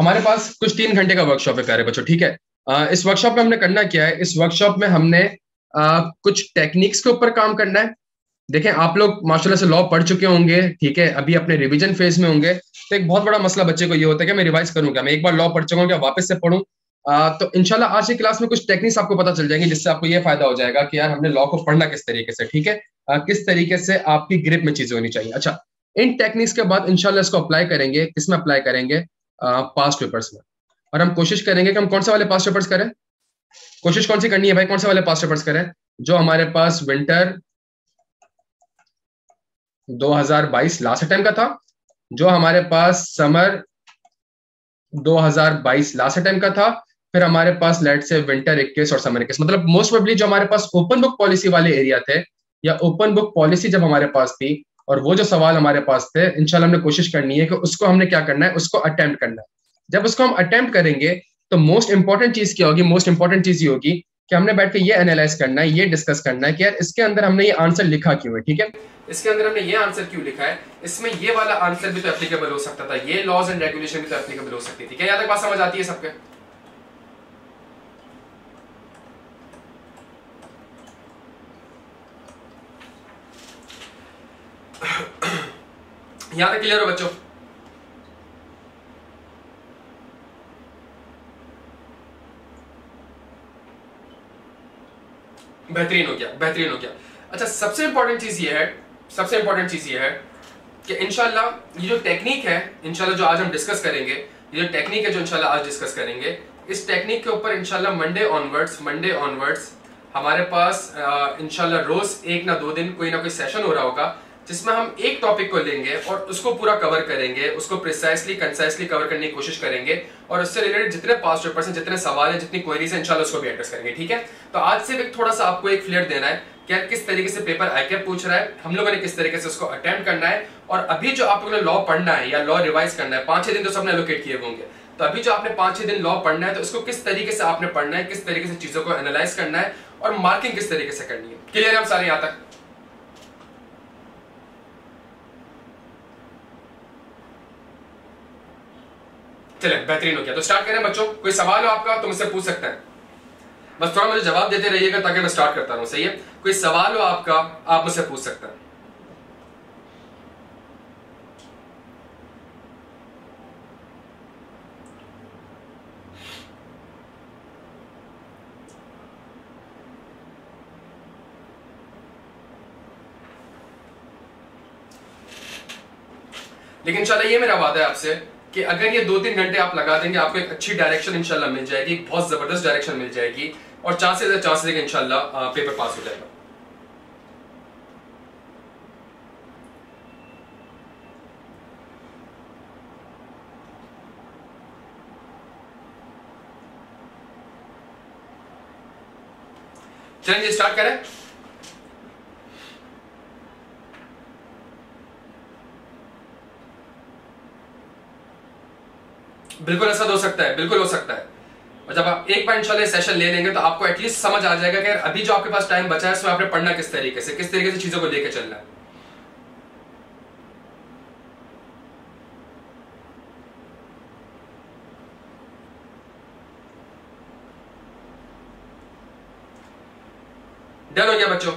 हमारे पास कुछ 3 घंटे का वर्कशॉप है प्यारे बच्चों, ठीक है। इस वर्कशॉप में हमने करना क्या है, इस वर्कशॉप में हमने कुछ टेक्निक्स के ऊपर काम करना है। देखें, आप लोग माशाल्लाह से लॉ पढ़ चुके होंगे, ठीक है, अभी अपने रिवीजन फेज में होंगे। तो एक बहुत बड़ा मसला बच्चे को ये होता है कि मैं रिवाइज करूँ क्या, मैं एक बार लॉ पढ़ चुका हूँ क्या, वापस से पढ़ूँ। तो इंशाल्लाह आज की क्लास में कुछ टेक्निक्स आपको पता चल जाएंगे, जिससे आपको ये फायदा हो जाएगा कि यार हमने लॉ को पढ़ना किस तरीके से, ठीक है, किस तरीके से आपकी ग्रिप में चीजें होनी चाहिए। अच्छा, इन टेक्निक्स के बाद इंशाल्लाह इसको अप्लाई करेंगे, किसमें अप्लाई करेंगे, पास्ट पेपर्स में। और हम कोशिश करेंगे कि हम कौन से वाले पास्ट पेपर्स करें, कोशिश कौन सी करनी है भाई, कौन से वाले पास्ट पेपर्स करें, जो हमारे पास विंटर 2022 लास्ट अटेम्प्ट का था, जो हमारे पास समर 2022 लास्ट अटेम्प्ट का था, फिर हमारे पास लेट से विंटर 21 और समर 21। मतलब मोस्ट प्रोबेबली जो हमारे पास ओपन बुक पॉलिसी वाले एरिया थे, या ओपन बुक पॉलिसी जब हमारे पास थी, और वो जो सवाल हमारे पास थे, इंशाल्लाह हमने कोशिश करनी है कि उसको हमने क्या करना है, उसको अटेम्प्ट करना है। जब उसको हम अटेम्प्ट करेंगे तो मोस्ट इंपॉर्टेंट चीज क्या होगी, मोस्ट इंपॉर्टेंट चीज ये होगी कि हमने बैठ के ये एनालाइज करना है, ये डिस्कस करना है कि यार इसके अंदर हमने ये आंसर लिखा क्यों है, ठीक है, इसके अंदर हमने ये आंसर क्यों लिखा है, इसमें ये वाला आंसर भी तो एप्लीकेबल हो सकता था, ये लॉज एंड रेगुलेशन भी तो एप्लीकेबल हो सकती थी। क्या यहाँ तक बात समझ आती है सबके? यहाँ तक क्लियर हो बच्चों? बेहतरीन हो गया, बेहतरीन हो गया। अच्छा, सबसे इंपॉर्टेंट चीज ये है कि इंशाल्लाह ये जो टेक्निक है, इंशाल्लाह जो आज हम डिस्कस करेंगे, ये जो टेक्निक है जो इंशाल्लाह आज डिस्कस करेंगे, इस टेक्निक के ऊपर इंशाल्लाह मंडे ऑनवर्ड्स हमारे पास इंशाल्लाह रोज एक ना 2 दिन कोई ना कोई सेशन हो रहा होगा, जिसमें हम एक टॉपिक को लेंगे और उसको पूरा कवर करेंगे, उसको प्रिसाइसली कंसाइसली कवर करने की कोशिश करेंगे, और उससे रिलेटेड जितने पास्ट पेपर्स हैं, जितने सवाल हैं, जितनी क्वेरीज हैं, इंशाल्लाह उसको भी एड्रेस करेंगे, ठीक है। तो आज से भी थोड़ा सा आपको एक फ्लेयर देना है कि यार किस तरीके से पेपर आईकेएफ पूछ रहा है, हम लोगों ने किस तरीके से उसको अटेम्प्ट करना है। और अभी जो आप लोगों ने लॉ पढ़ना है या लॉ रिवाइज करना है, 5-6 दिन तो सबने एलोकेट किए होंगे, तो अभी जो आपने 5-6 दिन लॉ पढ़ना है, तो उसको किस तरीके से आपने पढ़ना है, किस तरीके से चीजों को एनालाइज करना है, और मार्किंग किस तरीके से करनी है। क्लियर है हम सारे यहाँ तक? बेहतरीन हो गया। तो स्टार्ट करें बच्चों, कोई सवाल हो आपका तो मुझसे पूछ सकते हैं, बस थोड़ा मुझे जवाब देते रहिएगा ताकि मैं स्टार्ट करता रहूं, सही है। कोई सवाल हो आपका, आप मुझसे पूछ सकते हैं। लेकिन इंशाल्लाह ये मेरा वादा है आपसे कि अगर ये 2-3 घंटे आप लगा देंगे, आपको एक अच्छी डायरेक्शन इंशाल्लाह मिल जाएगी, एक बहुत जबरदस्त डायरेक्शन मिल जाएगी, और चांसेस है कि इंशाल्लाह पेपर पास हो जाएगा। चलिए स्टार्ट करें। बिल्कुल ऐसा हो सकता है, बिल्कुल हो सकता है। और जब आप एक बार इंशाल्लाह सेशन ले लेंगे तो आपको एटलीस्ट समझ आ जाएगा कि यार अभी जो आपके पास टाइम बचा है, उसमें आपने पढ़ना किस तरीके से चीजों को लेकर चलना है। डन हो गया बच्चों?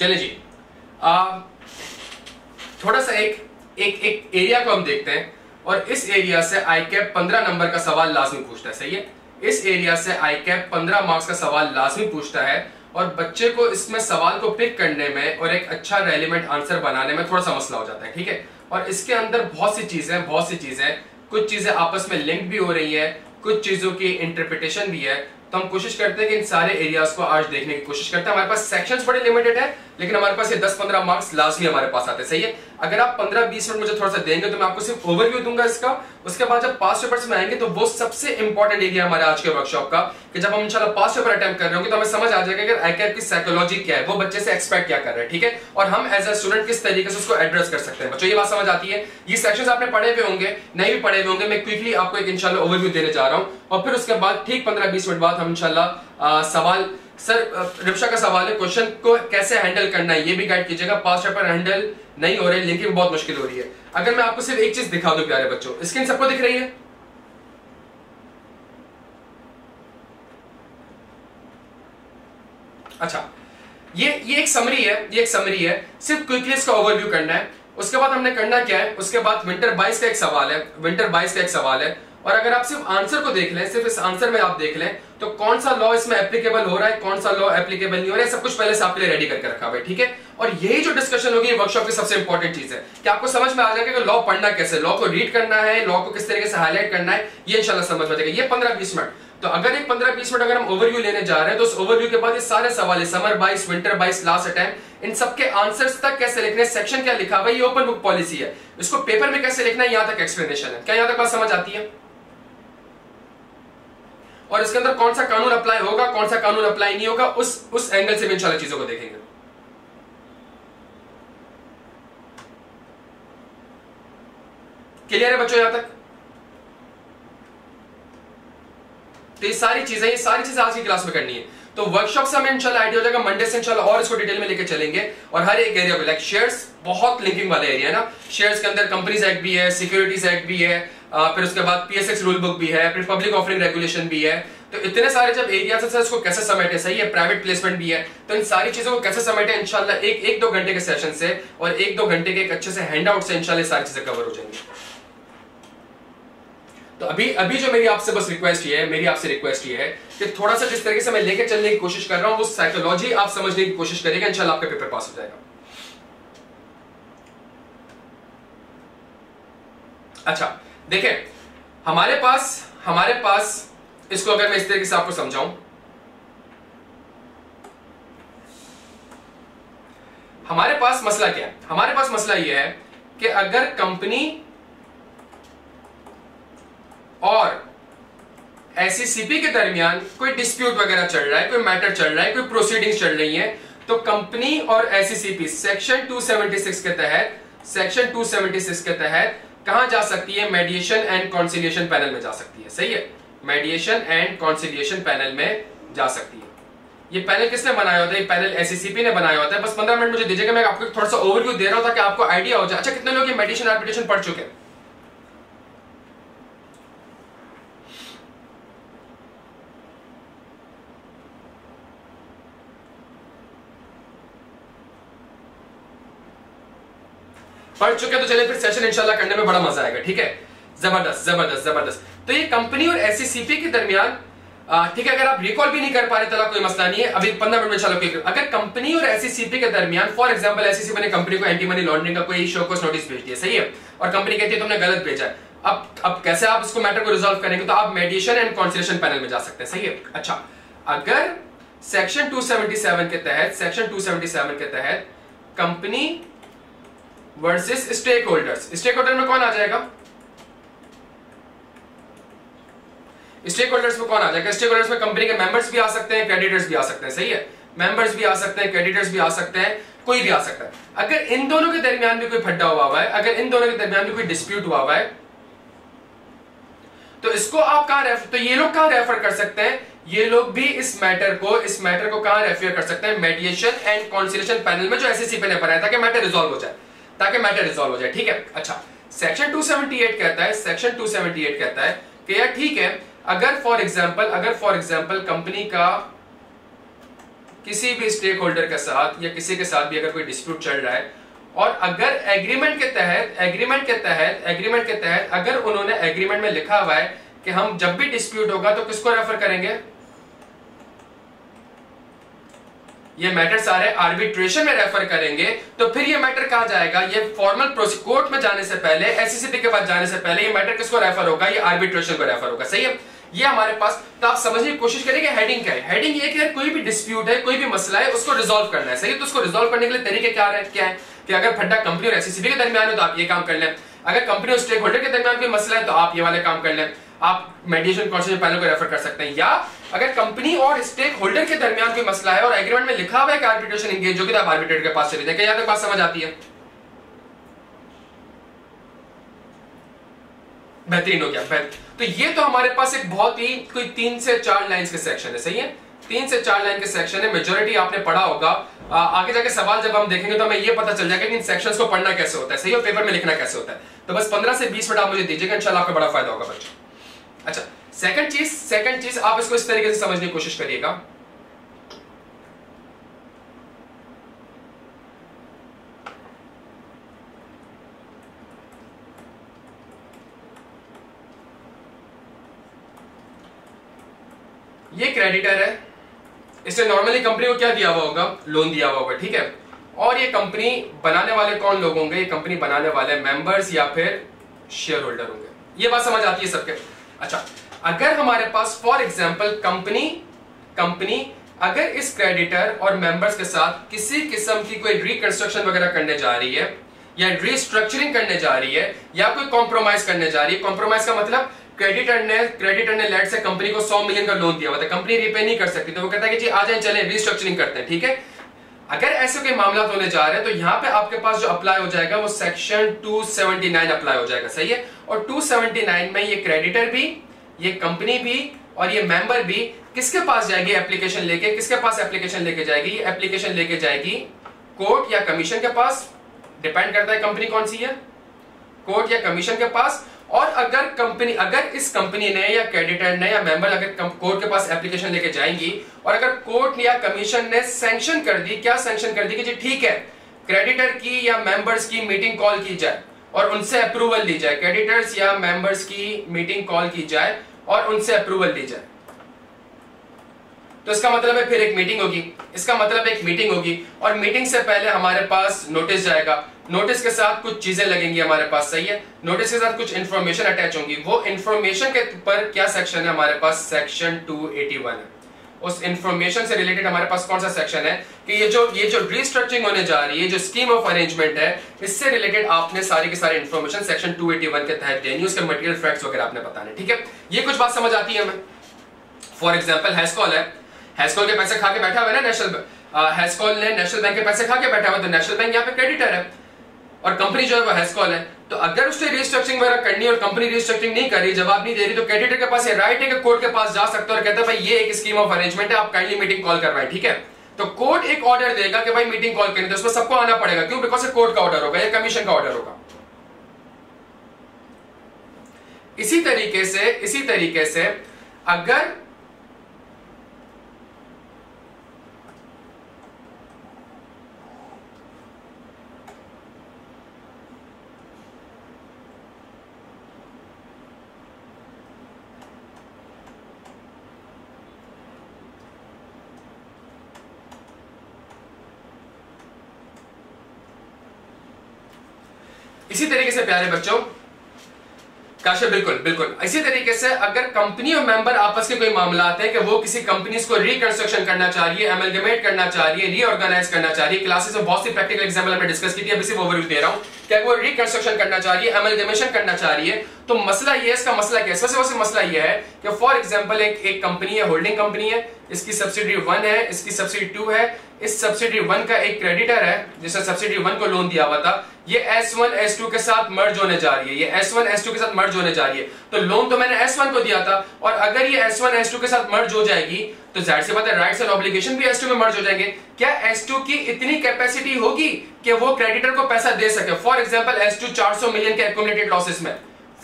चले जी, थोड़ा सा एक एरिया को हम देखते हैं, और इस एरिया से आईकेएफ 15 नंबर का सवाल लाजमी पूछता है, सही है। इस एरिया से आईकेएफ 15 मार्क्स का सवाल लाजमी पूछता है, और बच्चे को इसमें सवाल को पिक करने में और एक अच्छा रेलिवेंट आंसर बनाने में थोड़ा सा मसला हो जाता है, ठीक है। और इसके अंदर बहुत सी चीजें, कुछ चीजें आपस में लिंक भी हो रही है, कुछ चीजों की इंटरप्रिटेशन भी है। तो हम कोशिश करते हैं कि इन सारे एरियाज को आज देखने की कोशिश करते हैं। हमारे पास सेक्शंस बड़े लिमिटेड है, लेकिन हमारे पास ये 10-15 मार्क्स लाजमी हमारे पास आते हैं, सही है। अगर आप 15-20 मिनट मुझे थोड़ा सा देंगे तो मैं आपको सिर्फ ओवरव्यू दूंगा इसका, उसके बाद जब पास्ट पेपर्स में आएंगे तो वो सबसे इंपॉर्टेंट एरिया हमारे आज के वर्कशॉप का, कि जब हम इंशाल्लाह पास्ट पेपर अटेम्प्ट कर रहे होंगे तो हमें समझ आ जाएगा कि आईकेएफ की साइकोलॉजी क्या है, वो बच्चे से एक्सपेक्ट क्या कर रहे हैं, ठीक है, और हम एज अ स्टूडेंट किस तरीके से उसको एड्रेस कर सकते हैं। बच्चों ये बात समझ आती है, ये सेक्शंस आपने पढ़े हुए होंगे, नहीं भी पढ़े होंगे, मैं क्विकली आपको एक इंशाल्लाह ओवरव्यू देने जा रहा हूँ और फिर उसके बाद ठीक 15-20 मिनट बाद हम इंशाल्लाह सवाल, सर रिप्शा का सवाल है, क्वेश्चन को कैसे हैंडल करना है ये भी गाइड कीजिएगा। पास्ट पेपर हैंडल नहीं हो रहे लेकिन बहुत मुश्किल हो रही है। अगर मैं आपको सिर्फ एक चीज दिखा दूं प्यारे बच्चों, स्क्रीन सबको दिख रही है? अच्छा, ये एक समरी है, ये एक समरी है, सिर्फ क्विकली इसका ओवरव्यू करना है। उसके बाद हमने करना क्या है, उसके बाद विंटर 22 का एक सवाल है, विंटर 22 का एक सवाल है, और अगर आप सिर्फ आंसर को देख लें, सिर्फ इस आंसर में आप देख लें तो कौन सा लॉ इसमें एप्लीकेबल हो रहा है, कौन सा लॉ एप्लीकेबल नहीं हो रहा है, सब कुछ पहले से आपके लिए रेडी करके रखा हुआ है, ठीक है। और यही जो डिस्कशन होगी वर्कशॉप की सबसे इंपॉर्टेंट चीज है कि आपको समझ में आ जाएगा कि लॉ पढ़ना कैसे, लॉ को रीड करना है, लॉ को किस तरीके से हाईलाइट करना है, ये इंशाल्लाह समझ में आ जाएगा। ये 15-20 मिनट, तो अगर एक 15-20 मिनट अगर हम ओवरव्यू लेने जा रहे हैं तो उस ओवरव्यू के बाद ये सारे सवाल है, समर 22, विंटर 22, लास्ट अटेम्प्ट, इन सबके आंसर्स तक कैसे लिखने, सेक्शन क्या लिखा हुआ है, ये ओपन बुक पॉलिसी है, इसको पेपर में कैसे लिखना है, यहाँ तक एक्सप्लेनेशन है। क्या यहाँ तक बात समझ आती है? और इसके अंदर कौन सा कानून अप्लाई होगा, कौन सा कानून अप्लाई नहीं होगा, उस एंगल से भी इंशाल्लाह चीजों को देखेंगे। क्लियर है बच्चों यहाँ तक? तो ये सारी चीजें आज की क्लास में करनी है। तो वर्कशॉप से हमें इंशाल्लाह आइडिया हो जाएगा, मंडे से इंशाल्लाह और इसको डिटेल में लेके चलेंगे और हर एक एरिया को, लाइक शेयर्स बहुत लिंकिंग वाला एरिया है ना, शेयर्स के अंदर कंपनीज एक्ट भी है, सिक्योरिटीज एक्ट भी है, फिर उसके बाद PSX रूल बुक भी है, फिर पब्लिक ऑफरिंग रेगुलेशन भी है, तो इतने सारे जब एरिया से इसको कैसे समेटे, सही है, प्राइवेट प्लेसमेंट भी है, तो इन सारी चीजों को कैसे समेटे इंशाल्लाह एक दो घंटे के सेशन से और 1-2 घंटे के एक अच्छे से हैंड आउट से इंशाल्लाह सारी चीजें कवर हो जाएंगी। तो अभी जो मेरी आपसे बस रिक्वेस्ट ये है, मेरी आपसे रिक्वेस्ट ये है कि थोड़ा सा जिस तरीके से मैं लेके चलने की कोशिश कर रहा हूँ वो साइकोलॉजी आप समझने की कोशिश करेगा, इंशाल्लाह आपका पेपर पास हो जाएगा। अच्छा देखें, हमारे पास इसको अगर मैं इस तरीके से आपको समझाऊं, हमारे पास मसला क्या है, हमारे पास मसला यह है कि अगर कंपनी और SECP के दरमियान कोई डिस्प्यूट वगैरह चल रहा है, कोई मैटर चल रहा है, कोई प्रोसीडिंग चल रही है, तो कंपनी और SECP सेक्शन 276 के तहत कहां जा सकती है, मेडिएशन एंड कॉन्सिलिएशन पैनल में जा सकती है, सही है, मेडिएशन एंड कॉन्सिलिएशन पैनल में जा सकती है। ये पैनल किसने बनाया होता है? ये पैनल SECP ने बनाया होता है। बस 15 मिनट मुझे दीजिएगा, मैं आपको थोड़ा सा ओवरव्यू दे रहा हूं ताकि आपको आइडिया हो जाए। अच्छा, कितने लोग ये मेडिएशन आर्बिट्रेशन पढ़ चुके हैं? पढ़ चुके तो चलिए फिर सेशन इंशाल्लाह करने में बड़ा मजा आएगा, ठीक है, जबरदस्त। तो ये कंपनी और SECP के दरमियान, ठीक है, अगर आप रिकॉल भी नहीं कर पा रहे तो कोई मसला नहीं है, अभी 15 मिनट में इंशाल्लाह। अगर कंपनी और SECP के दरमियान, फॉर एग्जांपल SECP ने कंपनी को एंटी मनी लॉन्ड्रिंग का कोई शो कॉज नोटिस भेज दिया, सही है, और कंपनी कहती है तुमने गलत भेजा है, अब कैसे आप इसको मैटर को रिजॉल्व करेंगे, तो आप मेडिएशन एंड कॉन्सिलिएशन पैनल में जा सकते हैं, सही है। अच्छा, अगर सेक्शन 277 के तहत कंपनी वर्सेस स्टेक होल्डर में कौन आ जाएगा, स्टेक होल्डर्स में कंपनी के मेंबर्स भी आ सकते हैं, क्रेडिटर्स भी आ सकते हैं, सही है, मेंबर्स भी आ सकते हैं, क्रेडिटर्स भी आ सकते हैं, कोई भी आ सकता है। अगर इन दोनों के दरमियान भी कोई फट्टा हुआ है, अगर इन दोनों के दरमियान भी कोई डिस्प्यूट हुआ है, तो इसको आप ये लोग कहां रेफर कर सकते हैं, ये लोग भी इस मैटर को कहां रेफर कर सकते हैं, मेडिएशन एंड कॉन्सिलिएशन पैनल में, जो SECP ने बनाया ताकि मैटर रिजॉल्व हो जाए, ठीक है। अच्छा, सेक्शन 278 कहता है, कि यार ठीक है, अगर फॉर एग्जांपल कंपनी का किसी भी स्टेक होल्डर के साथ या किसी के साथ भी अगर कोई डिस्प्यूट चल रहा है और अगर एग्रीमेंट के तहत अगर उन्होंने एग्रीमेंट में लिखा हुआ है कि हम जब भी डिस्प्यूट होगा तो किसको रेफर करेंगे, ये मैटर सारे आर्बिट्रेशन में रेफर करेंगे, तो फिर ये मैटर कहां जाएगा, ये फॉर्मल कोर्ट में जाने से पहले, SECP के पास जाने से पहले ये मैटर किसको रेफर होगा, ये आर्बिट्रेशन को रेफर होगा, सही है। ये हमारे पास। तो आप समझने की कोशिश करें कि हेडिंग क्या है। हेडिंग ये कि कोई भी डिस्प्यूट है, कोई भी मसला है, उसको रिजॉल्व करना है, सही। तो उसको रिजॉल्व करने के लिए तरीके क्या है कि अगर फड्डा कंपनी और एससीसीबी के दरमियान है तो आप ये काम कर लें, अगर कंपनी और स्टेक होल्डर के दरमियान कोई मसला है तो आप ये वाले काम कर लें, आप मेडिएशन कॉन्स्टिट्यूशन पैनल को रेफर कर सकते हैं। या अगर कंपनी और स्टेक होल्डर के दरमियान कोई मसला है और एग्रीमेंट में लिखा हुआ है कि आर्बिट्रेशन एंगेज होगी तो आप आर्बिट्रेटर के पास चले जाएंगे। यहाँ तक बात समझ आती है? बेहतरीन हो गया। तो ये तो हमारे पास एक बहुत ही कोई 3 से 4 लाइंस के सेक्शन है, सही है, 3 से 4 लाइन के सेक्शन है। मेजॉरिटी आपने पढ़ा होगा। आगे जाके सवाल जब हम देखेंगे तो हमें ये पता चल जाएगा कि इन सेक्शंस को पढ़ना कैसे होता है, सही, और पेपर में लिखना कैसे होता है। तो बस 15 से 20 मिनट आप मुझे दीजिएगा, इंशाल्लाह आपका बड़ा फायदा होगा बच्चों। अच्छा, सेकंड चीज आप इसको इस तरीके से समझने की कोशिश करिएगा। ये क्रेडिटर है, इसने नॉर्मली कंपनी को क्या दिया हुआ होगा, लोन दिया हुआ होगा, ठीक है। और ये कंपनी बनाने वाले कौन लोग होंगे, ये कंपनी बनाने वाले मेंबर्स या फिर शेयर होल्डर होंगे। ये बात समझ आती है सबके? अच्छा, अगर हमारे पास फॉर एग्जांपल कंपनी अगर इस क्रेडिटर और मेंबर्स के साथ किसी किस्म की कोई रिकंस्ट्रक्शन वगैरह करने जा रही है या रिस्ट्रक्चरिंग करने जा रही है या कोई कॉम्प्रोमाइज करने जा रही है, कॉम्प्रोमाइज का मतलब क्रेडिटर ने लेट से कंपनी को 100 मिलियन का लोन दिया हुआ था, कंपनी रीपे नहीं कर सकती, तो वो कहता है कि जी आ जाए चले रिस्ट्रक्चरिंग करते हैं, ठीक है। अगर ऐसे कोई मामला होने जा रहे हैं तो यहां पे आपके पास जो अप्लाई हो जाएगा वो सेक्शन 279 अप्लाई हो जाएगा, सही है। और 279 में ये क्रेडिटर भी, ये कंपनी भी और ये मेंबर भी किसके पास जाएगी एप्लीकेशन लेके, किसके पास एप्लीकेशन लेके जाएगी, एप्लीकेशन लेके जाएगी कोर्ट या कमीशन के पास, डिपेंड करता है कंपनी कौन सी है, कोर्ट या कमीशन के पास। और अगर इस कंपनी ने या क्रेडिटर ने या मेंबर अगर कोर्ट के पास एप्लीकेशन लेके जाएंगी और अगर कोर्ट या कमीशन ने सैंक्शन कर दी, क्या सैंक्शन कर दी कि जी ठीक है क्रेडिटर की या मेंबर्स की मीटिंग कॉल की जाए और उनसे अप्रूवल ली जाए, क्रेडिटर्स या मेंबर्स की मीटिंग कॉल की जाए और उनसे अप्रूवल ली जाए, तो इसका मतलब है फिर एक मीटिंग होगी, इसका मतलब एक मीटिंग होगी। और मीटिंग से पहले हमारे पास नोटिस जाएगा, नोटिस के साथ कुछ चीजें लगेंगी हमारे पास, सही है, नोटिस के साथ कुछ इंफॉर्मेशन अटैच होंगी। वो इंफॉर्मेशन के पर क्या सेक्शन है हमारे पास, सेक्शन 281 है। उस इंफॉर्मेशन से रिलेटेड हमारे पास कौन सा सेक्शन है कि ये जो रिस्ट्रक्चरिंग होने जा रही है, जो स्कीम ऑफ अरेंजमेंट है, इससे रिलेटेड आपने सारी की सारी इंफॉर्मेशन सेक्शन 281 के तहत देनी, उसके मटेरियल फैक्ट्स वगैरह आपने बताने, ठीक है। ये कुछ बात समझ आती है हमें। फॉर एग्जाम्पल हैस्कॉल है, हैस्कॉल के पैसे खा के बैठा हुआ है ना नेशनल, हैस्कॉल ने नेशनल बैंक के पैसे खा के बैठा हुआ है, तो नेशनल बैंक यहाँ पे क्रेडिटर है और कंपनी जो है वो हैस्कॉल है। तो अगर उसने रिस्ट्रक्चरिंग वगैरह करनी और कंपनी रिस्ट्रक्चरिंग नहीं कर रही, जवाब नहीं दे रही, तो क्रेडिटर के पास ये राइट है कि कोर्ट के पास जा सकता है और कहता है भाई ये एक स्कीम ऑफ अरेंजमेंट है, आप काइंडली मीटिंग कॉल करवाएं, ठीक है। तो कोर्ट एक ऑर्डर देगा कि भाई मीटिंग कॉल करनी, तो उसमें सबको आना पड़ेगा, क्यों, बिकॉज कोर्ट का ऑर्डर होगा या कमीशन का ऑर्डर होगा। इसी तरीके से अगर इसी तरीके से प्यारे बच्चों काशे, बिल्कुल इसी तरीके से अगर कंपनी और मेंबर आपस के कोई मामला आते हैं कि वो किसी कंपनी को रिकंस्ट्रक्शन करना चाह रही है, एमलगमेट करना चाह रही है, रीऑर्गेनाइज करना चाह रही है, क्लासेस में बहुत सी प्रैक्टिकल एग्जाम्पल हमने डिस्कस की थी, अभी सिर्फ ओवरव्यू दे रहा हूं। क्या वो रिकंस्ट्रक्शन करना चाह रही है, एमलगमेशन करना चाह रही है, तो मसला ये है, इसका मसला क्या है, सबसे मसला ये है कि फॉर एग्जाम्पल एक कंपनी है, होल्डिंग कंपनी है, इसकी सब्सिडरी 1 है, इसकी सब्सिडरी 2 है, इस सब्सिडरी 1 का एक क्रेडिटर है जिसने सब्सिडरी 1 को लोन दिया हुआ था, ये S1 S2 के साथ मर्ज होने जा रही है, ये S1 S2 के साथ मर्ज होने जा रही है, तो लोन तो मैंने S1 को दिया था और अगर ये S1 S2 के साथ मर्ज हो जाएगी तो जाहिर सी बात है राइट्स एंड ऑब्लिगेशन भी S2 में मर्ज हो जाएंगे। क्या S2 की इतनी कैपेसिटी होगी कि वो क्रेडिटर को पैसा दे सके? फॉर एग्जाम्पल S2 400 मिलियन के एक्यूमुलेटेड लॉसेस में,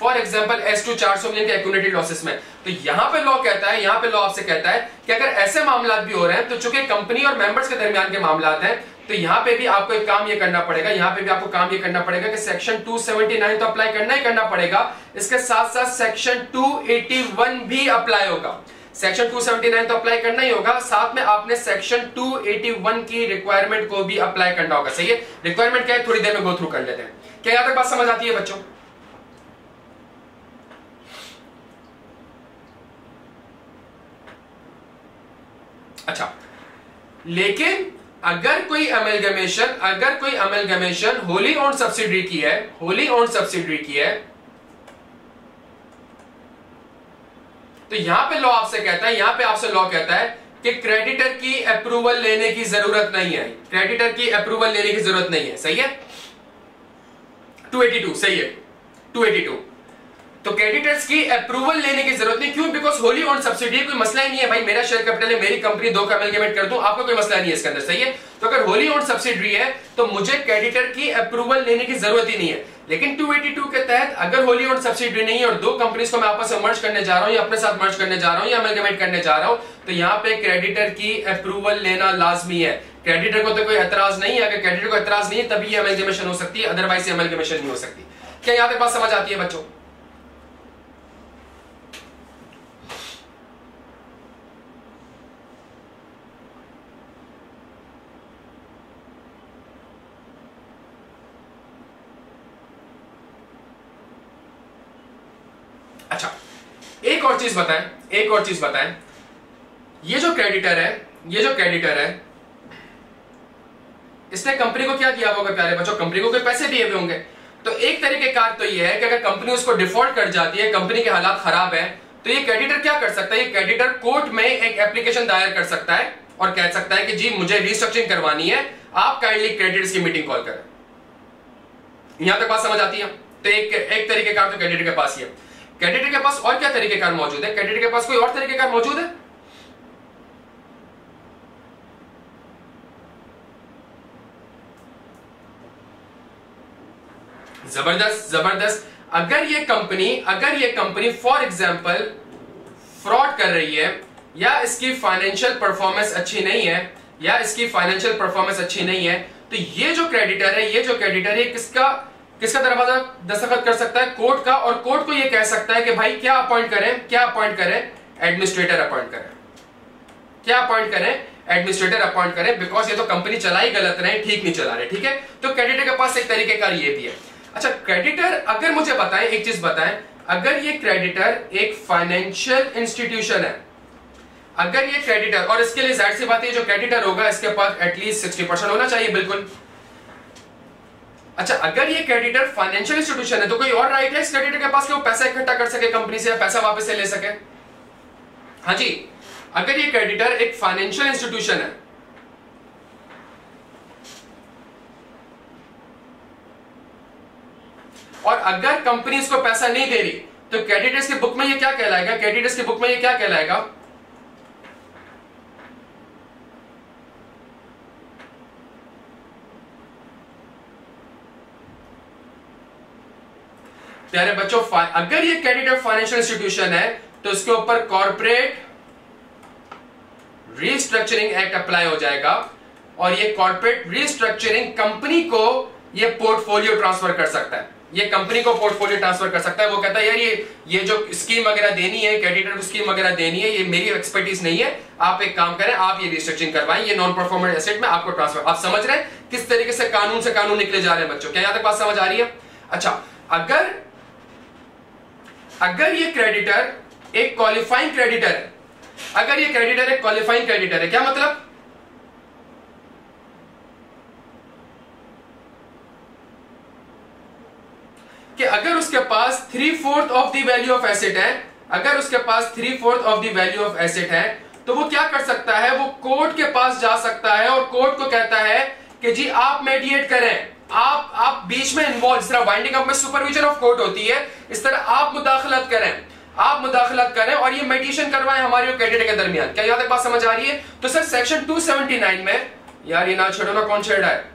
फॉर एग्जाम्पल S2 400 मिलियन के एक्यूमुलेटेड लॉसेस में, तो यहाँ पे लॉ आपसे कहता है कि अगर ऐसे मामला भी हो रहे हैं तो चूंकि कंपनी और मेंबर्स के दरमियान के मामला हैं तो यहाँ पे भी आपको एक काम ये करना पड़ेगा, कि सेक्शन 279 तो अप्लाई करना ही करना पड़ेगा, इसके साथ साथ सेक्शन 281 भी अप्लाई होगा। सेक्शन 279 तो अप्लाई करना ही होगा, साथ में आपने सेक्शन 281 की रिक्वायरमेंट को भी अप्लाई करना होगा, सही है। रिक्वायरमेंट क्या है थोड़ी देर में गो थ्रू कर लेते हैं। क्या यहाँ तक बात समझ आती है बच्चों? अच्छा, लेकिन अगर कोई अमेलगमेशन होली ऑन सब्सिडरी की है तो यहां पे लॉ आपसे कहता है, यहां पे आपसे लॉ कहता है कि क्रेडिटर की अप्रूवल लेने की जरूरत नहीं है, सही है। 282 सही है, 282 तो क्रेडिटर्स की अप्रूवल लेने की जरूरत नहीं, क्यों? बिकॉज होली ऑन सब्सिडी कोई मसला ही नहीं है भाई, मेरा शेयर कैपिटल है, मेरी कंपनी, दो का अमेलगमेट कर दूं, आपको कोई मसला नहीं है इसके अंदर, सही है। तो अगर होली ऑन सब्सिडी है तो मुझे क्रेडिटर की अप्रूवल लेने की जरूरत ही नहीं है। लेकिन 282 के तहत अगर होली ऑन सब्सिडी नहीं है और दो कंपनीज को मैं आपस में मर्ज करने जा रहा हूं या अपने साथ मर्ज करने जा रहा हूं या अमेलगमेट करने जा रहा हूं, तो यहां पे क्रेडिटर की अप्रूवल लेना लाजमी है। क्रेडिटर को तो कोई एतराज नहीं है, अगर क्रेडिटर को एतराज नहीं है तभी ये अमेलगमेशन हो सकती है, अदरवाइज अमेलगमेशन नहीं हो सकती। क्या यहां तक बात समझ आती है बच्चों? अच्छा, एक और चीज बताएं, ये जो क्रेडिटर है इसने कंपनी को क्या दिया होगा प्यारे बच्चों? कंपनी को कोई पैसे दिए हुए होंगे। तो एक तरीकेकार तो ये है कि अगर कंपनी उसको डिफॉल्ट कर जाती है, कंपनी के हालात खराब है, तो ये क्रेडिटर क्या कर सकता है? ये क्रेडिटर कोर्ट में एक एप्लीकेशन दायर कर सकता है और कह सकता है कि जी मुझे रिस्ट्रक्चरिंग करवानी है, आप काइंडली क्रेडिटर्स की मीटिंग कॉल करें। यहां तक बात समझ आती है? तो एक तरीकेकार तो क्रेडिटर के पास ही है। क्रेडिटर के पास और क्या तरीकेकार मौजूद है? क्रेडिटर के पास कोई और तरीकेकार मौजूद है? जबरदस्त। अगर ये कंपनी फॉर एग्जांपल फ्रॉड कर रही है या इसकी फाइनेंशियल परफॉर्मेंस अच्छी नहीं है तो ये जो क्रेडिटर है किसका दरवाजा दस्तखत कर सकता है? कोर्ट का। और कोर्ट को यह कह सकता है कि भाई क्या अपॉइंट करें एडमिनिस्ट्रेटर अपॉइंट करें बिकॉज ये तो कंपनी चला ही गलत रहे, ठीक नहीं चला रहे, ठीक है। तो क्रेडिटर के पास एक तरीके का ये भी है। अच्छा, क्रेडिटर अगर मुझे बताएं, एक चीज बताएं, अगर ये क्रेडिटर एक फाइनेंशियल इंस्टीट्यूशन है, अगर ये क्रेडिटर, और इसके लिए जाहिर सी बात है जो क्रेडिटर होगा इसके पास एटलीस्ट 60% होना चाहिए, बिल्कुल। अच्छा, अगर ये क्रेडिटर फाइनेंशियल इंस्टीट्यूशन है तो कोई और राइट है इस क्रेडिटर के पास कि वो पैसा इकट्ठा कर सके कंपनी से या पैसा वापस से ले सके? हाँ जी, अगर ये क्रेडिटर एक फाइनेंशियल इंस्टीट्यूशन है, और अगर कंपनी इसको पैसा नहीं दे रही तो क्रेडिटर्स की बुक में ये क्या कहलाएगा? प्यारे बच्चों, अगर ये क्रेडिटर फाइनेंशियल इंस्टीट्यूशन है तो इसके ऊपर कॉर्पोरेट रीस्ट्रक्चरिंग एक्ट अप्लाई हो जाएगा और ये कॉर्पोरेट रीस्ट्रक्चरिंग कंपनी को ये पोर्टफोलियो ट्रांसफर कर सकता है, वो कहता है यार ये जो स्कीम वगैरह देनी है, क्रेडिटर को स्कीम वगैरह देनी है, ये मेरी एक्सपर्टीज नहीं है, आप एक काम करें, आप ये रिस्ट्रक्चरिंग करवाएं, ये नॉन परफॉर्मेंट एसेट में आपको ट्रांसफर। आप समझ रहे हैं किस तरीके से कानून निकले जा रहे हैं बच्चों? क्या यहां तक बात समझ आ रही है? अच्छा, अगर ये क्रेडिटर एक क्वालिफाइंग क्रेडिटर है, क्या मतलब? कि अगर उसके पास 3/4 of the value of asset है तो वो क्या कर सकता है? वो कोर्ट के पास जा सकता है और कोर्ट को कहता है कि जी आप मेडिएट करें, आप बीच में इन्वॉल्व, इस तरह वाइंडिंग अप में सुपरविजन ऑफ कोर्ट होती है, इस तरह आप मुदाखलत करें और ये मेडिएशन करवाएं हमारे और क्रेडिटर के दरमियान। क्या यहां तक बात समझ आ रही है? तो सर सेक्शन 279 में, यार ये ना छेड़ो ना, कौन छेड़ा है?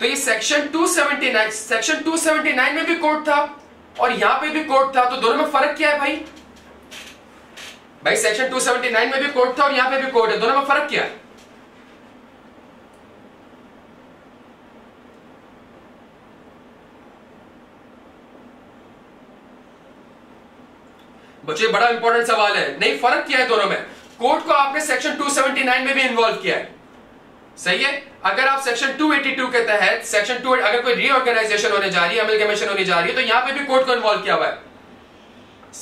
तो ये सेक्शन 279 में भी कोर्ट था और यहां पे भी कोर्ट था, तो दोनों में फर्क क्या है भाई? सेक्शन 279 में भी कोर्ट था और यहां पे भी कोर्ट है, दोनों में फर्क क्या है? बच्चे बड़ा इंपॉर्टेंट सवाल है, नहीं फर्क क्या है दोनों में? कोर्ट को आपने सेक्शन 279 में भी इन्वॉल्व किया है, सही है। अगर आप सेक्शन 282 के तहत अगर कोई रीऑर्गेनाइजेशन होने जा रही है, अमेलगमेशन होने जा रही है, तो यहां पे भी कोर्ट को इन्वॉल्व किया हुआ है,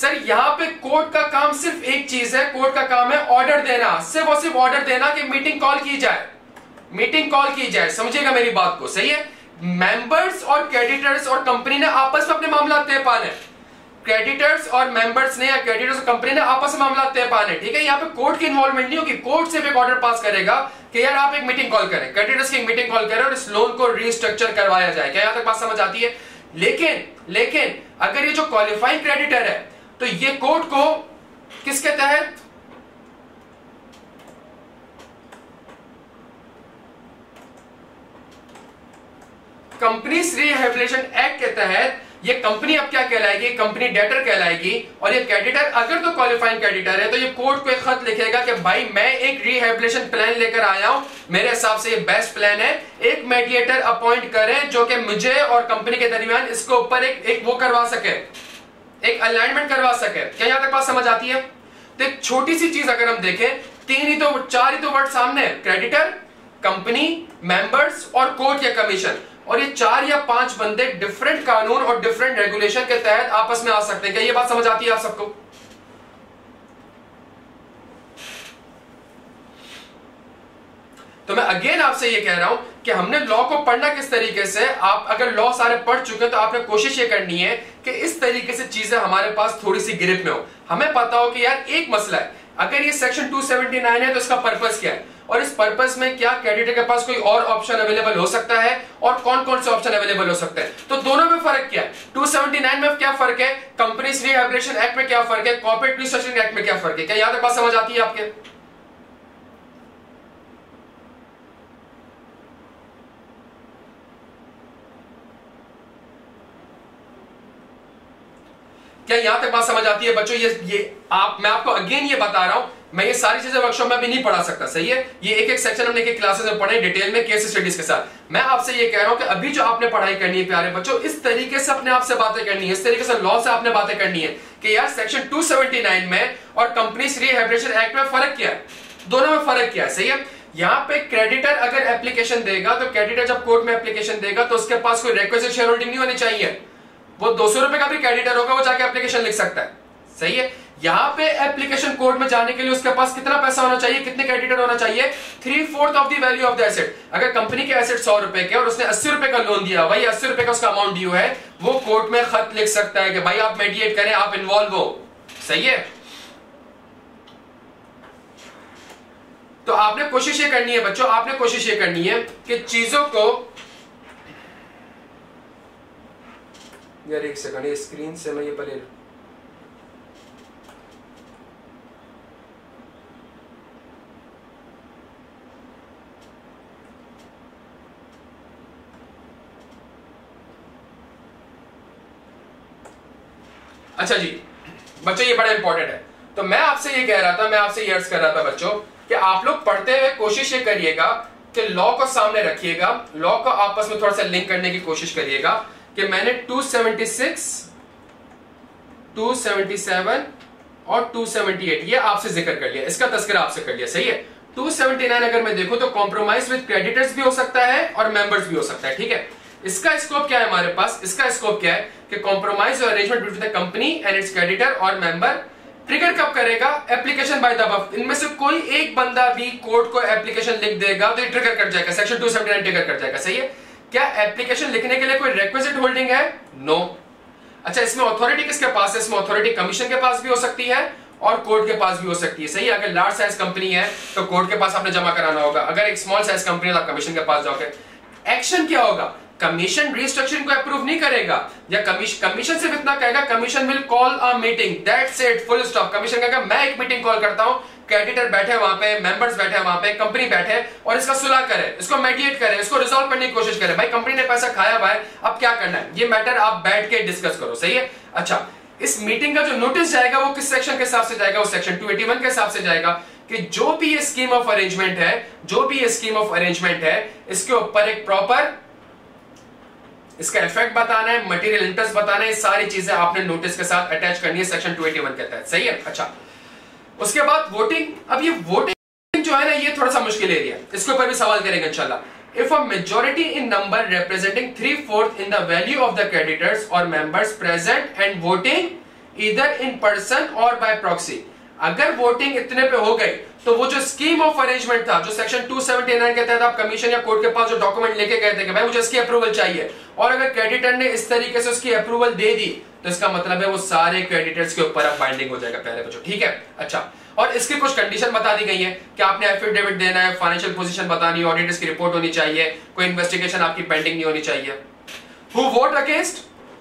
सर यहाँ पे कोर्ट का काम सिर्फ एक चीज है, कोर्ट का काम है ऑर्डर देना, सिर्फ और सिर्फ ऑर्डर देना कि मीटिंग कॉल की जाए, मीटिंग कॉल की जाए। समझिएगा मेरी बात को, सही है। मेंबर्स और क्रेडिटर्स और कंपनी ने आपस में अपने मामला तय पाने, क्रेडिटर्स और मेंबर्स ने या क्रेडिटर्स और कंपनी ने आपस में मामला तय पाने, ठीक है। यहाँ पे कोर्ट की इन्वॉल्वमेंट नहीं होगी, कोर्ट सिर्फ एक ऑर्डर पास करेगा कि यार आप एक मीटिंग कॉल करें, क्रेडिटर्स की मीटिंग कॉल करें और इस लोन को रीस्ट्रक्चर करवाया जाए। क्या यहाँ तक बात समझ आती है? लेकिन अगर ये जो क्वालिफाइंग क्रेडिटर है तो ये कोर्ट को किसके तहत, कंपनीज रिहैबिलिटेशन एक्ट के तहत ये कंपनी अब क्या कहलाएगी, कंपनी डेटर कहलाएगी। और ये क्रेडिटर अगर तो क्वालिफाइंग क्रेडिटर है तो ये कोर्ट को एक खत लिखेगा कि भाई मैं एक रिहैबिलिटेशन प्लान लेकर आया हूं, मेरे हिसाब से ये बेस्ट प्लान है, एक मीडिएटर अपॉइंट करें जो कि मुझे और कंपनी के दरमियान इसके ऊपर एक वो करवा सके, एक अलाइनमेंट करवा सके। क्या यहां तक बात समझ आती है? तो एक छोटी सी चीज अगर हम देखें, तीन ही तो चार ही तो वर्ड सामने, क्रेडिटर, कंपनी, मेंबर्स और कोर्ट या कमीशन, और ये चार या पांच बंदे डिफरेंट कानून और डिफरेंट रेगुलेशन के तहत आपस में आ सकते हैं। क्या ये बात समझ आती है आप सबको? तो मैं अगेन आपसे ये कह रहा हूं कि हमने लॉ को पढ़ना किस तरीके से, आप अगर लॉ सारे पढ़ चुके हैं तो आपने कोशिश ये करनी है कि इस तरीके से चीजें हमारे पास थोड़ी सी ग्रिप में हो, हमें पता हो कि यार एक मसला है, अगर ये सेक्शन 279 है तो इसका पर्पस क्या है, और इस पर्पस में क्या क्रेडिटर के पास कोई और ऑप्शन अवेलेबल हो सकता है और कौन कौन से ऑप्शन अवेलेबल हो सकते हैं। तो दोनों में फर्क क्या है, 279 में क्या फर्क है, कंपनीज रिहैबिलिटेशन एक्ट में क्या फर्क है, कॉर्पोरेट रिस्ट्रक्चरिंग एक्ट में क्या फर्क है। क्या यहां तक बात समझ आती है आपके? क्या यहां तक बात समझ आती है बच्चों? ये मैं आपको अगेन ये बता रहा हूं, मैं ये सारी चीजें वर्कशॉप में भी नहीं पढ़ा सकता, सही है। ये एक एक सेक्शन हमने एक क्लासेस में पढ़े डिटेल में केस स्टडीज के साथ। मैं आपसे ये कह रहा हूं कि अभी जो आपने पढ़ाई करनी है प्यारे बच्चों, इस तरीके से अपने आप से बातें करनी है, इस तरीके से लॉ से आपने बातें करनी है कि यार सेक्शन 279 में और कंपनीज रिहैबिलिटेशन एक्ट में फर्क क्या है, दोनों में फर्क क्या है, सही है। यहाँ पे क्रेडिटर अगर एप्लीकेशन देगा तो क्रेडिटर जब कोर्ट में एप्लीकेशन देगा तो उसके पास कोई रिक्विजिट शेयर होल्डिंग नहीं होनी चाहिए, वो 200 रुपए का भी क्रेडिटर होगा, वो जाके एप्लीकेशन लिख सकता है, सही है। यहाँ पे एप्लीकेशन कोर्ट में जाने के लिए उसके पास कितना पैसा होना चाहिए, कितने क्रेडिटर होना चाहिए, 3/4 of the value of the asset. अगर कंपनी के एसेट 100 रुपए के और उसने 80 रुपए का लोन दिया, भाई 80 रुपए का उसका अमाउंट ड्यू है, वो कोर्ट में खत लिख सकता है कि भाई आप मेडिएट करें, आप इन्वॉल्व हो, सही है। तो आपने कोशिश ये करनी है बच्चों, आपने कोशिश ये करनी है कि चीजों को, यार एक सेकंड ये स्क्रीन से मैं ये पहले, अच्छा जी बच्चों ये बड़ा इंपॉर्टेंट है। तो मैं आपसे ये कह रहा था, मैं आपसे ये अर्ज कर रहा था बच्चों कि आप लोग पढ़ते हुए कोशिश ये करिएगा कि लॉ को सामने रखिएगा, लॉ को आपस में थोड़ा सा लिंक करने की कोशिश करिएगा कि मैंने 276, 277 और 278 ये आपसे जिक्र कर लिया, इसका तस्करा आपसे कर लिया, सही है। 279 अगर मैं देखूं तो कॉम्प्रोमाइज विद क्रेडिटर्स भी हो सकता है और मेंबर्स भी हो सकता है, ठीक है। इसका स्कोप क्या है हमारे पास, इसका स्कोप क्या है कि कॉम्प्रोमाइज और arrangement between the company and its creditor और मेंबर। ट्रिगर कब करेगा, एप्लीकेशन बाय द अबव, इनमें से कोई एक बंदा भी कोर्ट को एप्लीकेशन लिख देगा तो ये ट्रिगर कर जाएगा, सेक्शन 279 ट्रिगर कर जाएगा, सही है। क्या एप्लीकेशन लिखने के लिए कोई रिक्विजिट होल्डिंग है? नो। अच्छा, इसमें अथॉरिटी किसके पास है, इसमें अथॉरिटी कमीशन के पास भी हो सकती है और कोर्ट के पास भी हो सकती है, सही है। अगर लार्ज साइज कंपनी है तो कोर्ट के पास आपने जमा कराना होगा, अगर एक स्मॉल साइज कंपनी है तो आप कमीशन के पास जाओगे। एक्शन क्या होगा, कमीशन रिस्ट्रक्चरिंग को अप्रूव नहीं करेगा या कमीशन सिर्फ इतना कहेगा, commission will call a meeting, that's it, full stop. Commission कहेगा मैं एक मीटिंग कॉल करता हूं, क्रेडिटर बैठे वहां पे, मेंबर्स बैठे वहां पे, कंपनी बैठे, और इसका सुलह करे, इसको मेडिएट करे, इसको रिजॉल्व करने की कोशिश करे, भाई कंपनी ने पैसा खाया हुआ है, अब क्या करना है ये मैटर आप बैठ के डिस्कस करो, सही है। अच्छा, इस मीटिंग का जो नोटिस जाएगा वो किस सेक्शन के हिसाब से जाएगा, वो सेक्शन 281 के हिसाब से जाएगा कि जो भी ये स्कीम ऑफ अरेंजमेंट है, जो भी ये स्कीम ऑफ अरेंजमेंट है इसके ऊपर एक प्रॉपर इसका इफेक्ट बताना है, मटेरियल इंटरेस्ट बताना है, सारी चीजें आपने नोटिस के साथ अटैच करनी है सेक्शन 281 के तहत, सही है। अच्छा, उसके बाद वोटिंग। अब ये वोटिंग जो है ना ये थोड़ा सा मुश्किल एरिया, इसके ऊपर भी सवाल करेंगे इंशाल्लाह। If a majority in number representing 3/4 in the value of the creditors और members present and voting either in person और बाय प्रॉक्सी। अगर वोटिंग इतने पे हो गई तो वो जो स्कीम ऑफ अरेंजमेंट था जो सेक्शन 279 के तहत आप कमीशन या कोर्ट के पास जो डॉक्यूमेंट लेके गए थे कि भाई मुझे इसकी अप्रूवल चाहिए, और अगर क्रेडिटर ने इस तरीके से उसकी अप्रूवल दे दी तो इसका मतलब है वो सारे क्रेडिटर्स के ऊपर अब बाइंडिंग हो जाएगा पहले बच्चों, ठीक है। अच्छा, और इसकी कुछ कंडीशन बता दी गई है कि आपने एफिडेविट देना है, फाइनेंशियल पोजीशन बतानी है, ऑडिटर्स की रिपोर्ट होनी चाहिए, कोई इन्वेस्टिगेशन आपकी पेंडिंग नहीं होनी चाहिए। Who vote against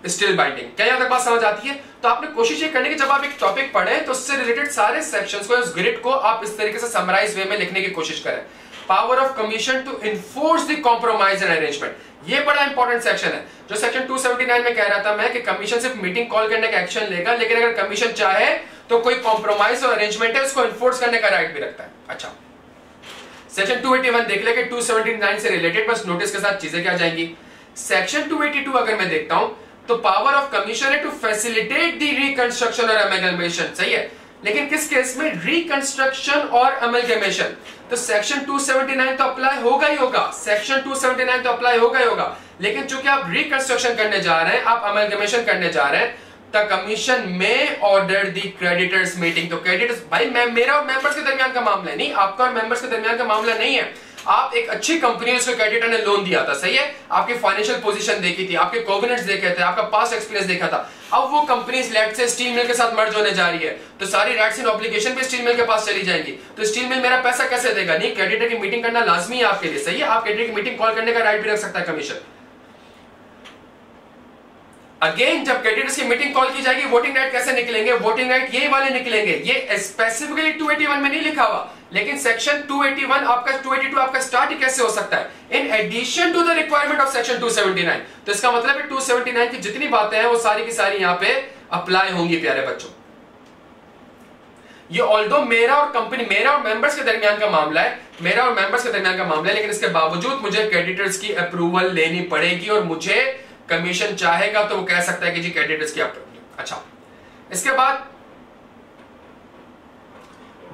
still binding. क्या यहां तक बात समझ आती है? तो आपने कोशिश ये करनी कि जब आप एक टॉपिक पढ़े तो उससे रिलेटेड सारे सेक्शंस को, उस ग्रिड को आप इस तरीके से समराइज वे में लिखने की कोशिश करें। Power of commission to enforce the compromise and arrangement, ये बड़ा इंपॉर्टेंट सेक्शन है। जो सेक्शन 279 में कह रहा था मैं कि कमीशन सिर्फ मीटिंग कॉल करने का एक्शन लेगा, लेकिन अगर कमीशन चाहे तो कोई कॉम्प्रोमाइज और अरेंजमेंट है उसको इन्फोर्स करने का राइट भी रखता है। अच्छा, सेक्शन 281 देख ले कि 279 से रिलेटेड, बस नोटिस के साथ चीजें क्या जाएंगी। सेक्शन 282 अगर मैं देखता हूं तो पावर ऑफ कमीशन है टू फैसिलिटेट द रिकंस्ट्रक्शन और अमेलगमेशन, सही है, लेकिन किस केस में? रिकंस्ट्रक्शन और अमेलगमेशन। तो सेक्शन 279 तो अप्लाई होगा ही होगा, सेक्शन 279 तो अप्लाई होगा ही होगा, लेकिन चूंकि आप रिकंस्ट्रक्शन करने जा रहे हैं, आप अमेलगमेशन करने जा रहे हैं, द कमीशन में ऑर्डर दी क्रेडिटर्स मीटिंग। तो क्रेडिटर्स, भाई मेरा और मेंबर्स के दरमियान का मामला है, नहीं आपका और मेंबर्स के दरमियान का मामला नहीं है। आप एक अच्छी कंपनी, उसको क्रेडिटर ने लोन दिया था, सही है, आपकी फाइनेंशियल पोजीशन देखी थी, आपके कोवेनेंट्स देखे थे, आपका पास्ट एक्सपीरियंस देखा था। अब वो company late say steel mill के साथ मर्ज होने जा रही है, तो सारी राइट्स एंड ऑब्लिगेशन भी स्टील मिल के पास चली जाएंगी, तो स्टील मिल मेरा पैसा कैसे देगा? नहीं, क्रेडिटर की मीटिंग करना लाजमी है आपके लिए, सही है, आप क्रेडिटर की मीटिंग कॉल करने का राइट भी रख सकता है कमीशन। अगेन, जब क्रेडिटर्स की मीटिंग कॉल की जाएगी, वोटिंग राइट कैसे निकलेंगे? वोटिंग राइट यही वाले निकलेंगे, ये स्पेसिफिकली 281 में नहीं लिखा हुआ, लेकिन सेक्शन 281 आपका, 282 आपका स्टार्ट ही कैसे हो सकता है? In addition to the requirement of section 279। तो इसका मतलब है 279 की जितनी बातें हैं वो सारी की सारी यहां पे अप्लाई होंगी प्यारे बच्चों। ये ऑल्दो मेरा और कंपनी, मेरा और मेंबर्स के दरमियान का मामला है, मेरा और मेंबर्स के दरमियान का मामला है, लेकिन इसके बावजूद मुझे क्रेडिटर्स की अप्रूवल लेनी पड़ेगी, और मुझे कमीशन चाहेगा तो वो कह सकता है कि जी क्रेडिटर्स की अप्रूवल। अच्छा, इसके बाद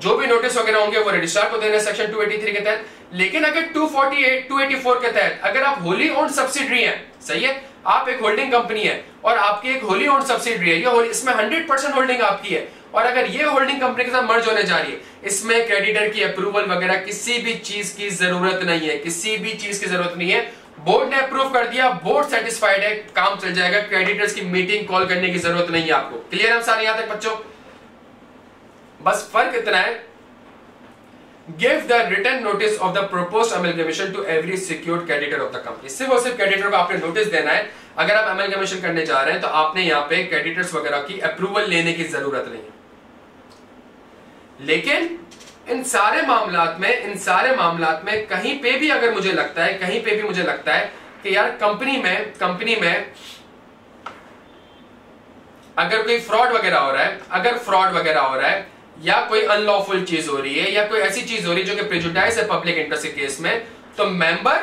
जो भी नोटिस वगैरह होंगे वो रजिस्ट्रार को देना सेक्शन 283 के तहत। लेकिन अगर 248, 284 के तहत अगर आप होली ओन्ड सब्सिडरी हैं, सही है, आप एक होल्डिंग कंपनी है और आपकी एक होली ओन्ड सब्सिडरी है, ये इसमें 100% होल्डिंग आपकी है, और अगर ये होल्डिंग कंपनी के साथ मर्ज होने जा रही है, इसमें क्रेडिटर की अप्रूवल वगैरह किसी भी चीज की जरूरत नहीं है, किसी भी चीज की जरूरत नहीं है। बोर्ड ने अप्रूव कर दिया, बोर्ड सेटिस्फाइड है, काम चल जाएगा, क्रेडिटर्स की मीटिंग कॉल करने की जरूरत नहीं है आपको। क्लियर हम सारे यहां तक बच्चों? बस फर्क इतना है, give the written notice of the proposed amalgamation to every secured creditor of the company. सिर्फ और सिर्फ क्रेडिटर को आपने नोटिस देना है। अगर आप अमेलगमेशन करने जा रहे हैं तो आपने यहां पे क्रेडिटर्स वगैरह की अप्रूवल लेने की जरूरत नहीं है। लेकिन इन सारे मामलात में, कहीं पे भी अगर मुझे लगता है, कि यार कंपनी में अगर कोई फ्रॉड वगैरह हो रहा है, या कोई अनलॉफुल चीज हो रही है, या कोई ऐसी चीज हो रही है जो कि प्रेजुडाइज है पब्लिक इंटरेस्ट के केस में, तो मेंबर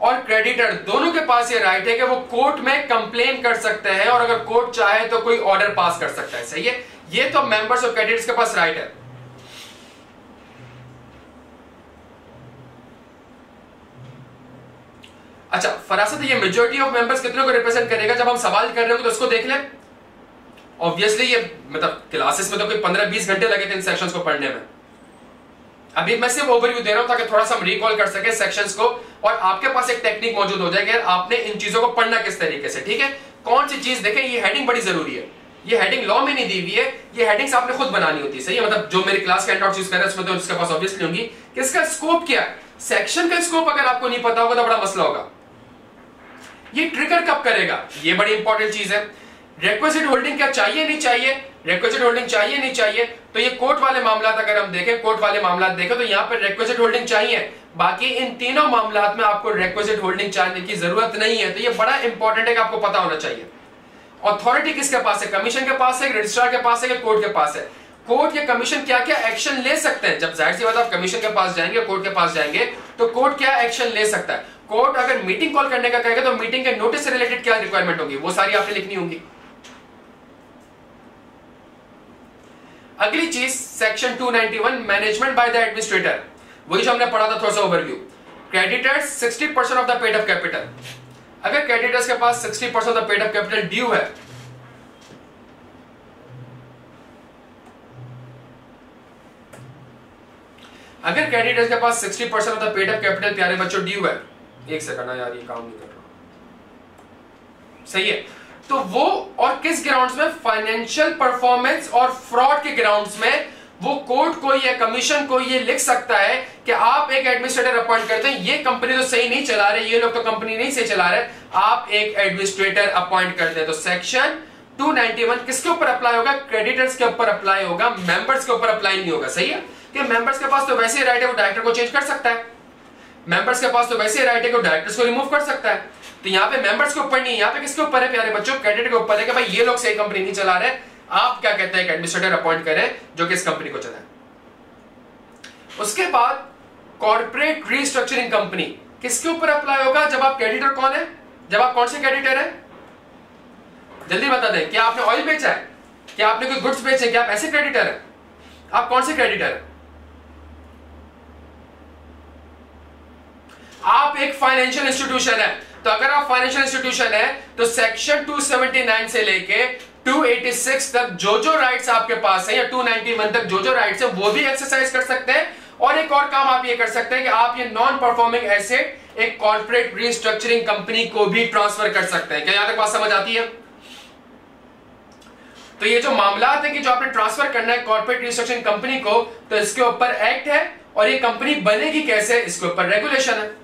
और क्रेडिटर दोनों के पास ये राइट है कि वो कोर्ट में कंप्लेन कर सकते हैं, और अगर कोर्ट चाहे तो कोई ऑर्डर पास कर सकता है, सही है। ये तो मेंबर्स और क्रेडिटर्स के पास राइट है। अच्छा, फरासत ये मेजॉरिटी ऑफ मेंबर्स कितने को रिप्रेजेंट करेगा? जब हम सवाल कर रहे होंगे तो उसको देख लें। ऑब्वियसली ये मतलब क्लासेस में तो कोई 15-20 घंटे लगे थे इन सेक्शंस को पढ़ने में। अभी मैं सिर्फ ओवरव्यू दे रहा हूं ताकि थोड़ा सा हम रिकॉल कर सके सेक्शंस को, और आपके पास एक टेक्निक मौजूद हो जाएगी आपने इन चीजों को पढ़ना किस तरीके से, ठीक है। कौन सी चीज देखें, ये हेडिंग बड़ी जरूरी है, ये हेडिंग लॉ में नहीं दी हुई है, ये हेडिंग्स आपने खुद बनानी होती है, सही है। मतलब जो मेरी क्लास के हैंडआउट्स यूज कर रहे हैं उसमें तो उसके पास ऑब्वियसली होंगी कि इसका स्कोप क्या है। सेक्शन का स्कोप अगर आपको नहीं पता होगा तो बड़ा मसला होगा। ये ट्रिगर कब करेगा, ये बड़ी इंपॉर्टेंट चीज है। रिक्वेस्टेड होल्डिंग क्या चाहिए, नहीं चाहिए? रिक्वेस्टेड होल्डिंग चाहिए, नहीं चाहिए? तो ये कोर्ट वाले मामला अगर हम देखें, तो यहाँ पर रिक्वेस्टेड होल्डिंग चाहिए। बाकी इन तीनों मामला में आपको रिक्वेस्टेड होल्डिंग चाहिए की जरूरत नहीं है। तो ये बड़ा इंपॉर्टेंट है कि आपको पता होना चाहिए। अथॉरिटी किसके पास है? कमीशन के पास है, रजिस्ट्रार के पास है, कि कोर्ट के पास है? कोर्ट या कमीशन क्या क्या एक्शन ले सकते हैं? जब जाहिर सी बात आप कमीशन के पास जाएंगे, कोर्ट के पास जाएंगे, तो कोर्ट क्या एक्शन ले सकता है? कोर्ट अगर मीटिंग कॉल करने का कहेगा तो मीटिंग के नोटिस से रिलेटेड क्या रिक्वायरमेंट होगी वो सारी आपने लिखनी होगी। अगली चीज section 291 management by the administrator, वही जो हमने पढ़ा था, थोड़ा सा overview. Creditors 60% of the paid up capital, अगर क्रेडिटर्स के पास 60% of the paid up capital due है अगर कैंडिडेट के पास 60% of the paid up capital प्यारे बच्चों ड्यू है, एक सेकंड यार ये काम नहीं कर रहा, सही है, तो वो और किस ग्राउंड्स में, फाइनेंशियल परफॉर्मेंस और फ्रॉड के ग्राउंड्स में वो कोर्ट को या कमीशन को ये लिख सकता है कि आप एक एडमिनिस्ट्रेटर अपॉइंट करते हैं, ये कंपनी तो सही नहीं चला रहे, ये लोग तो कंपनी नहीं सही चला रहे, आप एक एडमिनिस्ट्रेटर अपॉइंट करते हैं। तो सेक्शन 291 किसके ऊपर अप्लाई होगा, क्रेडिटर्स के ऊपर अप्लाई होगा, मेंबर्स के ऊपर अप्लाई नहीं होगा, सही है, कि मेंबर्स के पास तो वैसे ही राइट है, वो डायरेक्टर को चेंज कर सकता है, मेंबर्स के पास तो वैसे ही राइट है कि वो डायरेक्टर्स को रिमूव कर सकता है, तो यहाँ पे मेंबर्स के ऊपर नहीं, यहाँ पे किसके ऊपर है प्यारे बच्चों, क्रेडिटर के ऊपर है कि भाई ये लोग सही कंपनी नहीं चला रहे, आप क्या कहते हैं एडमिनिस्ट्रेटर अपॉइंट करें जो कि इस कंपनी को चलाए। उसके बाद कॉर्पोरेट रीस्ट्रक्चरिंग कंपनी किसके ऊपर अप्लाई होगा, जब आप क्रेडिटर कौन है, जब आप कौन से क्रेडिटर हैं, जल्दी बता दें, क्या आपने ऑयल बेचा है, क्या आपने कोई गुड्स बेचे, क्या आप ऐसे क्रेडिटर हैं, आप कौन से क्रेडिटर हैं, आप एक फाइनेंशियल इंस्टीट्यूशन है, तो अगर आप फाइनेंशियल इंस्टीट्यूशन है तो सेक्शन 279 से लेके 286 तक जो राइट्स आपके पास है या 291 तक जो राइट्स है वो भी एक्सरसाइज कर सकते हैं। और एक और काम आप ये कर सकते हैं कि आप ये नॉन परफॉर्मिंग एसेट एक कॉर्पोरेट रीस्ट्रक्चरिंग कंपनी को भी ट्रांसफर कर सकते हैं। क्या यहां तक बात समझ आती है? तो ये जो मामला है कि जो आपने ट्रांसफर करना है कॉर्पोरेट रीस्ट्रक्चरिंग कंपनी को, तो इसके ऊपर एक्ट है और ये कंपनी बनेगी कैसे इसके ऊपर रेगुलेशन है।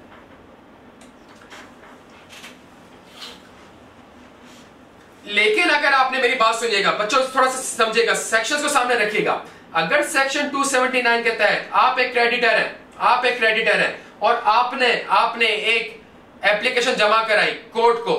लेकिन अगर आपने मेरी बात सुनिएगा बच्चों, थोड़ा सा समझिएगा, सेक्शंस को सामने रखिएगा। अगर सेक्शन 279 के तहत आप एक क्रेडिटर हैं, आप एक क्रेडिटर हैं और आपने एक एप्लीकेशन जमा कराई कोर्ट को,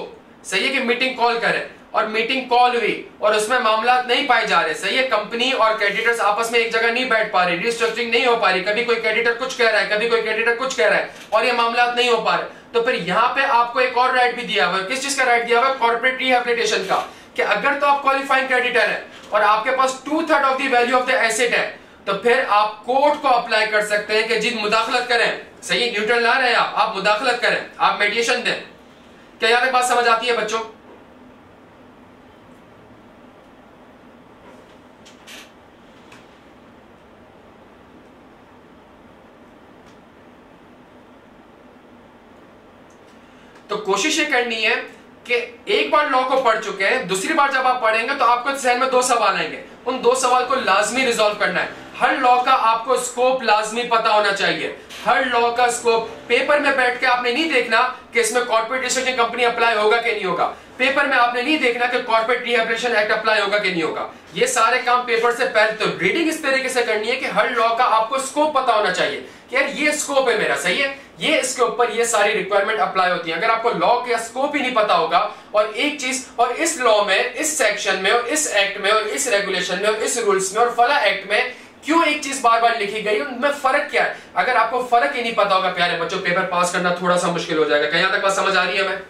सही है, कि मीटिंग कॉल करें और मीटिंग कॉल हुई और उसमें मामला नहीं पाए जा रहे, सही है, कंपनी और क्रेडिटर्स आपस में एक जगह नहीं बैठ पा रही, रिस्ट्रक्चरिंग नहीं हो पा रही, कभी कोई क्रेडिटर कुछ कह रहा है, कभी कोई क्रेडिटर कुछ कह रहा है और ये मामला नहीं हो पा रहे, तो फिर यहाँ पे आपको एक और राइट भी दिया हुआ है। किस चीज का राइट दिया हुआ है? कॉर्पोरेट रिहैबिलिटेशन का, कि अगर तो आप क्वालिफाइंग क्रेडिटर है और आपके पास 2/3 of the value of the asset है, तो फिर आप कोर्ट को अप्लाई कर सकते हैं कि जी मुदाखलत करें, सही, न्यूट्रल ना रहे आप मुदाखलत करें, आप मेडिएशन दें। क्या यहाँ तक बात समझ आती है बच्चों? तो कोशिश ये करनी है कि एक बार लॉ को पढ़ चुके हैं, दूसरी बार जब आप पढ़ेंगे तो आपको जहन में 2 सवाल आएंगे, उन 2 सवाल को लाजमी रिजॉल्व करना है। हर लॉ का आपको स्कोप लाजमी पता होना चाहिए, हर लॉ का स्कोप। पेपर में बैठ के आपने नहीं देखना कि इसमें कॉर्पोरेट रिस्ट्रक्चरिंग कंपनी अप्लाई होगा कि नहीं होगा, पेपर में आपने नहीं देखना कि कॉर्पोरेट रिहैबिलिटेशन एक्ट अप्लाई होगा कि नहीं होगा, ये सारे काम पेपर से पहले। तो रीडिंग इस तरीके से करनी है कि हर लॉ का आपको स्कोप पता होना चाहिए कि यार ये स्कोप है मेरा, सही है, ये इसके ऊपर ये सारी रिक्वायरमेंट अप्लाई होती है। अगर आपको लॉ का स्कोप ही नहीं पता होगा और एक चीज, और इस लॉ में, इस सेक्शन में और इस एक्ट में और इस रेगुलेशन में और इस रूल्स में और फला एक्ट में क्यों एक चीज बार बार लिखी गई, उनमें फर्क क्या है, अगर आपको फर्क ही नहीं पता होगा प्यारे बच्चों, पेपर पास करना थोड़ा सा मुश्किल हो जाएगा। कहीं तक बात समझ आ रही है? मैं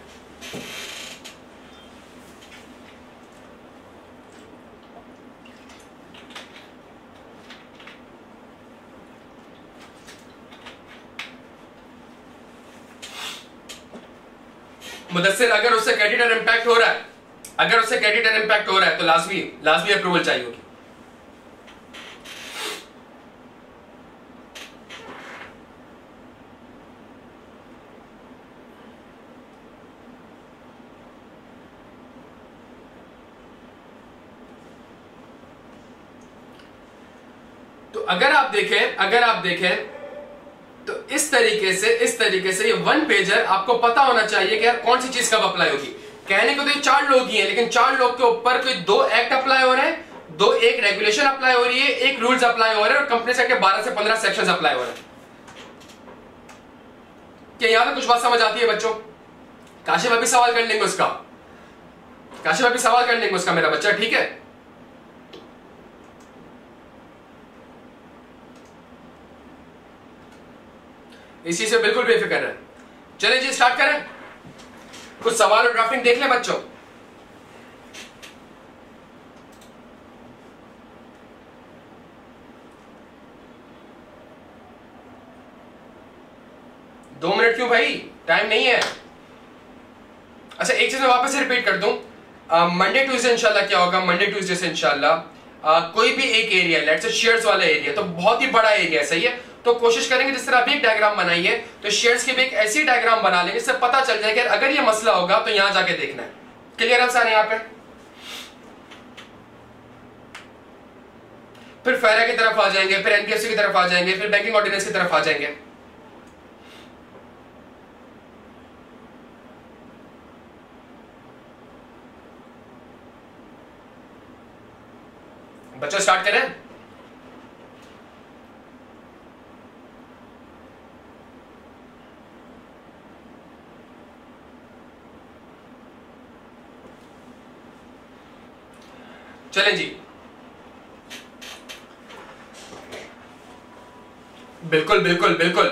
मुदस्सिर, अगर उससे क्रेडिटर इंपैक्ट हो रहा है, अगर उससे क्रेडिटर इंपैक्ट हो रहा है तो लाजमी अप्रूवल चाहिए होगी। तो अगर आप देखें तो इस तरीके से ये 1 पेजर आपको पता होना चाहिए कि यार कौन सी चीज कब अप्लाई होगी। कहने को तो ये 4 लोग ही हैं, लेकिन 4 लोग के ऊपर कोई 2 एक्ट अप्लाई हो रहे हैं, 2 रेगुलेशन अप्लाई हो रही है, 1 रूल्स अप्लाई हो रहे हैं और कंपनी एक्ट के 12 से 15 सेक्शंस अप्लाई हो रहे हैं। क्या यहां तक कुछ बात समझ आती है बच्चों? काशिफ अभी सवाल कर लेंगे उसका, मेरा बच्चा, ठीक है। इसी से बिल्कुल बेफिक्र है। चलिए जी स्टार्ट करें, कुछ सवाल और ड्राफ्टिंग देख लें बच्चों। दो मिनट क्यों भाई, टाइम नहीं है। अच्छा एक चीज मैं वापस से रिपीट कर दूं, मंडे ट्यूसडे इंशाल्लाह क्या होगा, मंडे ट्यूसडे से इंशाल्लाह कोई भी एक एरिया, लेट्स से शेयर्स वाला एरिया तो बहुत ही बड़ा एरिया है, सही है, तो कोशिश करेंगे जिस तरह अभी एक डायग्राम बनाइए तो शेयर्स की भी एक ऐसी डायग्राम बना लेंगे जिससे पता चल जाएगा अगर ये मसला होगा तो यहां जाके देखना है। क्लियर है सारे? यहां पे फिर फेरा की तरफ आ जाएंगे, फिर एनपीएफसी की तरफ आ जाएंगे, फिर बैंकिंग ऑर्डिनेंस की तरफ आ जाएंगे। बच्चों स्टार्ट करें। चले जी, बिल्कुल बिल्कुल बिल्कुल।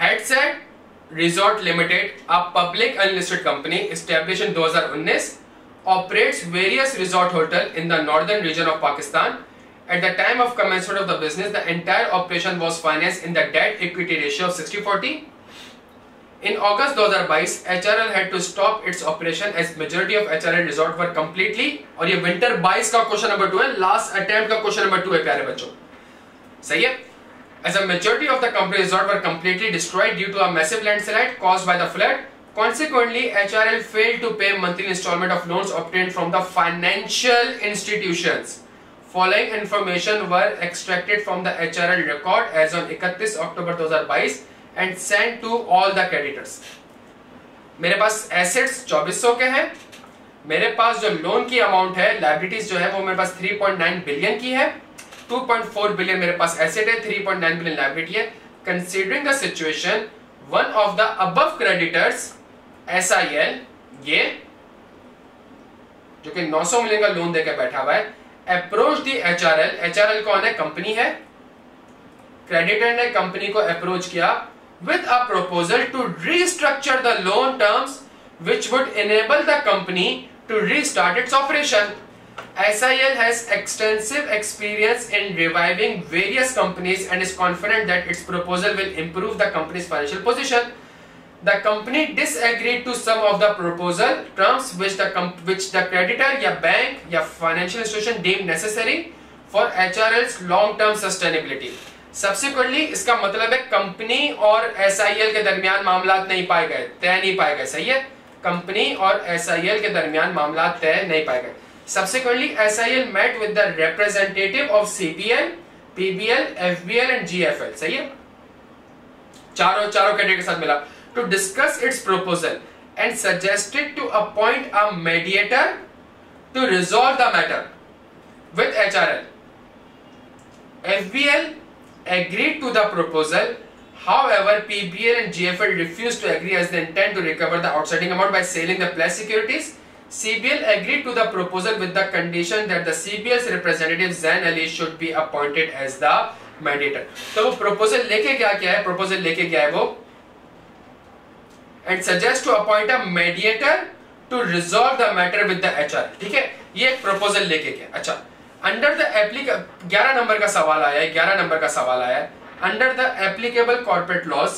Headset resort limited a public unlisted company establish in 2019 operates various resort hotel in the northern region of Pakistan. At the time of commencement of the business, the entire operation was financed in the debt equity ratio of 60-40. In August 2022, HRL had to stop its operation as majority of HRL resort were completely. और ये winter 22 का question number 2 है, last attempt का question number 2 है प्यारे बच्चों, सही है? As a majority of the company resort were completely destroyed due to a massive landslide caused by the flood. Consequently, HRL failed to pay monthly installment of loans obtained from the financial institutions. Following information were extracted from the HRL record as on 31 October 2022 and sent to all the creditors. मेरे पास assets 2400 के हैं, मेरे पास जो loan की amount है, liabilities जो है वो मेरे पास 3.9 billion की है, 2.4 billion मेरे पास asset है, 3.9 billion liability है. Considering the situation, one of the above creditors SIL, ये जो कि 900 मिलियन का लोन देकर बैठा हुआ है, अप्रोच दी HRL, HRL कौन है? कंपनी है। क्रेडिटर ने कंपनी को अप्रोच किया with a proposal to restructure the loan terms which would enable the company to restart its operation. SIL has extensive experience in reviving various companies and is confident that its proposal will improve the company's financial position. The company disagreed to some of the proposal terms which the creditor या bank या financial institution deemed necessary for HRL's long-term sustainability. Subsequently, इसका मतलब है company और SIL के दरमियान मामलात नहीं पाए गए, तय नहीं पाए गए, सही है? कंपनी और SIL के दरमियान मामलात तय नहीं पाए गए। Subsequently, SIL met with the representative of CPL, PBL, FBL and GFL, सही है? चारों कैडेट के साथ मिला to discuss its proposal and suggested to appoint a mediator to resolve the matter with HRL. FBL agreed to the proposal, however, PBL and GFL refused to agree as they intend to recover the outstanding amount by selling the pledged securities. CBL agreed to the proposal with the condition that the CBL's representative Zain Ali should be appointed as the mediator. तो वो proposal लेके क्या है? Proposal लेके क्या है वो? And suggest to appoint a mediator to resolve the matter with the HR. ठीक है? ये proposal लेके क्या? अच्छा, under the applicable 11 नंबर का सवाल आया है, 11 नंबर का सवाल आया है. Under the applicable corporate laws,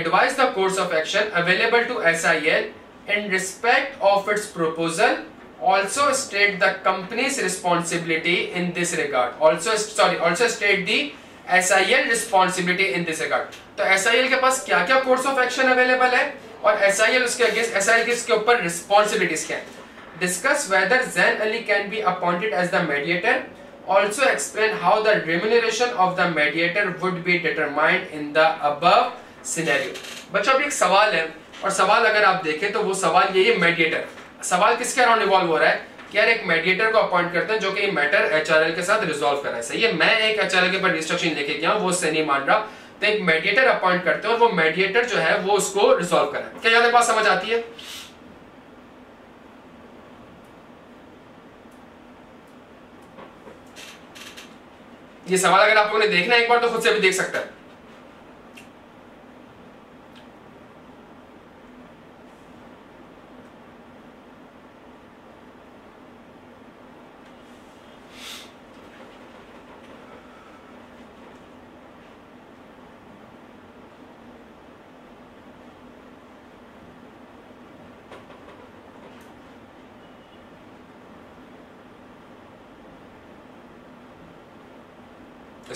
advise the course of action available to SIL in respect of its proposal. Also state the company's responsibility in this regard. Also state the SIL responsibility in this regard. तो SIL के पास क्या क्या course of action available है और SIL उसके against SIL के ऊपर responsibilities क्या है? Discuss whether Zain Ali can be appointed as the mediator. Also explain how the remuneration of the mediator would be determined in the above scenario. बच्चों अभी एक सवाल है और सवाल अगर आप देखें तो वो सवाल ये मेडिएटर, सवाल किसके अराउंड इवॉल्व हो रहा है कि यार एक मेडिएटर को अपॉइंट करते हैं जो कि मैटर एचआरएल के साथ रिजॉल्व कर रहा है, सही है? मैं एक एचआरएल के ऊपर रिस्ट्रक्शन लेके गया हूं, वो उससे नहीं मान रहा, तो एक मेडिएटर अपॉइंट करते हैं और वो मेडिएटर जो है वो उसको रिजॉल्व कर रहा है। क्या यहां तक बात समझ आती है? ये सवाल अगर आप लोगों ने देखना है एक बार तो खुद से भी देख सकता है।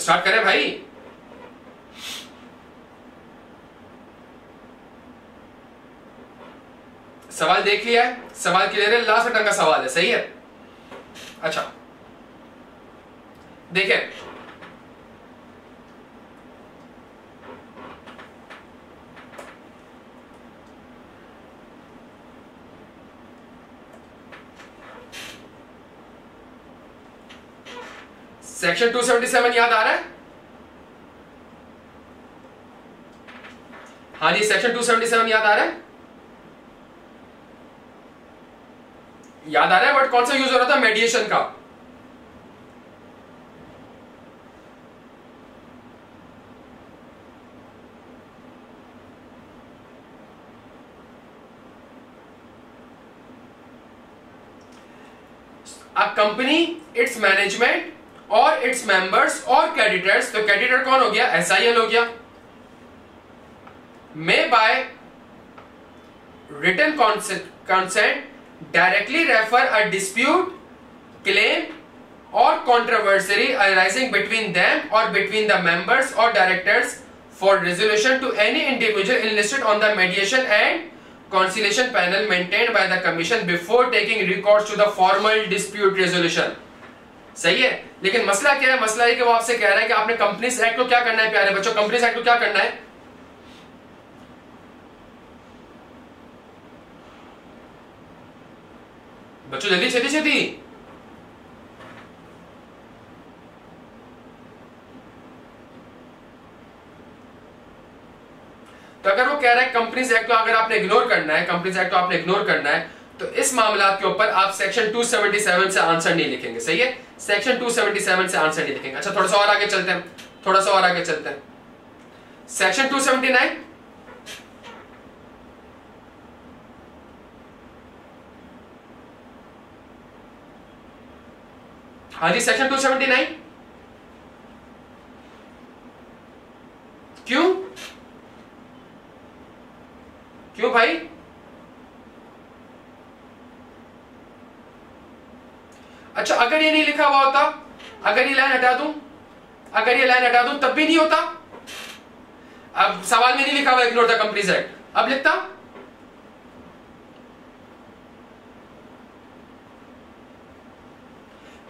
स्टार्ट करें भाई। सवाल देख लिया है, सवाल क्लियर है, लास्ट रटन का सवाल है, सही है। अच्छा देखें, सेक्शन 277 याद आ रहा है? हाँ जी, सेक्शन 277 याद आ रहा है? याद आ रहा है, बट कौन सा यूज हो रहा था? मेडिएशन का। अ कंपनी, इट्स मैनेजमेंट और इट्स मेंबर्स और क्रेडिटर्स, तो क्रेडिटर कौन हो गया? एसआईएल हो गया। May by written consent directly refer a dispute, claim और कॉन्ट्रोवर्सरी अराइजिंग बिटवीन देम और बिटवीन द मेंबर्स और directors for resolution to any individual enlisted on the mediation and conciliation panel maintained by the commission before taking records to the formal dispute resolution. सही है, लेकिन मसला क्या है? मसला ये कि वो आपसे कह रहा है कि आपने कंपनीज एक्ट को क्या करना है। प्यारे बच्चों, कंपनीज एक्ट को क्या करना है? बच्चों जल्दी जल्दी जल्दी, तो अगर वो कह रहा है कंपनीज एक्ट को अगर आपने इग्नोर करना है, कंपनीज एक्ट को आपने इग्नोर करना है, तो इस मामला के ऊपर आप सेक्शन 277 से आंसर नहीं लिखेंगे। सही है, सेक्शन 277 से आंसर नहीं लिखेंगे। अच्छा थोड़ा सा और आगे चलते हैं, थोड़ा सा और आगे चलते हैं। सेक्शन 279, हाँ जी सेक्शन 279। क्यों क्यों भाई? अच्छा अगर ये नहीं लिखा हुआ होता, अगर ये लाइन हटा दूं, अगर ये लाइन हटा दूं तब भी नहीं होता। अब सवाल में नहीं लिखा हुआ इग्नोर द कंपनीज एक्ट, अब लिखता।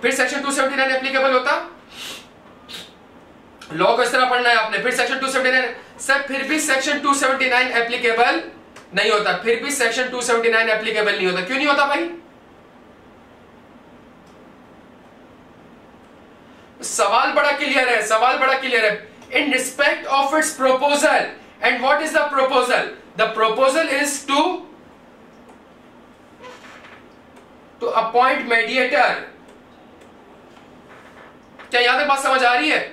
फिर सेक्शन 279 एप्लीकेबल होता। लॉ को इस तरह पढ़ना है आपने, फिर सेक्शन 279 सर, फिर भी सेक्शन 279 एप्लीकेबल नहीं होता, फिर भी सेक्शन 279 एप्लीकेबल नहीं होता। क्यों नहीं होता भाई? सवाल बड़ा क्लियर है, सवाल बड़ा क्लियर है। In respect of its proposal, and what is the proposal? The proposal is to appoint mediator. क्या याद है, बात समझ आ रही है?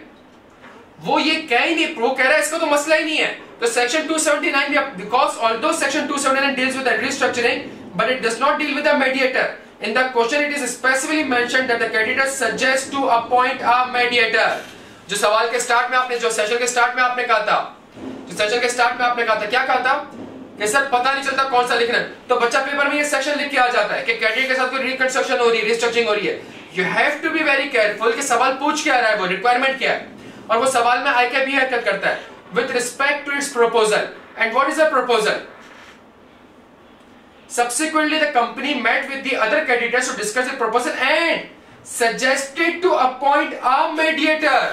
वो ये कह ही नहीं, प्रूव कह रहा है इसका तो मसला ही नहीं है। तो section 279, because although section 279 deals with the restructuring, but it does not deal with the mediator. In the question, it is specifically mentioned that the creditor suggests to appoint a mediator. जो सवाल के start में आपने, जो session के start में आपने कहा था, जो सेशन के स्टार्ट में आपने कहा था, क्या कहा था कि सर पता नहीं चलता कौन सा लिखना है, तो बच्चा पेपर में ये सेक्शन लिख के आ जाता है कि क्रेडिटर के साथ कोई रिकंस्ट्रक्शन हो रही है, रिस्ट्रक्चरिंग हो रही है। You have to be very careful कि सवाल पूछ क्या रहा है, वो रिक्वायरमेंट क्या है, और वो सवाल में आई क्या भी हरकत करता है। With respect to its proposal, and what is the proposal? Subsequently the company met with the other creditors to discuss the proposal and suggested to appoint a mediator.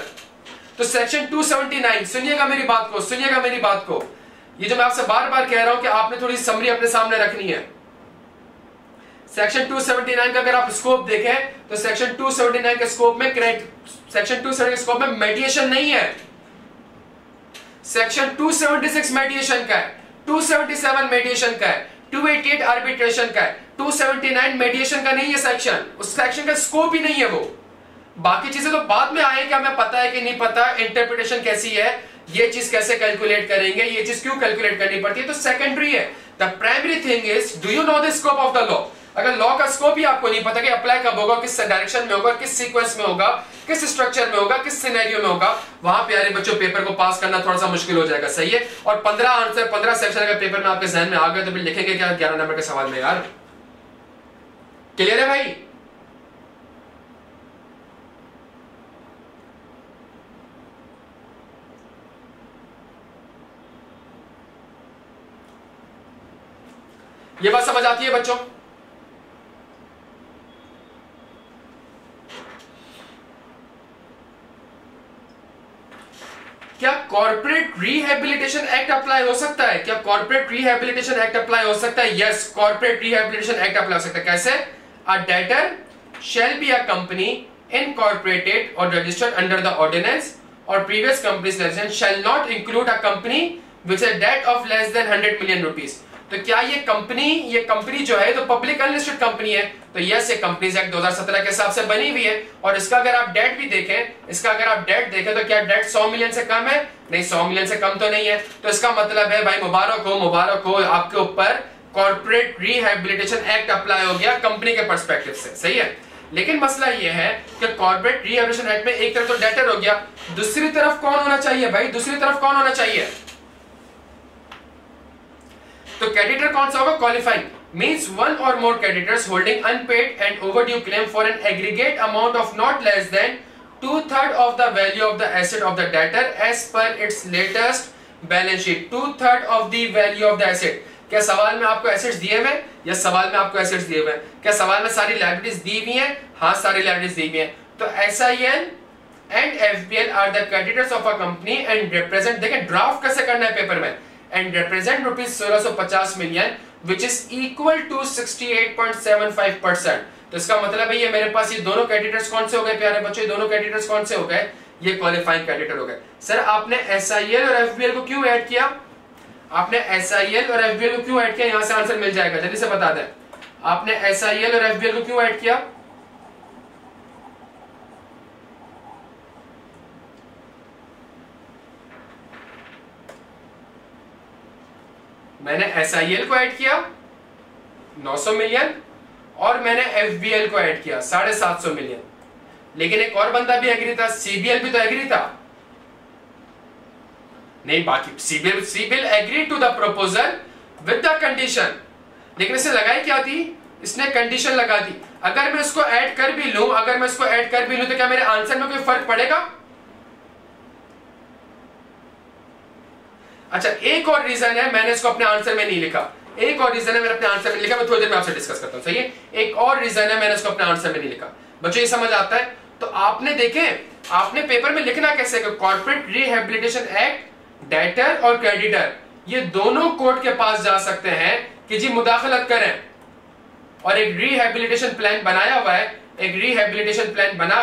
तो सेक्शन 279, सुनिएगा मेरी बात को, सुनिएगा मेरी बात को, ये जो मैं आपसे बार बार कह रहा हूं कि आपने थोड़ी समरी अपने सामने रखनी है। सेक्शन 279 का अगर आप स्कोप देखें तो सेक्शन 279 के स्कोप में मेडिएशन नहीं है। सेक्शन 276 मेडिएशन का है, 277 मेडिएशन का है, 288 आर्बिट्रेशन का है, 279 मेडिएशन का नहीं है सेक्शन, उस सेक्शन का स्कोप ही नहीं है। वो बाकी चीजें तो बाद में आए, क्या हमें पता है कि नहीं पता, इंटरप्रिटेशन कैसी है, ये चीज कैसे कैलकुलेट करेंगे, ये चीज क्यों कैलकुलेट करनी पड़ती है, तो सेकेंडरी है। The primary thing is do you know the scope of the law. अगर लॉ का स्कोप ही आपको नहीं पता कि अप्लाई कब होगा, किस डायरेक्शन में होगा, किस सीक्वेंस में होगा, किस स्ट्रक्चर में होगा, किस सिनेरियो में होगा, वहां प्यारे बच्चों पेपर को पास करना थोड़ा सा मुश्किल हो जाएगा। सही है, और 15 आंसर, 15 सेक्शन अगर पेपर में आपके जहन में आ गए तो फिर लिखेंगे क्या 11 नंबर के सवाल में? यार क्लियर है भाई? ये बात समझ आती है बच्चों? क्या कॉर्पोरेट रिहैबिलिटेशन एक्ट अप्लाई हो सकता है? क्या कॉर्पोरेट रिहैबिलिटेशन एक्ट अप्लाई हो सकता है? Yes, corporate rehabilitation act apply हो सकता है। कैसे? A debtor shall be a company incorporated or registered under the ordinance or previous companies licence shall not include a company which a debt of less than 100 million rupees. तो क्या ये company जो है तो पब्लिक अनलिस्टेड कंपनी है, तो yes ये companies act 2017 के हिसाब से बनी हुई है। और इसका अगर आप डेट भी देखें, इसका अगर आप डेट देखें तो क्या डेट 100 मिलियन से कम है? नहीं, 100 मिलियन से कम तो नहीं है। तो इसका मतलब है भाई मुबारक हो, आपके ऊपर कॉर्पोरेट रिहैबिलिटेशन एक्ट अप्लाई हो गया कंपनी के पर्सपेक्टिव से, सही है। लेकिन मसला यह है कि कॉर्पोरेट रिहैबिलिटेशन एक्ट में एक तरफ तो डेटर हो गया, दूसरी तरफ कौन होना चाहिए भाई? दूसरी तरफ कौन होना चाहिए? तो creditor कौन सा होगा? Qualifying means one or more creditors holding unpaid and overdue claim for an aggregate amount of not less than 2/3 of the value of the asset of the debtor as per its latest balance sheet। 2/3 of the value of the asset। क्या सवाल में आपको assets दिए हुए हैं? Yes, सवाल में आपको assets दिए हुए हैं। क्या सवाल में सारी liabilities दी हुई हैं? हाँ, सारी liabilities दी हुई हैं। तो SIN and FBL are the creditors of a company and represent, देखें ड्राफ्ट कैसे करना है पेपर में, and represent rupees 1650 million which is equal to 68.75%। तो इसका मतलब है ये मेरे पास ये दोनों क्रेडिटर्स कौन से हो गए प्यारे बच्चों? ये दोनों क्रेडिटर्स कौन से हो गए? ये क्वालिफाइंग क्रेडिटर हो गए। सर आपने SIL और FBL को क्यों ऐड किया? आपने SIL और FBL को क्यों ऐड किया? यहां से आंसर मिल जाएगा, जल्दी से बता दें आपने SIL और FBL को क्यों ऐड किया? मैंने SIL को ऐड किया 900 मिलियन और मैंने FBL को ऐड किया 750 मिलियन। लेकिन एक और बंदा भी एग्री था, CBL भी तो एग्री था। नहीं, बाकी CBL agree to the proposal with the condition. लेकिन इसने लगाई क्या थी? इसने कंडीशन लगा दी। अगर मैं इसको ऐड कर भी लूं, तो क्या मेरे आंसर में कोई फर्क पड़ेगा? अच्छा, एक और रीजन है, मैंने इसको अपने आंसर में नहीं लिखा। एक और रीजन है मैंने अपने आंसर में लिखा, मैं थोड़ी देर में आपसे डिस्कस करता हूं, सही है। एक और रीजन है मैंने इसको अपने आंसर में नहीं लिखा। बच्चों ये समझ आता है? तो आपने देखे आपने पेपर में लिखना कैसे, कॉर्पोरेट रिहैबिलिटेशन एक्ट, डेटर और क्रेडिटर ये दोनों कोर्ट के पास जा सकते हैं कि जी मुदाखलत करें। और एक रिहैबिलिटेशन प्लान बनाया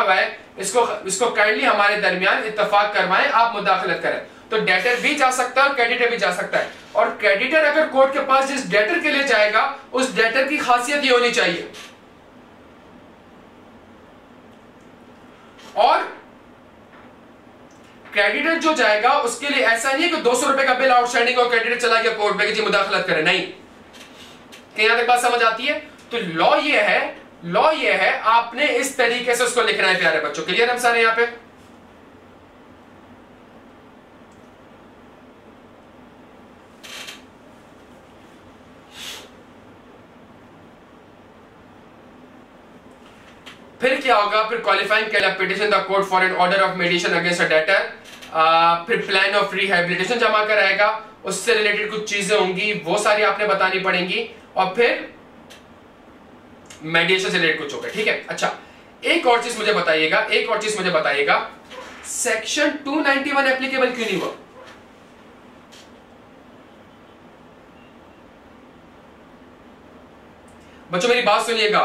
हुआ है, इसको काइंडली हमारे दरमियान इत्तफाक करवाएं, आप मुदाखलत करें। तो डेटर भी जा सकता है और क्रेडिटर भी जा सकता है। और क्रेडिटर अगर कोर्ट के पास जिस डेटर के लिए जाएगा, उस डेटर की खासियत ये होनी चाहिए। और क्रेडिटर जो जाएगा उसके लिए ऐसा नहीं है कि 200 रुपए का बिल आउटस्टैंडिंग और क्रेडिटर चला गया कोर्ट में कि जी मुदाखलत करे, नहीं। यहां तक बात समझ आती है? तो लॉ ये है, आपने इस तरीके से उसको लिखना है प्यारे बच्चों। क्लियर हम सारे यहां पर? फिर क्या होगा? फिर qualifying petition the court for an order of mediation against a debtor, फिर प्लान ऑफ रिहैबिलिटेशन जमा कराएगा, उससे रिलेटेड कुछ चीजें होंगी वो सारी आपने बतानी पड़ेंगी, और फिर मेडिएशन से रिलेटेड कुछ होगा, ठीक है। अच्छा, एक और चीज मुझे बताइएगा, सेक्शन 291 एप्लीकेबल क्यों नहीं हुआ? बच्चों मेरी बात सुनिएगा,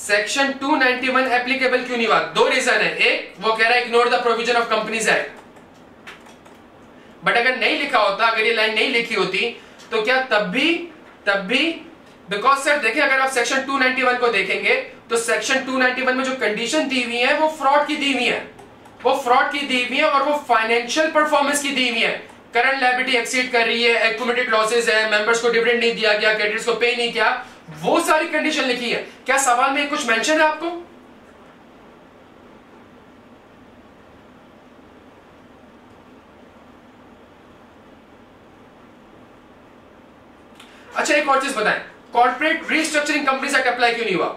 सेक्शन 291 एप्लीकेबल क्यों नहीं हुआ? दो रीजन है। एक, वो कह रहा है ignore the provision of companies act. But अगर नहीं लिखा होता, अगर ये लाइन नहीं लिखी होती तो क्या तब भी बिकॉज सर देखिए, अगर आप सेक्शन 291 को देखेंगे तो सेक्शन 291 में जो कंडीशन दी हुई है वो फ्रॉड की दी हुई है और वो फाइनेंशियल परफॉर्मेंस की दी हुई है। करंट लायबिलिटी एक्सीड कर रही है, एक्यूमुलेटेड लॉसेस है, मेंबर्स को डिविडेंड नहीं दिया गया, क्रेडिटर्स को पे नहीं किया, वो सारी कंडीशन लिखी है। क्या सवाल में कुछ मेंशन है आपको? अच्छा, एक और चीज बताएं, corporate restructuring companies act apply क्यों नहीं हुआ?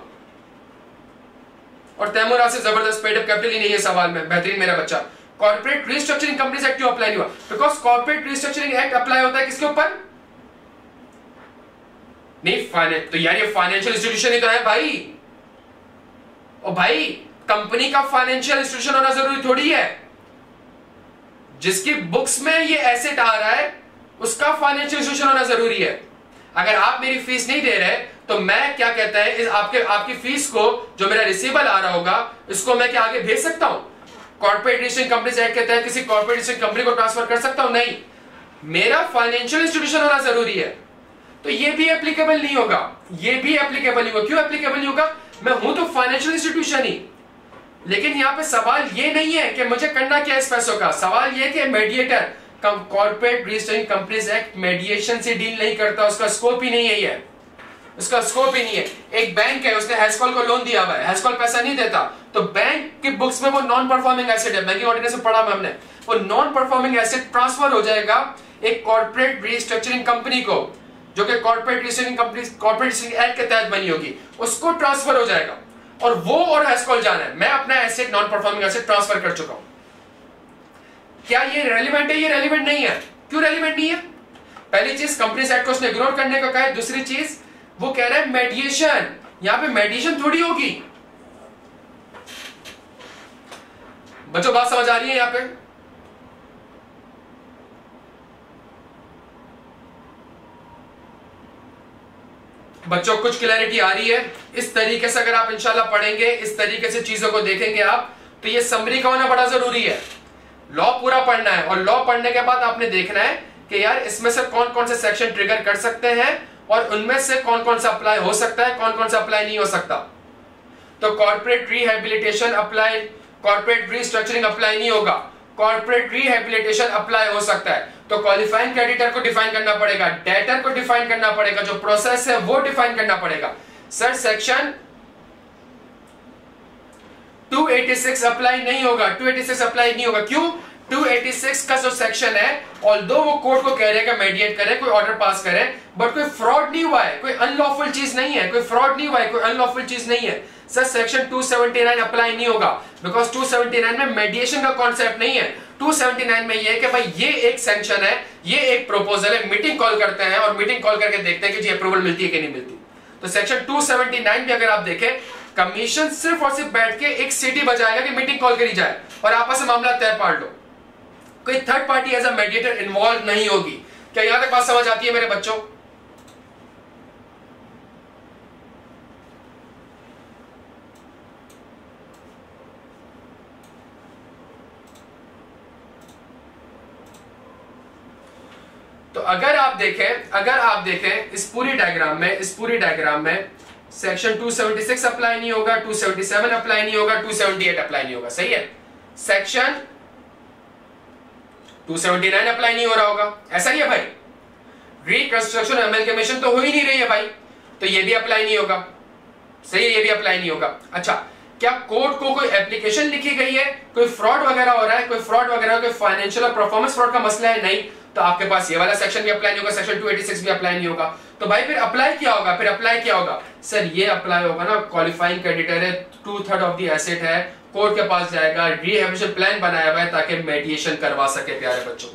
और तैमूर से जबरदस्त पेड अप कैपिटल ही नहीं है सवाल में, बेहतरीन मेरा बच्चा। कॉर्पोरेट रिस्ट्रक्चरिंग कंपनीज एक्ट क्यों अप्लाई नहीं हुआ? Because corporate restructuring act apply होता है किसके ऊपर? नहीं फाइनेंस, तो यार ये फाइनेंशियल इंस्टीट्यूशन ही तो है भाई। और भाई कंपनी का फाइनेंशियल इंस्टीट्यूशन होना जरूरी थोड़ी है। जिसकी बुक्स में ये एसेट आ रहा है उसका फाइनेंशियल इंस्टीट्यूशन होना जरूरी है। अगर आप मेरी फीस नहीं दे रहे तो मैं क्या कहता है इस आपकी फीस को जो मेरा रिसीवल आ रहा होगा इसको मैं क्या आगे भेज सकता हूं? कॉर्पोरेट रिस्ट्रक्चरिंग कंपनीज एक्ट कहता है किसी कॉर्पोरेट रिस्ट्रक्चरिंग कंपनी को ट्रांसफर कर सकता हूं? नहीं, मेरा फाइनेंशियल इंस्टीट्यूशन होना जरूरी है। तो ये भी एप्लीकेबल नहीं होगा, ये भी एप्लीकेबल नहीं होगा। क्यों एप्लीकेबल नहीं होगा? मैं हूं तो फाइनेंशियल इंस्टीट्यूशन ही। लेकिन यहां पे सवाल ये नहीं है कि मुझे करना क्या है इस पैसों का, सवाल ये कि mediator corporate restructuring companies act mediation से डील नहीं करता, उसका स्कोप ही नहीं है। ये उसका स्कोप ही नहीं है। एक बैंक है, उसने हैस्कॉल को लोन दिया हुआ है, हैस्कॉल पैसा नहीं देता, तो बैंक की बुक्स में वो नॉन परफॉर्मिंग एसेट है। बैंकिंग ऑर्डिनेंस में पढ़ा हमने, वो नॉन परफॉर्मिंग एसेट ट्रांसफर हो जाएगा एक कॉर्पोरेट रिस्ट्रक्चरिंग कंपनी को, जो कि corporate restructuring company corporate restructuring act के तहत बनी होगी, उसको ट्रांसफर हो जाएगा। और वो और हैस्कॉल जाना है, मैं अपना asset non performing asset transfer कर चुका हूं। क्या ये रेलिवेंट है? ये रेलिवेंट नहीं है। क्यों रेलिवेंट नहीं है? पहली चीज कंपनी एक्ट को उसने इग्नोर करने को कहा है, दूसरी चीज वो कह रहा है मेडिएशन, यहां पे मेडिएशन थोड़ी होगी। बच्चों बात समझ आ रही है? यहां पे बच्चों कुछ क्लैरिटी आ रही है? इस तरीके से अगर आप इंशाल्लाह पढ़ेंगे, इस तरीके से चीजों को देखेंगे आप, तो ये समरी का होना बड़ा जरूरी है। लॉ पूरा पढ़ना है और लॉ पढ़ने के बाद आपने देखना है कि यार इसमें से कौन कौन से सेक्शन ट्रिगर कर सकते हैं और उनमें से कौन कौन सा अप्लाई हो सकता है, कौन कौन सा अप्लाई नहीं हो सकता। तो corporate rehabilitation apply, corporate restructuring apply नहीं होगा, कॉर्पोरेट रिहैबिलिटेशन अप्लाई हो सकता है। तो क्वालिफाइंग क्रेडिटर को डिफाइन करना पड़ेगा, डेटर को डिफाइन करना पड़ेगा, जो प्रोसेस है वो डिफाइन करना पड़ेगा। सर सेक्शन 286 अप्लाई नहीं होगा, 286 अप्लाई नहीं होगा। क्यों? 286 का जो सेक्शन है, ऑल्दो वो कोर्ट को कह रहेगा मेडिएट करे, कोई ऑर्डर पास करे, बट कोई फ्रॉड नहीं हुआ है, कोई अनलॉफुल चीज नहीं है, कोई फ्रॉड नहीं हुआ है, कोई अनलॉफुल चीज नहीं है। सर सेक्शन 279 अप्लाई नहीं होगा, बिकॉज 279 में मेडिएशन का कॉन्सेप्ट नहीं है। 279 में ये है कि भाई ये एक सेक्शन है, ये एक प्रोपोजल है, मीटिंग कॉल करते हैं और मीटिंग कॉल करके देखते हैं कि जी अप्रूवल मिलती है कि नहीं मिलती। तो सेक्शन 279 में अगर आप देखें, कमीशन सिर्फ और सिर्फ बैठ के एक सीटी बजाएगा कि मीटिंग कॉल करी जाए और आपस में मामला तय पार लो, कोई third party as a mediator involve नहीं होगी। क्या यहां तक बात समझ आती है मेरे बच्चों? तो अगर आप देखें इस पूरी डायग्राम में सेक्शन 276 अप्लाई नहीं होगा, 277 अप्लाई नहीं होगा, 278 अप्लाई नहीं होगा, सही है। सेक्शन 279 अप्लाई नहीं हो रहा होगा, ऐसा ही है भाई। रिकंस्ट्रक्शन एमलगमेशन तो हो ही नहीं रही है भाई, तो ये भी अप्लाई नहीं होगा, सही है, ये भी अप्लाई नहीं होगा। अच्छा, क्या कोर्ट को कोई एप्लीकेशन लिखी गई है, कोई फ्रॉड वगैरह हो रहा है, कोई फ्रॉड वगैरह, कोई फाइनेंशियल और परफॉर्मेंस फ्रॉड का मसला है? नहीं, तो आपके पास ये वाला सेक्शन भी अप्लाई नहीं होगा, सेक्शन 286 भी अप्लाई नहीं होगा। तो भाई फिर अप्लाई क्या होगा? सर ये अप्लाई होगा ना, क्वालिफाइंग क्रेडिटर है, 2/3 ऑफ द एसेट है, कोर्ट के पास जाएगा, रिहैबिलिटेशन प्लान बनाया हुआ है ताकि मेडिएशन करवा सके। प्यारे बच्चों,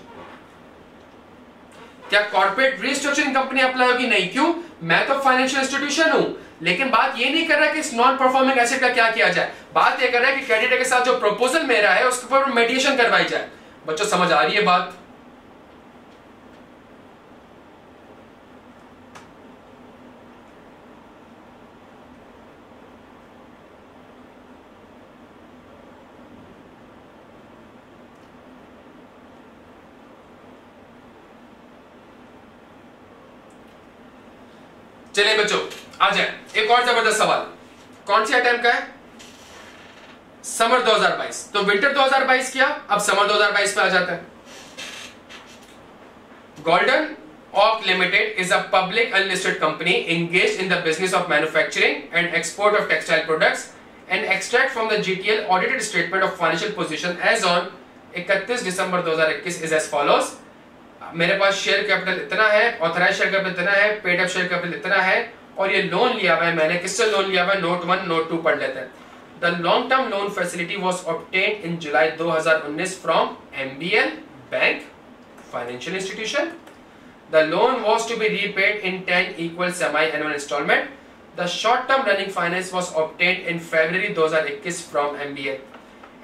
क्या कॉर्पोरेट रिस्ट्रक्चरिंग कंपनी अप्लाई होगी? नहीं। क्यों? मैं तो फाइनेंशियल इंस्टीट्यूशन हूं, लेकिन बात ये नहीं कर रहा कि इस नॉन परफॉर्मिंग एसेट का क्या किया जाए, बात यह कर रहा है कि क्रेडिटर के साथ जो प्रपोजल मेरा है उसके ऊपर मेडिएशन करवाई जाए। बच्चों समझ आ रही है बात? चलिए बच्चों आ जाए एक और जबरदस्त सवाल। कौन सी अटेम्प्ट का है? समर 2022। तो विंटर 2022 किया, अब समर 2022 पे आ जाता है। Golden Oak Limited is a public unlisted company engage in the business of manufacturing and export of textile products and extract from the GTL audited statement of financial position as on 31 December 2021 is as follows. मेरे पास share capital इतना है, authorise share capital इतना है, paid up share capital इतना है, और ये लोन लिया हुआ है मैंने। किससे लोन लिया हुआ है? नोट 1 नोट 2 पढ़ लेते हैं। The long-term loan facility was obtained in July 2019 from MBL Bank Financial Institution. The loan was to be repaid in 10 equal semi-annual installment. The short-term running finance was obtained in February 2021 from MBL.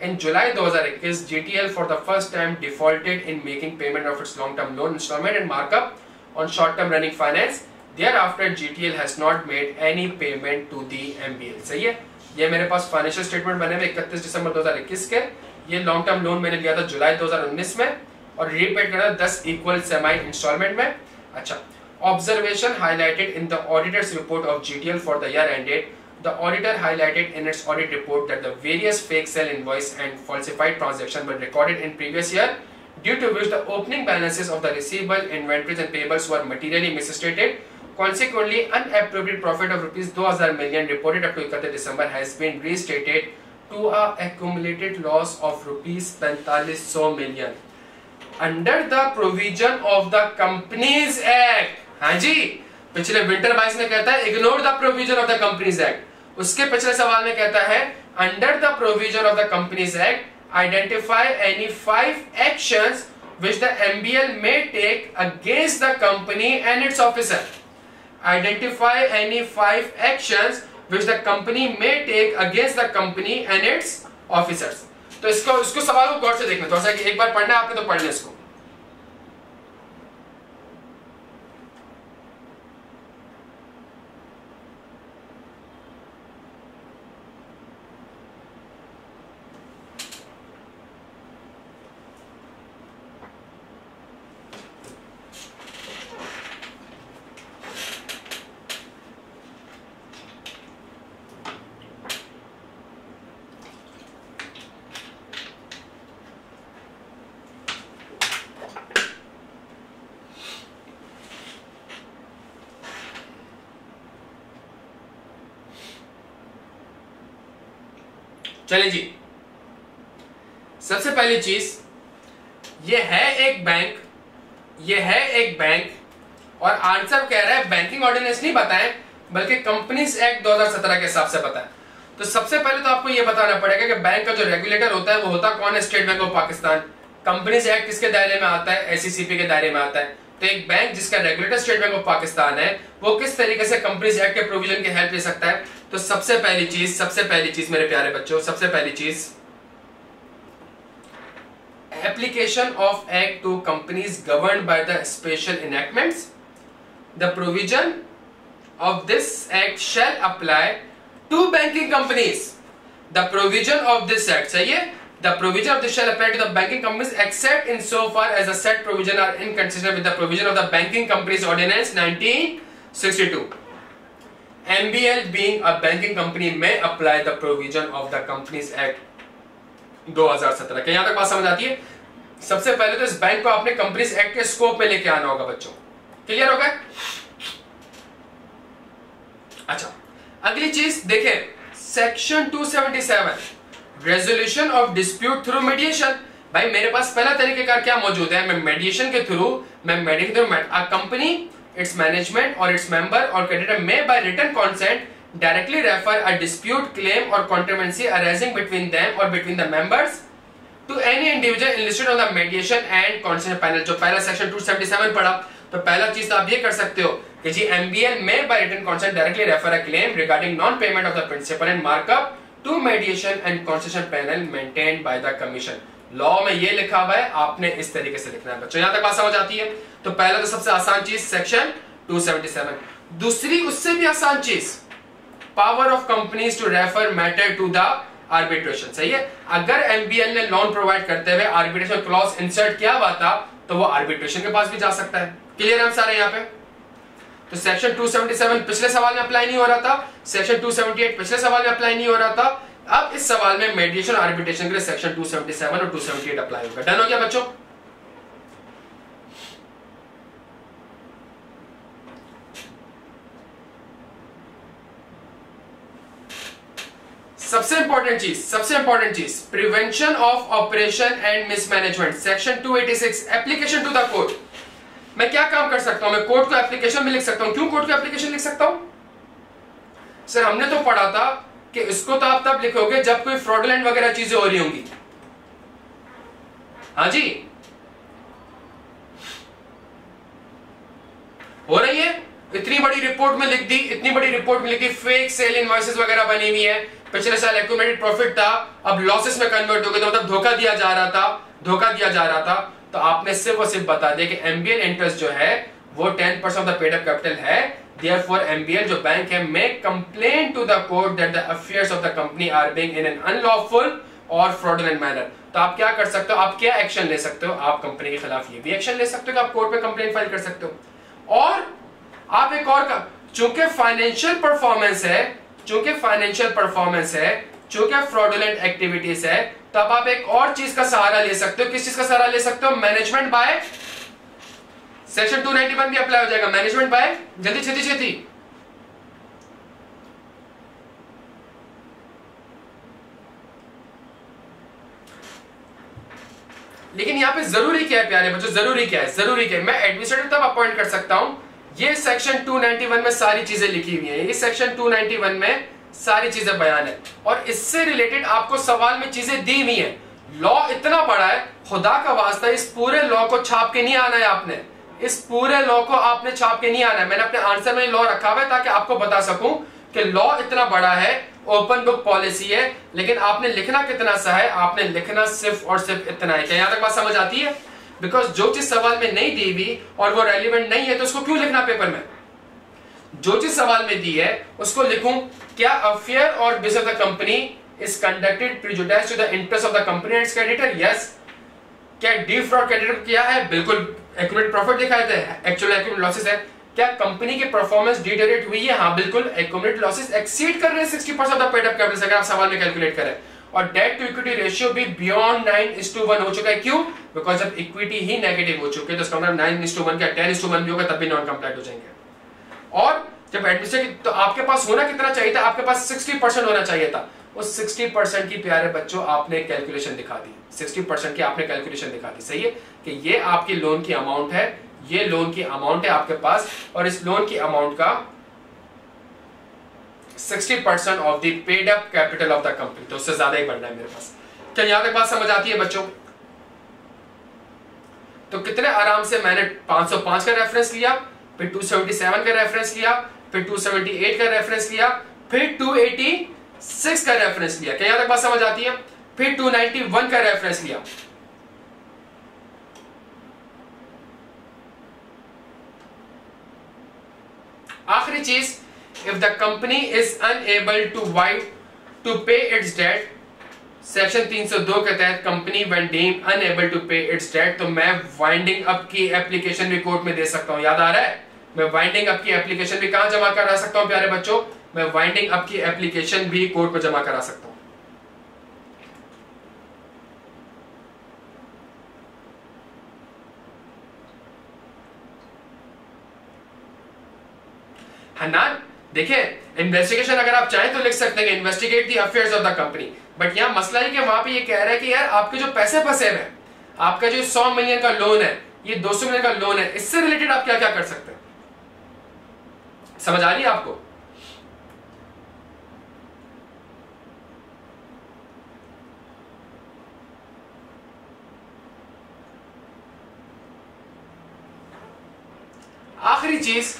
In July 2021, GTL for the first time defaulted in making payment of its long-term loan installment and markup on short-term running finance. Thereafter, GTL has not made any payment to the MBL. सही है? ये मेरे पास financial statement बने हुए 31 December 2021 के, ये long term loan मैंने लिया था जुलाई 2019 में और रीपेड करा 10 इक्वल सेमी इंस्टॉलमेंट में. अच्छा, observation highlighted in the auditors report of GTL for the year ended. The auditor highlighted in its audit report that the various fake sale invoice and falsified transaction were recorded in previous year due to which the opening balances of the receivable inventories and payables were materially misstated. Consequently, unappropriated profit of rupees 2000 million reported up to 31 December has been restated to a accumulated loss of rupees 4500 million under the provision of the Companies Act. हाँ जी, पिछले winter bias में कहता है ignore the provision of the Companies Act. उसके पिछले सवाल में कहता है under the provision of the Companies Act, identify any 5 actions which the MBL may take against the company and its officer. Identify any 5 actions which the company may take against the company and its officers. तो इसको सवाल को गौर से देखना, थोड़ा सा एक बार पढ़ना आपने तो पढ़ लें इसको. चले जी, सबसे पहली चीज ये है एक बैंक, ये है एक बैंक और आंसर कह रहा है बैंकिंग ऑर्डिनेंस नहीं बताएं बल्कि कंपनीज एक्ट 2017 के हिसाब से बताएं. तो सबसे पहले तो आपको यह बताना पड़ेगा कि बैंक का जो रेगुलेटर होता है वो होता कौन है? State bank of Pakistan. Companies act किसके दायरे में आता है? एससीसीपी के दायरे में आता है. तो एक बैंक जिसका regulator State bank of Pakistan है वो किस तरीके से कंपनीज एक्ट के प्रोविजन की हेल्प ले सकता है? तो सबसे पहली चीज मेरे प्यारे बच्चों, सबसे पहली चीज application of act to companies governed by the special enactments. The provision of this act shall apply to banking companies. The provision of this act, सही है, the provision of this shall apply to the banking companies except in so far as the said provision are inconsistent with the provision of the Banking Companies Ordinance 1962. MBL being a banking company may apply the provision of the Companies Act 2017. क्या यहाँ तक बात समझ आती है? सबसे पहले तो इस बैंक को आपने Companies Act के स्कोप में लेके आना होगा बच्चों. क्लियर होगा? अच्छा, अगली चीज देखें section 277 resolution of dispute through mediation. भाई मेरे पास पहला तरीकेकार क्या मौजूद है? मैं मेडिएशन के थ्रू, मैं कंपनी इट्स मैनेजमेंट और its member or creditor may by written consent directly refer a dispute claim or controversy arising between them और between the members to any individual enlisted on the mediation and consent panel. जो पहला section 277 पढ़ा, तो पहला चीज तो आप ये कर सकते हो कि G MBL may by written consent directly refer a claim regarding non payment of the principal and markup to mediation and concession panel maintained by the commission. Law में ये लिखा हुआ है, आपने इस तरीके से लिखना है बच्चों. यहां तक बात समझ आती है? तो पहला तो सबसे आसान चीज सेक्शन 277. दूसरी उससे भी आसान चीज power of companies to refer matter to the arbitration. सही है, अगर एमबीएल ने लोन प्रोवाइड करते हुए आर्बिट्रेशन क्लॉज इंसर्ट किया हुआ था तो वो आर्बिट्रेशन के पास भी जा सकता है. क्लियर हम सारे यहाँ पे? तो सेक्शन 277 पिछले सवाल में अप्लाई नहीं हो रहा था, सेक्शन 278 पिछले सवाल में अप्लाई नहीं हो रहा था, अब इस सवाल में मेडिएशन आर्बिट्रेशन के लिए सेक्शन 277 और 278 अप्लाई होगा. डन हो गया बच्चों? सबसे इंपॉर्टेंट चीज prevention of operation and mismanagement. Section 286 application to the code. मैं क्या काम कर सकता हूं? मैं कोड को एप्लीकेशन में लिख सकता हूं. क्यों कोड को एप्लीकेशन लिख सकता हूं? सर हमने तो पढ़ा था कि इसको तो आप तब लिखोगे जब कोई फ्रॉडलैंड वगैरह चीजें हो रही होंगी। हाँ जी, हो रही है। इतनी बड़ी रिपोर्ट में लिख दी, इतनी बड़ी रिपोर्ट में लिखी फेक सेल इनवॉइसेस वगैरह बनी हुई है, पिछले साल एक्यूमुलेटेड प्रॉफिट था, अब लॉसेस में कन्वर्ट हो गए, तो मतलब धोखा दिया जा रहा था, धोखा दिया जा रहा था। तो आपने सिर्फ और सिर्फ बता दिया कि एमबीएल इंटरेस्ट जो है वो 10% of the paid up capital है, देयरफॉर एमबीएल जो बैंक है make complaint to the court that the affairs of the company are being in an unlawful और फ्रॉडुलेंट मैनर। तो आप क्या कर सकते हो, आप क्या एक्शन ले सकते हो, आप कंपनी के खिलाफ ये भी एक्शन ले सकते हो कि आप कोर्ट में कंप्लेंट फाइल कर सकते हो। और आप एक और का, चूंकि फाइनेंशियल परफॉर्मेंस है, चूंकि फाइनेंशियल परफॉर्मेंस है, चूंकि फ्रॉडुलेंट एक्टिविटीज है, तब आप एक और चीज का सहारा ले सकते हो। किस चीज का सहारा ले सकते हो? मैनेजमेंट बाय, सेक्शन 291 भी अप्लाई हो जाएगा, मैनेजमेंट बाय जल्दी छेती छेती। लेकिन यहां पे जरूरी क्या है प्यारे बच्चों, जरूरी क्या है, जरूरी क्या है? मैं एडमिनिस्ट्रेटर तब अपॉइंट कर सकता हूं, ये सेक्शन 291 में सारी चीजें लिखी हुई है, इस सेक्शन 291 में सारी चीजें बयान है, और इससे रिलेटेड आपको सवाल में चीजें दी हुई है। लॉ इतना बड़ा है, खुदा का वास्ता इस पूरे लॉ को छाप के नहीं आना है आपने, इस पूरे लॉ को आपने छाप के नहीं आना है। मैंने अपने आंसर में लॉ रखा हुआ है ताकि आपको बता सकूं कि लॉ इतना बड़ा है, ओपन बुक पॉलिसी है, लेकिन आपने लिखना कितना सा है, आपने लिखना सिर्फ और सिर्फ इतना है। क्या यहां तक बात समझ आती है? बिकॉज जो चीज सवाल में नहीं दी हुई और वो रेलिवेंट नहीं है तो उसको क्यों लिखना पेपर में। जो चीज सवाल में दी है उसको लिखूं, क्या अफेयर और business of the company is conducted prejudice to the interest of the company and its creditor, yes. क्या डिफ्रॉड क्रेडिटर क्या है, बिल्कुल एक्यूमुलेटेड प्रॉफिट दिखाया था, एक्चुअल एक्यूमुलेटेड लॉसेस है। क्या कंपनी की परफॉर्मेंस डिटेरिएट हुई है, हाँ बिल्कुल, एक्यूमुलेटेड लॉसेस एक्सीड कर रहे हैं 60% of the paid up capital अगर आप सवाल में कैलकुलेट करें, और डेट टू इक्विटी रेशियो भी बियॉन्ड 9:1 हो चुका है। क्यों? बिकॉज जब इक्विटी ही नेगेटिव हो चुकी है तो इसका मतलब 9:1 क्या 10:1 भी होगा तब भी नॉन कंप्लाइंट हो जाएंगे। और जब एडमिशन, तो आपके पास होना कितना चाहिए था, आपके पास 60% होना चाहिए था, उस 60% की प्यारे बच्चों आपने कैलकुलेशन दिखा दी, 60% की आपने कैलकुलेशन दिखा दी। सही है कि ये आपकी लोन की अमाउंट है, ये लोन की अमाउंट है आपके पास, और इस लोन की अमाउंट का 60% of the paid up capital of the company, तो उससे ज्यादा ही बढ़ना है मेरे पास। क्या यहां तक बात समझ आती है बच्चों? तो कितने आराम से मैंने 505 का रेफरेंस लिया, फिर 277 का रेफरेंस लिया, फिर 278 का रेफरेंस लिया, फिर 286 का रेफरेंस लिया। क्या यहां तक बात समझ आती है? फिर 291 का रेफरेंस लिया, आखिरी चीज, if the company is unable to pay its debt, section 302 के तहत company when deemed unable to pay its debt, तो मैं वाइंडिंग अप की एप्लीकेशन भी कोर्ट में दे सकता हूं। याद आ रहा है, मैं वाइंडिंग अप की एप्लीकेशन भी कहां जमा करा सकता हूं प्यारे बच्चों, मैं वाइंडिंग अप की एप्लीकेशन भी कोर्ट में जमा करा सकता हूं। हनान देखिए, इन्वेस्टिगेशन अगर आप चाहें तो लिख सकते हैं investigate the affairs of the company, but यहाँ मसला है कि वहां पे ये कह रहा है कि यार आपके जो पैसे फंसे हैं, आपका जो 100 मिलियन का लोन है, ये 200 मिलियन का लोन है, इससे रिलेटेड आप क्या क्या कर सकते हैं। समझ आ रही है आपको? आखिरी चीज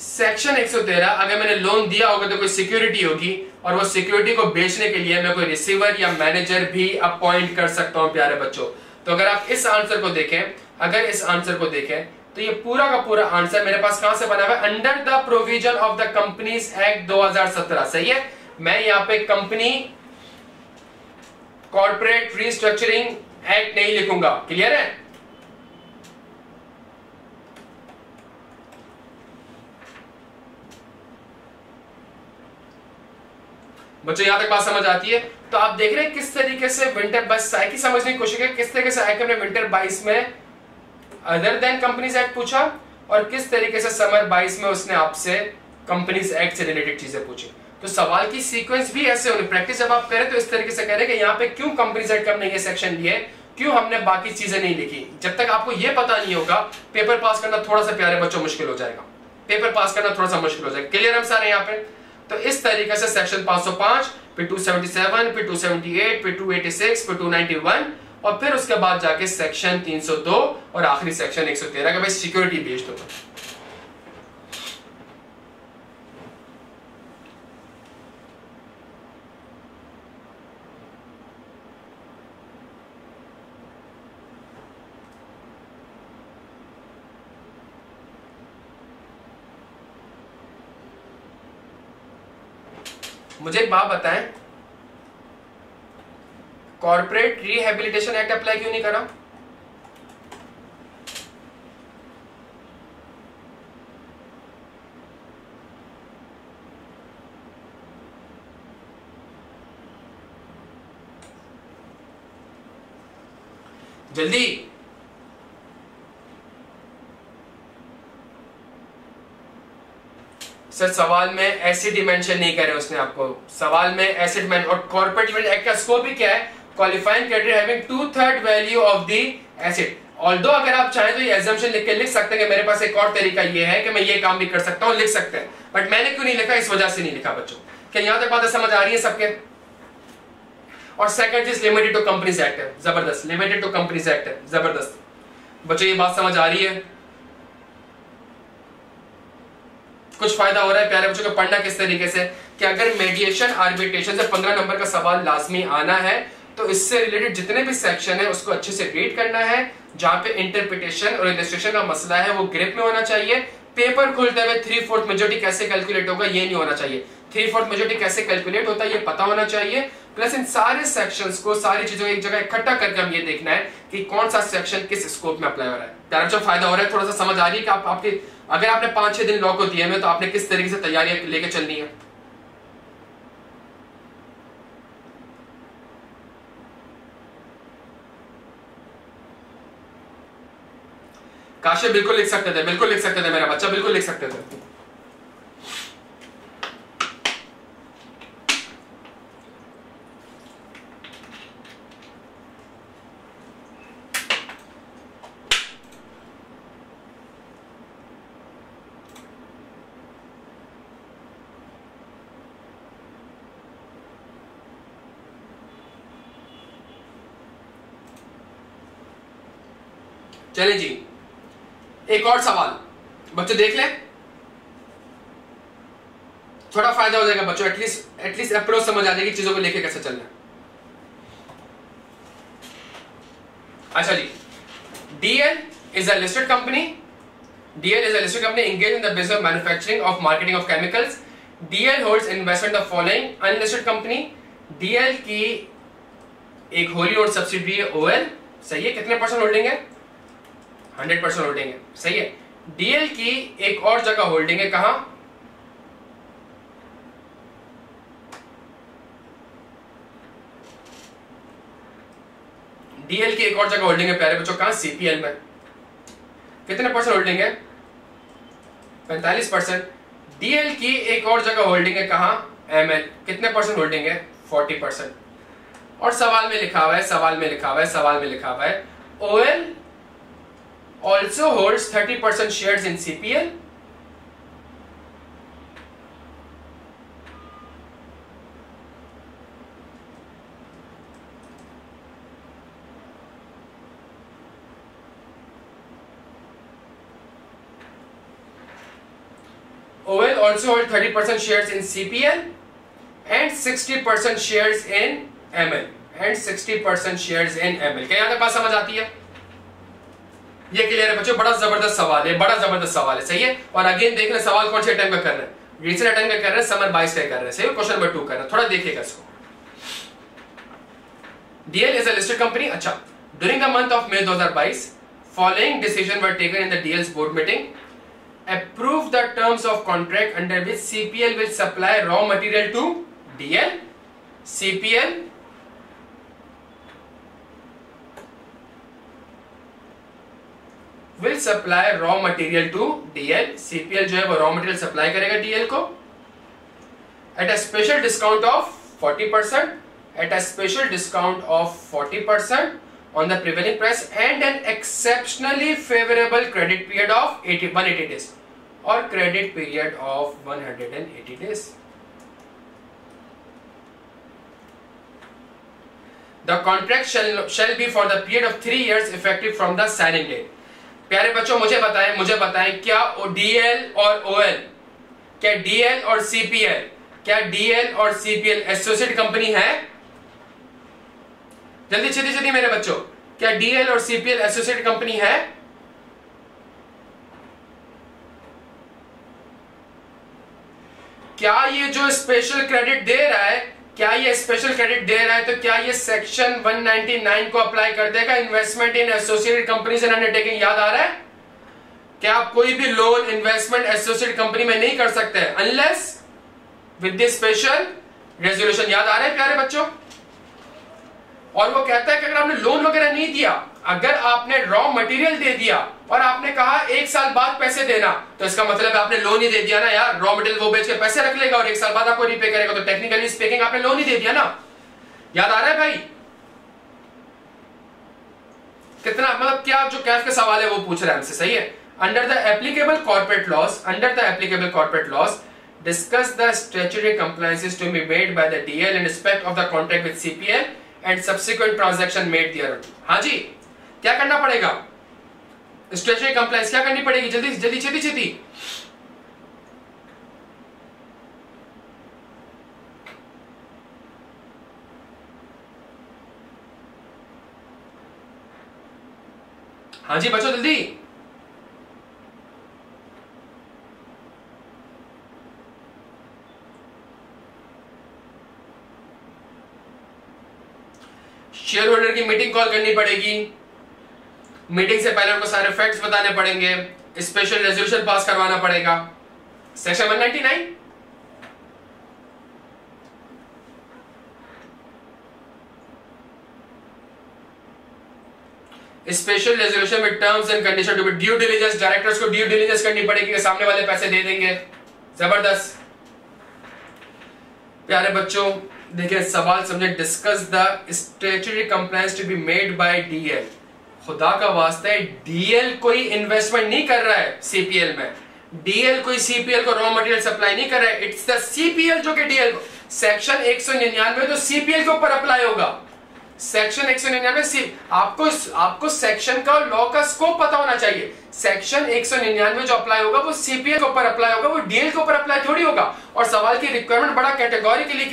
सेक्शन 113, अगर मैंने लोन दिया होगा तो कोई सिक्योरिटी होगी, और वो सिक्योरिटी को बेचने के लिए मैं कोई रिसीवर या मैनेजर भी अपॉइंट कर सकता हूं प्यारे बच्चों। तो अगर आप इस आंसर को देखें, अगर इस आंसर को देखें तो ये पूरा का पूरा आंसर मेरे पास कहां से बना हुआ है, under the provision of the companies act 2017। सही है, मैं यहाँ पे कंपनी कॉर्पोरेट रिस्ट्रक्चरिंग एक्ट नहीं लिखूंगा, क्लियर है। बच्चों यहां तक बात समझ आती है? तो आप देख रहे हैं किस तरीके से विंटर बाइस की समझने की कोशिश है, किस तरीके से आईकम ने विंटर 22 में अदर देन कंपनीज एक्ट पूछा, और किस तरीके से समर 22 में उसने आपसे कंपनीज एक्ट से रिलेटेड चीजें पूछी। तो सवाल की सीक्वेंस भी ऐसे होने, प्रैक्टिस जब आप करें तो इस तरीके से करें कि यहाँ पे क्यों कंपनीज एक्ट हमने ये सेक्शन लिए, क्यों हमने बाकी चीजें नहीं लिखी। जब तक आपको ये पता नहीं होगा पेपर पास करना थोड़ा सा प्यारे बच्चों मुश्किल हो जाएगा, पेपर पास करना थोड़ा सा मुश्किल हो जाएगा। क्लियर हम सारे यहाँ पे? तो इस तरीके से सेक्शन 505 फिर 277 फिर 278 फिर 286 फिर 291 और फिर उसके बाद जाके सेक्शन 302 और आखिरी सेक्शन 113 का भाई सिक्योरिटी बेस्ड होगा। मुझे एक बात बताएं, कॉर्पोरेट रिहेबिलिटेशन एक्ट अप्लाई क्यों नहीं करा? जल्दी सर, सवाल में एसिड मेंशन नहीं करे उसने आपको, सवाल में एसिड मेंशन और कॉर्पोरेट एक्ट का स्कोप भी क्या है, qualifying category having 2/3 value of the asset. Although अगर आप चाहें तो ये एजम्पशन लिख के लिख सकते हैं कि मेरे पास एक और तरीका ये है कि मैं ये काम भी कर सकता हूं, लिख सकते हैं, बट मैंने क्यों नहीं लिखा, इस वजह से नहीं लिखा बच्चों। क्या यहां तक बातें समझ आ रही है सबके? और सेकंड चीज लिमिटेड टू कंपनीज एक्ट है, जबरदस्त, लिमिटेड टू कंपनीज एक्ट है, जबरदस्त। बच्चों ये बात समझ आ रही है? कुछ फायदा हो रहा है प्यारे बच्चों को पढ़ना किस तरीके से कि अगर मेडिएशन आर्बिट्रेशन से 15 नंबर का सवाल लाजमी आना है तो इससे रिलेटेड जितने भी सेक्शन है उसको अच्छे से रीड करना है, जहां पे इंटरप्रिटेशन और इलस्ट्रेशन का मसला है वो ग्रिप में होना चाहिए। पेपर खुलते हुए 3/4 मेजोरिटी कैसे कैलकुलेट होगा ये नहीं होना चाहिए, 3/4 मेजोरिटी कैसे कैलकुलेट होता है ये पता होना चाहिए। प्लस इन सारे सेक्शंस को, सारी चीजों को एक जगह इकट्ठा करके हम ये देखना है कि कौन सा सेक्शन किस स्कोप में अप्लाई हो रहा है। प्यारे बच्चों फायदा हो रहा है, थोड़ा सा समझ आ रही है कि आपके अगर आपने 5-6 दिन लॉक को दिए में तो आपने किस तरीके से तैयारियां लेके चलनी है। काशे बिल्कुल लिख सकते थे, बिल्कुल लिख सकते थे मेरा बच्चा, बिल्कुल लिख सकते थे। चले जी एक और सवाल बच्चों देख ले, थोड़ा फायदा हो जाएगा बच्चों, एटलीस्ट अप्रोच समझ आ जाएगी चीजों को लेके कैसे चलना है। अच्छा जी, DL is a listed company, DL is a listed company engage in the business of manufacturing of marketing of chemicals. DL holds investment of following unlisted company, DL की एक होली ओन सब्सिडियरी ओएल, सही है, कितने percent holding है? 100% holding है, सही है। DL की एक और जगह होल्डिंग है, कहां? डीएल की एक और जगह होल्डिंग है प्यारे बच्चों, कहां? सीपीएल में। कितने परसेंट होल्डिंग है? 45%। डीएल की एक और जगह होल्डिंग है, कहां? एमएल। कितने परसेंट होल्डिंग है? 40%। और सवाल में लिखा हुआ है, सवाल में लिखा हुआ है, सवाल में लिखा हुआ है OL also holds 30% shares in CPL, OL also holds 30% shares in CPL and 60% shares in ML and 60% shares in ML। क्या आपको बात समझ आती है? ये क्लियर है बच्चों? बड़ा जबरदस्त सवाल है, बड़ा जबरदस्त सवाल है, सही है। और अगेन देख रहे सवाल कौन से अटेम्प्ट का कर रहे हैं, रीसेंट अटेम्प्ट का कर रहे हैं, समर 22 का कर रहे हैं, सही है, क्वेश्चन नंबर 2 कर रहे हैं, थोड़ा देखिएगा इसको। DL is a listed company. अच्छा, during the month of May 2022 following decision were taken in the DL's board meeting. Approve the terms of contract under which CPL will supply raw material to DL. CPL will supply raw material to DL, CPL जो है वो raw material supply करेगा DL को at a special discount of 40%, at a special discount of 40% on the prevailing price and an exceptionally favorable credit period of 180 days और credit period of 180 days। The contract shall be for the period of 3 years effective from the signing date. प्यारे बच्चों मुझे बताएं क्या DL और OL, क्या DL और CPL, क्या DL और CPL एसोसिएट कंपनी है? जल्दी मेरे बच्चों, क्या DL और CPL एसोसिएट कंपनी है? क्या ये जो स्पेशल क्रेडिट दे रहा है तो क्या ये सेक्शन 199 को अप्लाई कर देगा? Investment in associated companies and undertaking, याद आ रहा है? क्या आप कोई भी लोन इन्वेस्टमेंट एसोसिएटेड कंपनी में नहीं कर सकते unless with this special resolution, याद आ रहा है प्यारे बच्चों? और वो कहता है कि अगर आपने लोन वगैरह नहीं दिया, अगर आपने रॉ मटेरियल दे दिया और आपने कहा 1 साल बाद पैसे देना, तो इसका मतलब आपने लोन ही दे दिया ना यार। रॉ मटेरियल वो बेच के पैसे रख लेगा और 1 साल बाद आपको रीपे करेगा, तो टेक्निकली स्पीकिंग आपने लोन ही दे दिया ना। याद आ रहा है भाई? कितना मतलब क्या जो कैफ के सवाल है वो पूछ रहा है हमसे, सही है। Under the applicable corporate laws discuss the statutory compliances to be made by the DL in respect of the contract with CPL and subsequent transaction made there. हाँ जी, क्या करना पड़ेगा? स्टैट्यूटरी कंप्लायंस क्या करनी पड़ेगी? जल्दी हाँ जी बच्चों, जल्दी। शेयर होल्डर की मीटिंग कॉल करनी पड़ेगी, मीटिंग से पहले उनको सारे फैक्ट्स बताने पड़ेंगे, स्पेशल रेजोल्यूशन पास करवाना पड़ेगा, सेक्शन 199। स्पेशल रेजोल्यूशन में terms and condition to be, due diligence, directors को ड्यू डिलिजेंस करनी पड़ेगी कि सामने वाले पैसे दे देंगे। जबरदस्त प्यारे बच्चों, देखिए सवाल समझे। Discuss the statutory compliance to be made by DL. खुदा का वास्ता है, डीएल कोई इन्वेस्टमेंट नहीं कर रहा है सीपीएल में, डीएल कोई सीपीएल को रॉ मटेरियल सप्लाई नहीं कर रहा है। इट्स द सीपीएल जो कि डीएल सेक्शन 199 तो सीपीएल के ऊपर अप्लाई होगा। सेक्शन 199 आपको सेक्शन का लॉ का स्कोप पता होना चाहिए। सेक्शन 199 जो अप्लाई होगा वो सीपीएल के ऊपर अप्लाई होगा, वो डीएल के ऊपर अप्लाई थोड़ी होगा। और सवाल की रिक्वायरमेंट बड़ा कैटेगोरिकली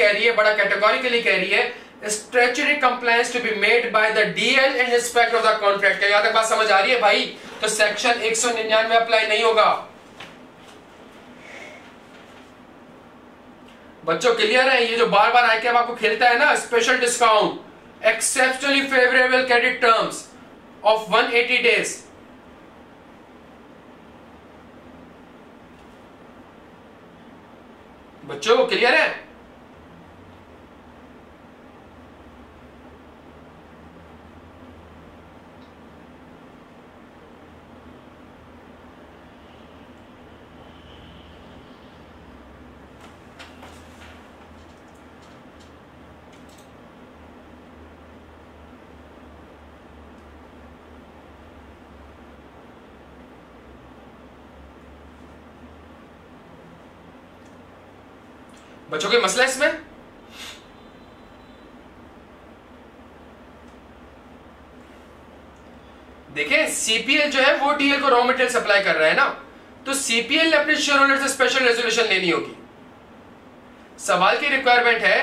कह रही है statutory compliance to be made by the DL in respect of the contract। क्या यहाँ तक बात समझ आ रही है भाई? तो सेक्शन 199 अप्लाई नहीं होगा बच्चों, क्लियर है? ये जो बार बार आके अब आपको खेलता है ना, special discount, exceptionally favourable credit terms of 180 days, बच्चों क्लियर है? बच्चों कोई मसला इसमें? देखिए सीपीएल जो है वो डीएल को रॉ मटेरियल सप्लाई कर रहा है ना, तो सीपीएल ने अपने शेयर होल्डर से स्पेशल रेजोल्यूशन लेनी होगी। सवाल की रिक्वायरमेंट है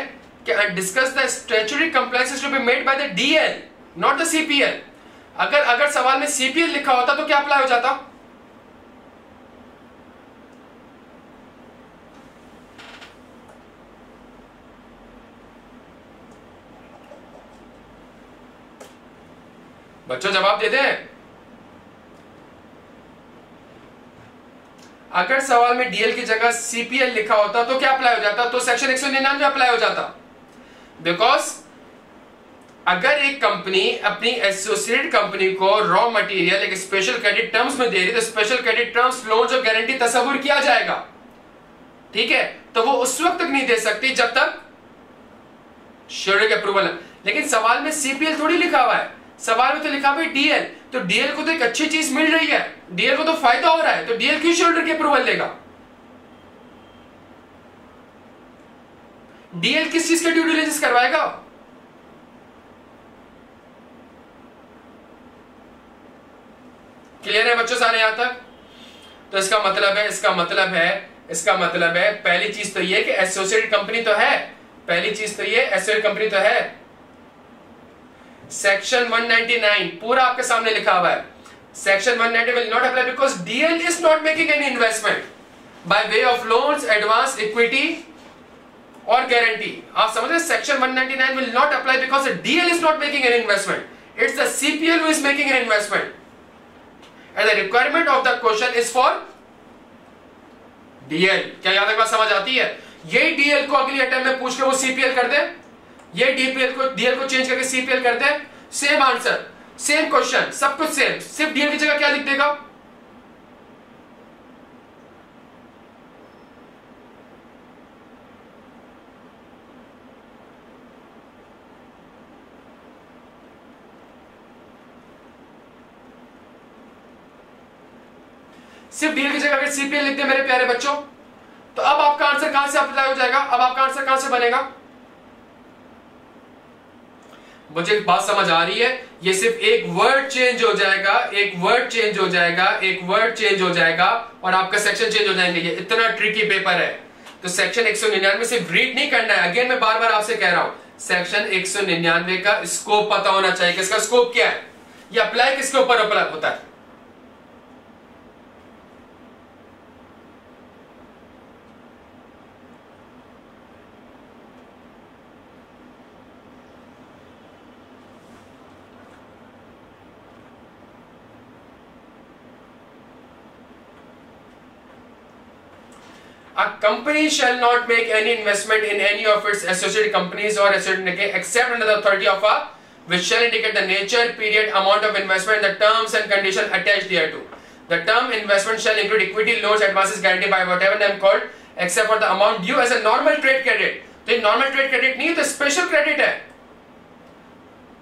कि discuss the statutory compliances to be made by the DL not the CPL. अगर सवाल में सीपीएल लिखा होता तो क्या अप्लाई हो जाता? बच्चों जवाब देते हैं। अगर सवाल में डीएल की जगह सीपीएल लिखा होता तो क्या अप्लाई हो जाता? तो सेक्शन 199 अप्लाई हो जाता। बिकॉज अगर एक कंपनी अपनी एसोसिएटेड कंपनी को रॉ मटेरियल एक स्पेशल क्रेडिट टर्म्स में दे रही है, तो स्पेशल क्रेडिट टर्म्स लोन और गारंटी तस्वुर किया जाएगा, ठीक है? तो वो उस वक्त तक नहीं दे सकती जब तक शेयर का अप्रूवल है। लेकिन सवाल में सीपीएल थोड़ी लिखा हुआ है, सवाल में तो लिखा भाई डीएल, तो डीएल को तो एक अच्छी चीज मिल रही है, डीएल को तो फायदा हो रहा है, तो डीएल क्यों शेयरहोल्डर के अप्रूवल लेगा? डीएल किस चीज का ड्यू डिलिजेंस करवाएगा? क्लियर है बच्चों सारे यहां तक? तो इसका मतलब है पहली चीज तो ये कि एसोसिएटेड कंपनी तो है, सेक्शन 199 पूरा आपके सामने लिखा हुआ है। Section 190 will not apply because DL is not making any investment by way of loans, advance, equity or guarantee. आप समझ रहे? Section 199 will not apply because the DL is not making an investment. It's the CPL who is making an investment. And the requirement of the question is for DL. क्या यहाँ तक बात समझ आती है? यही DL को अगली अटेम्प्ट में पूछ के वो CPL कर दे, ये DL को चेंज करके CPL कर दे, सेम आंसर, सेम क्वेश्चन, सब कुछ सेम, सिर्फ डीएल की जगह क्या लिख देगा? सिर्फ डीएल की जगह अगर सीपीएल लिख दे मेरे प्यारे बच्चों, तो अब आपका आंसर कहां से अप्लाई हो जाएगा? अब आपका आंसर कहां से बनेगा? मुझे एक बात समझ आ रही है, ये सिर्फ एक वर्ड चेंज हो जाएगा, और आपका सेक्शन चेंज हो जाएंगे। ये इतना ट्रिकी पेपर है, तो सेक्शन 199 में सिर्फ रीड नहीं करना है। अगेन मैं बार-बार आपसे कह रहा हूं, सेक्शन 199 का स्कोप पता होना चाहिए कि इसका स्कोप क्या है, ये अप्लाई किसके ऊपर होता है। A company shall not make any investment in any of its associated companies or associated except under the authority of a, which shall indicate the nature, period, amount of investment, the terms and conditions attached thereto. The term investment shall include equity, loans, advances, guaranteed by whatever name called, except for the amount due as a normal trade credit. तो ये normal trade credit नहीं है, तो special credit है,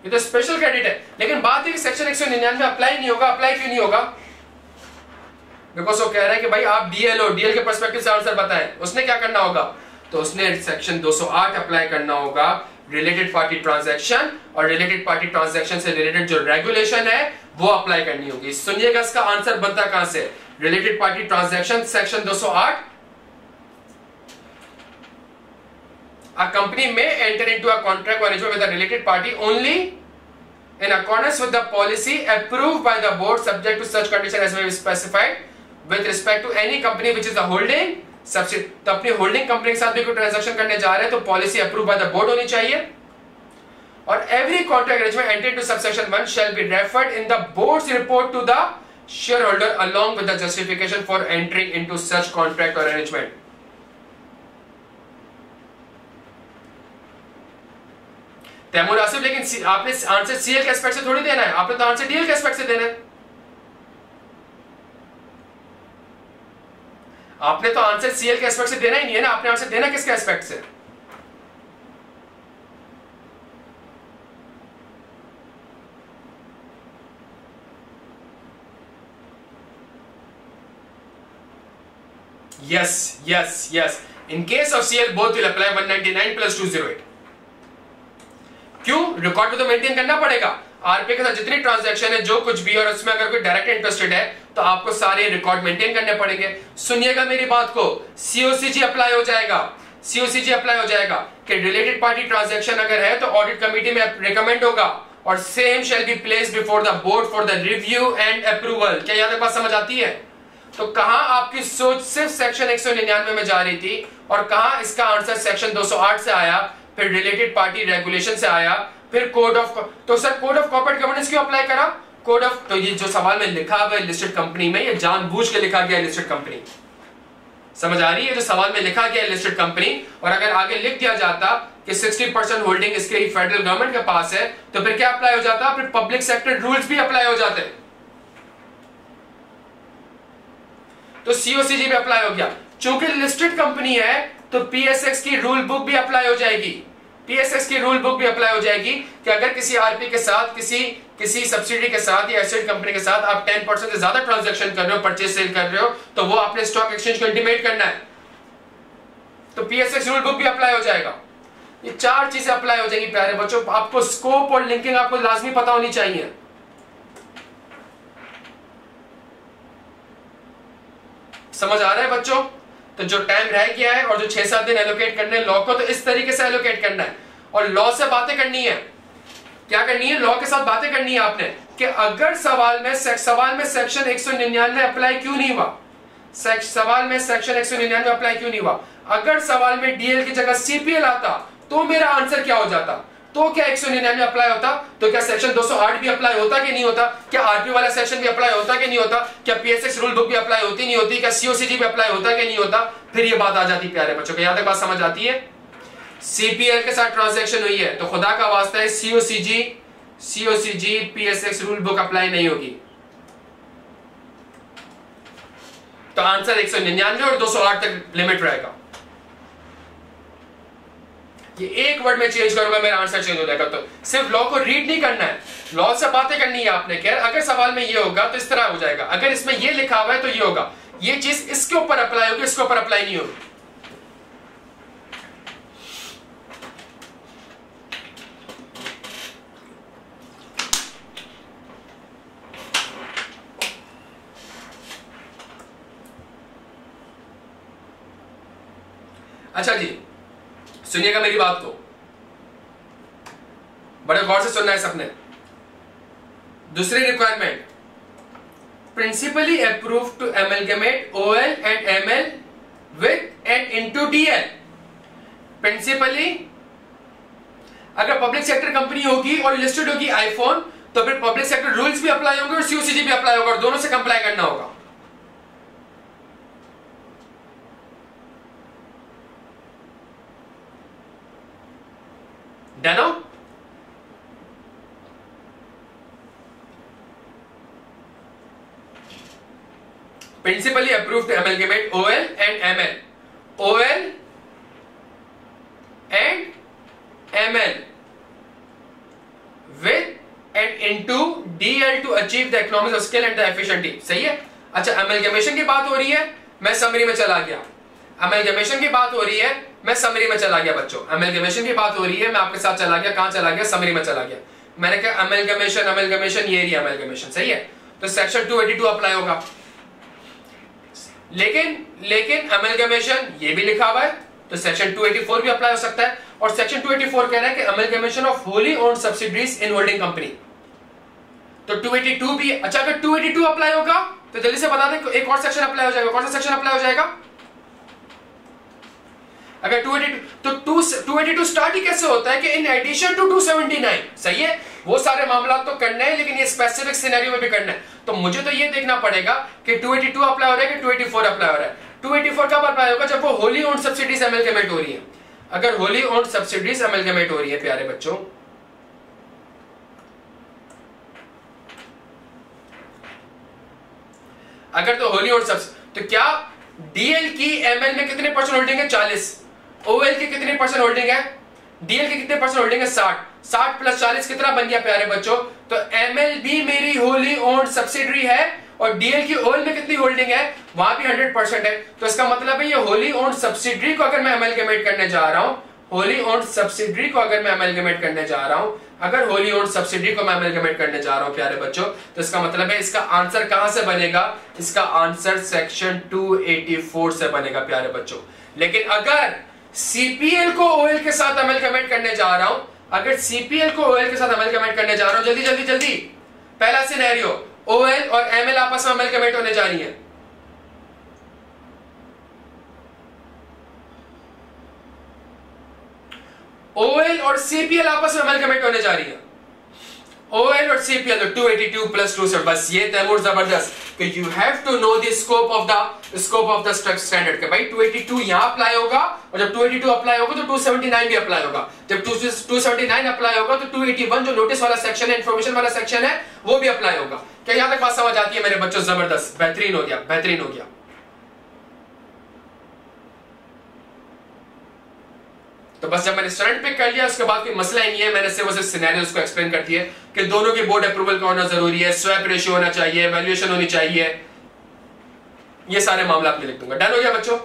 ये तो special credit है। लेकिन बात ये कि section 199 में apply नहीं होगा। apply क्यों नहीं होगा? बिकॉज वो कह रहा है कि भाई आप डीएल के पर्सपेक्टिव से आंसर बताएं, उसने क्या करना होगा? तो उसने सेक्शन 208 अप्लाई करना होगा, रिलेटेड पार्टी ट्रांजैक्शन, और रिलेटेड पार्टी ट्रांजैक्शन से रिलेटेड जो रेगुलेशन है वो अप्लाई करनी होगी। सुनिएगा इसका आंसर बनता कहां से, related party transaction section 208, a company में enter into a contract arrangement with a related party only in accordance with the policy approved by the board subject to such condition as may be specified with respect to any company which is a holding subsidiary। तो अपनी holding company के साथ भी कोई transaction करने जा रहे हैं तो policy approve by the board होनी चाहिए। और every contract arrangement enter to subsection 1 shall be referred in the board's report to the shareholder along with the justification for entering into such contract or arrangement. Taimur Asif, लेकिन आपने answer CL के aspect से थोड़ी देना है, आपने तो answer DL के एस्पेक्ट से देना है। आपने तो आंसर सीएल के एस्पेक्ट से देना ही नहीं है ना, आपने आंसर देना किसके एस्पेक्ट से? Yes yes yes, in case of CL both will apply 199 + 208। क्यों? रिकॉर्ड में तो मेंटेन करना पड़ेगा, आरपीए के साथ जितनी ट्रांजैक्शन है जो कुछ भी, और उसमें अगर कोई डायरेक्ट इंटरेस्टेड है तो आपको सारे रिकॉर्ड मेंटेन करने पड़ेंगे। सुनिएगा मेरी बात को, सीओसीजी अप्लाई हो जाएगा, कि रिलेटेड पार्टी ट्रांजैक्शन अगर है तो ऑडिट कमेटी में रिकमेंड होगा, और same shall be placed before the board for the review and approval. क्या यहां तक बात समझ आती है? तो कहां आपकी सोच सिर्फ सेक्शन 199 में जा रही थी, और कहां इसका आंसर सेक्शन 208 से आया, फिर रिलेटेड पार्टी रेगुलेशन से आया, फिर कोड ऑफ। तो sir code of corporate governance क्यों अप्लाई करा? कोड ऑफ तो ये जो सवाल में लिखा हुआ है लिस्टेड कंपनी में, ये जानबूझ के लिखा गया है लिस्टेड कंपनी, समझ आ रही है? जो सवाल में लिखा गया है लिस्टेड कंपनी, और अगर आगे लिख दिया जाता कि 60% होल्डिंग इसके फेडरल गवर्नमेंट के पास है तो फिर क्या अप्लाई हो जाता? फिर पब्लिक सेक्टर रूल्स भी अप्लाई हो जाते। तो सीओसीजी भी अप्लाई हो गया, चूंकि लिस्टेड कंपनी है तो पीएसएक्स की रूल बुक भी अप्लाई हो जाएगी, कि अगर किसी आरपी के साथ, किसी सब्सिडी के साथ या एसेट कंपनी के साथ आप 10% से ज्यादा ट्रांजैक्शन कर रहे हो, परचेज सेल कर रहे हो, तो वो आपने स्टॉक एक्सचेंज को इंटीमेट करना है, तो पीएसएक्स रूल बुक भी अप्लाई हो जाएगा। ये चार चीजें अप्लाई हो जाएंगी प्यारे बच्चों। आपको स्कोप और लिंकिंग आपको लाजमी पता होनी चाहिए। समझ आ रहा है बच्चों? तो जो टाइम रह गया है और जो 6-7 दिन एलोकेट करने हैं लॉ को, तो इस तरीके से एलोकेट करना है और लॉ से बातें करनी है। क्या करनी है? लॉ के साथ बातें करनी है आपने कि अगर सवाल में सेक्शन 199 अप्लाई क्यों नहीं हुआ, सवाल में सेक्शन 199 अप्लाई क्यों नहीं हुआ, अगर सवाल में डीएल की जगह सीपीएल आता तो मेरा आंसर क्या हो जाता, तो क्या 199 अप्लाई होता, तो क्या सेक्शन 208 भी अप्लाई होता कि नहीं होता, क्या आरपी वाला सेक्शन भी अप्लाई होता कि नहीं होता, क्या पीएसएक्स रूल बुक भी अप्लाई होती नहीं होती, क्या सीओसीजी भी अप्लाई होता कि नहीं होता। फिर ये बात आ जाती प्यारे बच्चों के, यहां तक बात समझ आती है? सीपीएल के साथ ट्रांजैक्शन हुई है तो खुदा का वास्ता है COCG PSX rule book apply नहीं होगी। तो आंसर 199 और 208 तक लिमिट रहेगा। ये एक वर्ड में चेंज करूंगा मेरा आंसर चेंज हो जाएगा। तो सिर्फ लॉ को रीड नहीं करना है, लॉ से बातें करनी है आपने। खैर अगर सवाल में ये होगा तो इस तरह हो जाएगा, अगर इसमें ये लिखा हुआ है तो ये होगा, ये चीज इसके ऊपर अप्लाई होगी, इसके ऊपर अप्लाई नहीं होगी। अच्छा जी सुनिएगा मेरी बात को, बड़े गौर से सुनना है सबने। दूसरी requirement, principally approve to amalgamate OL and ML with and into DL. Principally अगर पब्लिक सेक्टर कंपनी होगी और लिस्टेड होगी आईफोन तो फिर पब्लिक सेक्टर रूल्स भी अप्लाई होंगे और सीओसीजी भी अप्लाई होगा और दोनों से कंप्लाई करना होगा। डनो principally approve to amalgamate OL and ML, OL and ML with and into DL to achieve the economics of scale and the efficiency. सही है। अच्छा एमलगेमेशन की बात हो रही है, मैं समरी में चला गया। एमलगेमेशन की बात हो रही है, मैं समरी में चला गया बच्चों। एमलगेमेशन की बात हो रही है, मैं आपके साथ चला गया। कहां चला गया? समरी में चला गया। मैंने कहा एमलगेमेशन, ये रही एमलगेमेशन। सही है। तो सेक्शन 282 अप्लाई होगा। लेकिन एमलगेमेशन ये भी लिखा हुआ है तो सेक्शन 284 भी अप्लाई हो सकता है। और सेक्शन 284 कह रहा है कि amalgamation of wholly owned subsidiaries in holding company, तो 282 भी। अच्छा अगर 282 अप्लाई होगा तो जल्दी से बता दें एक और सेक्शन अप्लाई हो जाएगा। कौन सा सेक्शन अप्लाई हो जाएगा? अगर 282 तो 282 स्टार्ट ही कैसे होता है कि इन एडिशन टू 279। सही है। वो सारे मामला तो करना है लेकिन ये स्पेसिफिक सिनेरियो में भी करना है। तो मुझे तो ये देखना पड़ेगा कि 282 अप्लाई हो रहा है कि 284 अप्लाई हो रहा है। 284 कब अप्लाई होगा? जब वो होली ओन्ड सब्सिडीज एमलगेमेट हो रही है। अगर होली ओन्ड सब्सिडीज एमलगेमेट हो रही है प्यारे बच्चों, अगर तो होली ओन्ड तो क्या डीएल की एमएल में कितने परसेंट होल्डिंग है? 40। ओएल के कितने परसेंट होल्डिंग है? डीएल के कितने परसेंट होल्डिंग है? 60 प्लस 40 कितना बन गया प्यारे बच्चों? तो एमएल भी मेरी होली ओन्ड सब्सिडरी है और डीएल की ओएल में कितनी होल्डिंग है? वहां भी 100% है। तो इसका मतलब है ये होली ओन्ड सब्सिडरी को अगर मैं एमलगेमेट करने जा रहा हूं, होली ओन्ड सब्सिडरी को अगर मैं एमलगेमेट करने जा रहा हूं, अगर होली ओन्ड सब्सिडरी को मैं एमलगेमेट करने जा रहा हूं प्यारे बच्चों, तो इसका मतलब है इसका आंसर कहां से बनेगा? इसका आंसर सेक्शन 284 से बनेगा प्यारे बच्चों। लेकिन अगर सीपीएल को ओएल के साथ एमलगेमेट करने जा रहा हूं, अगर सीपीएल को ओएल के साथ एमलगेमेट करने जा रहा हूं, जल्दी जल्दी जल्दी पहला सिनेरियो ओएल और एमएल आपस में एमलगेमेट होने जा रही है। ओएल और सीपीएल आपस में एमलगेमेट होने जा रही है। ओएल और सीपीएल 282 प्लस 2 से बस ये तैमूर जबरदस्त कि you have to know the scope of the standard के भाई 282 यहां अप्लाई होगा और जब 282 अप्लाई होगा तो 279 भी अप्लाई होगा। जब 279 अप्लाई होगा तो 281 जो नोटिस वाला सेक्शन है, इंफॉर्मेशन वाला सेक्शन है, वो भी अप्लाई होगा। क्या यहां तक बात समझ आती है मेरे बच्चों? जबरदस्त, बेहतरीन हो गया, बेहतरीन हो गया। तो बस जब मैंने स्टूडेंट पिक कर लिया उसके बाद कोई मसला ही नहीं है। मैंने सिर्फ सिनेरियोस को एक्सप्लेन कर दिया कि दोनों के बोर्ड अप्रूवल का होना जरूरी है, स्वैप रेशियो होना चाहिए, वैल्यूएशन होनी चाहिए, ये सारे मामला आपने लिख दूंगा। डन हो गया बच्चों।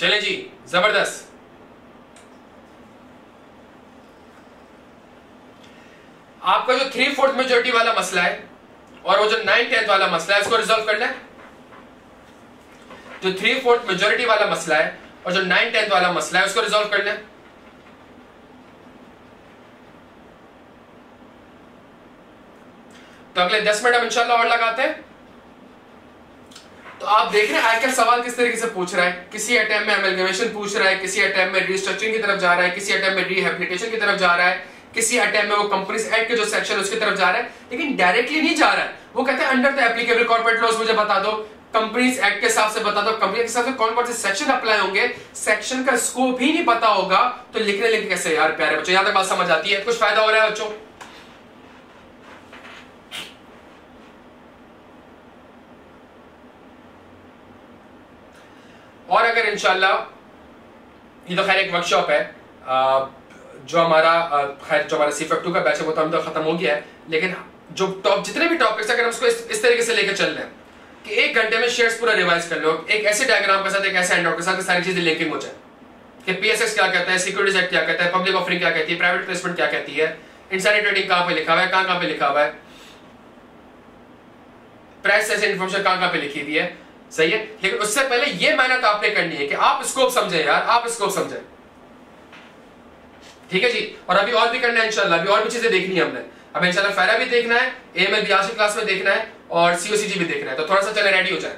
चले जी, जबरदस्त। आपका जो 3/4 मेजोरिटी वाला मसला है और वो जो 9/10 वाला मसला है, इसको रिजॉल्व करना है। जो 3/4 मेजोरिटी वाला मसला है और जो 9/10 वाला मसला है, उसको रिजॉल्व करना है। तो अगले 10 मिनट हम इंशाल्लाह और लगाते हैं। तो आप देख रहे हैं आखिर सवाल किस तरीके से पूछ रहा है। किसी अटेम्प्ट में एमलगमेशन पूछ रहा है, किसी अटेम्प्ट में रिस्ट्रक्चरिंग की तरफ जा रहा है, किसी अटेम्प्ट में रिहैबिलिटेशन की तरफ जा रहा है, किसी अटेम्प्ट में वो कंपनीज एक्ट के जो सेक्शन उसकी तरफ जा रहा है, लेकिन डायरेक्टली नहीं जा रहा है। वो कहते हैं under the applicable corporate laws मुझे बता दो, कंपनीज एक्ट के हिसाब से बता दो, कंपनी के हिसाब से कौन कौन से सेक्शन अप्लाई होंगे, सेक्शन का स्कोप ही नहीं पता होगा। तो लिखने लिखने कैसे यार प्यारे बच्चों, यहां तक बात समझ आती है? कुछ फायदा हो रहा है बच्चों? और अगर इंशाल्लाह, ये तो खैर एक वर्कशॉप है, जो हमारा C52 का बैच है वो तो हम तो खत्म हो गया है, लेकिन जो जितने भी टॉपिक्स अगर हम उसको इस तरीके से लेकर चल रहे हैं कि एक घंटे में शेयर्स पूरा रिवाइज कर लो, एक ऐसे डायग्राम के साथ, एक ऐसे हैंडआउट के साथ, सारी चीजें लिंकिंग हो जाए कि PSS क्या कहता है, सिक्योरिटीज एक्ट क्या कहता है, पब्लिक ऑफरिंग क्या कहती है, प्राइवेट प्लेसमेंट क्या कहती है, इनसाइडर ट्रेडिंग कहां पे लिखा हुआ है, कहां पे लिखा हुआ है, प्राइस ऐसे इन्फॉर्मेशन कहां पे लिखी हुई है, सही है। लेकिन उससे पहले ये मेहनत आपने करनी है कि आप स्कोप समझे यार, आप स्कोप समझे, ठीक है जी। और अभी और भी करना है इंशाल्लाह, अभी और भी चीजें देखनी है हमने। अभी इंशाल्लाह फायरा भी देखना है, AML भी आज की क्लास में देखना है और COCG भी देखना है। तो थोड़ा सा चले रेडी हो जाए।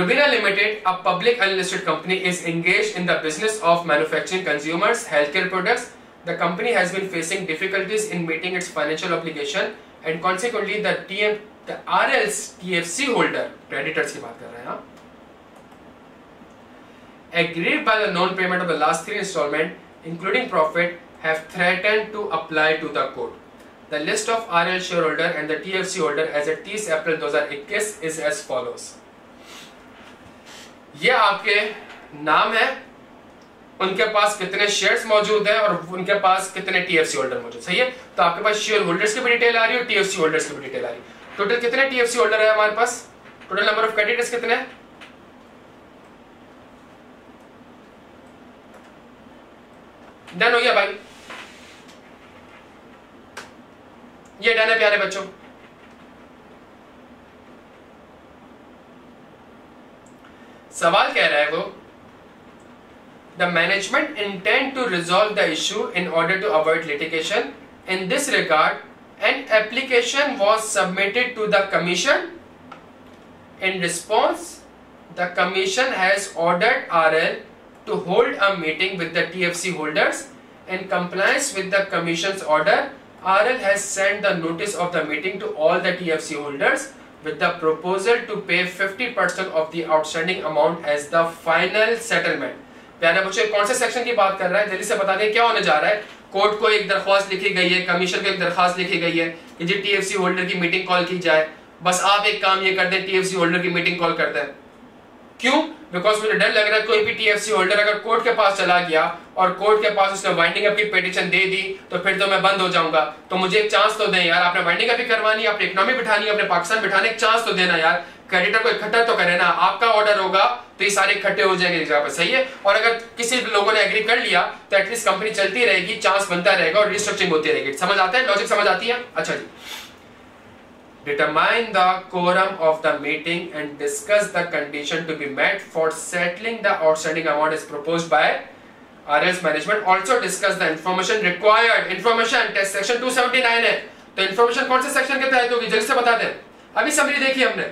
Rubina Limited, a public unlisted company, is engaged in the business of manufacturing consumers healthcare products. The company has been facing difficulties in meeting its financial obligation and consequently the RLTFC holder, creditors की बात कर रहे हैं हम, aggrieved by the non payment of the last 3 installment including profit have threatened to apply to the court. The list of RL shareholder and the TFC holder as at 30 April 2021 is as follows. ये आपके नाम है, उनके पास कितने shares मौजूद है और उनके पास कितने TFC होल्डर मौजूद, सही है। तो आपके पास शेयर होल्डर्स की भी डिटेल आ रही है और TFC होल्डर्स की भी डिटेल आ रही है। टोटल कितने TFC होल्डर है हमारे पास, टोटल नंबर ऑफ क्रेडिटर्स कितने हैं? डन हो गया भाई, ये डन है प्यारे बच्चों। सवाल कह रहा है वो, the management intend to resolve the issue in order to avoid litigation in this regard an application was submitted to the commission in response the commission has ordered RL to hold a meeting with the TFC holders. In compliance with the commission's order, RL has sent the notice of the meeting to all the TFC holders with the proposal to pay 50% of the outstanding amount as the final settlement. प्यारे बच्चों, कौन से section की बात कर रहा है, जल्दी से बता दें क्या होने जा रहा है। कोर्ट को एक दरख्वास्त लिखी गई है, कमीशन को एक दरख्वास्त लिखी गई है कि जी TFC होल्डर की मीटिंग कॉल की जाए। बस आप एक काम ये कर दें, TFC होल्डर की मीटिंग कॉल कर दें। क्यों? बिकॉज मुझे डर लग रहा है कोई भी TFC होल्डर अगर कोर्ट के पास चला गया और कोर्ट के पास उसने वाइंडिंग अप की पिटीशन दे दी तो फिर तो मैं बंद हो जाऊंगा। तो मुझे एक चांस तो दें यार, आपने वाइंडिंग अप भी करवानी, आपने इकोनॉमी बिठानी, आपने पाकिस्तान बिठाने, एक चांस तो देना यार, क्रेडिटर को इकट्ठा तो करे ना। आपका ऑर्डर होगा तो ये सारे इकट्ठे हो जाएंगे जगह पर, सही है। और अगर किसी लोगों ने एग्री कर लिया तो एटलीस्ट कंपनी चलती रहेगी, चांस बनता रहेगा और रिस्ट्रक्चरिंग होती रहेगी। समझ आता है, लॉजिक समझ आती है? अच्छा जी, determine the quorum of the meeting and discuss the condition to be met for settling the outstanding amount as proposed by RL's management. Also discuss the information required. Information test section 279 है, तो information कौन से section के तहत होगी, जल्दी से बता दें। अभी समरी देखी हमने,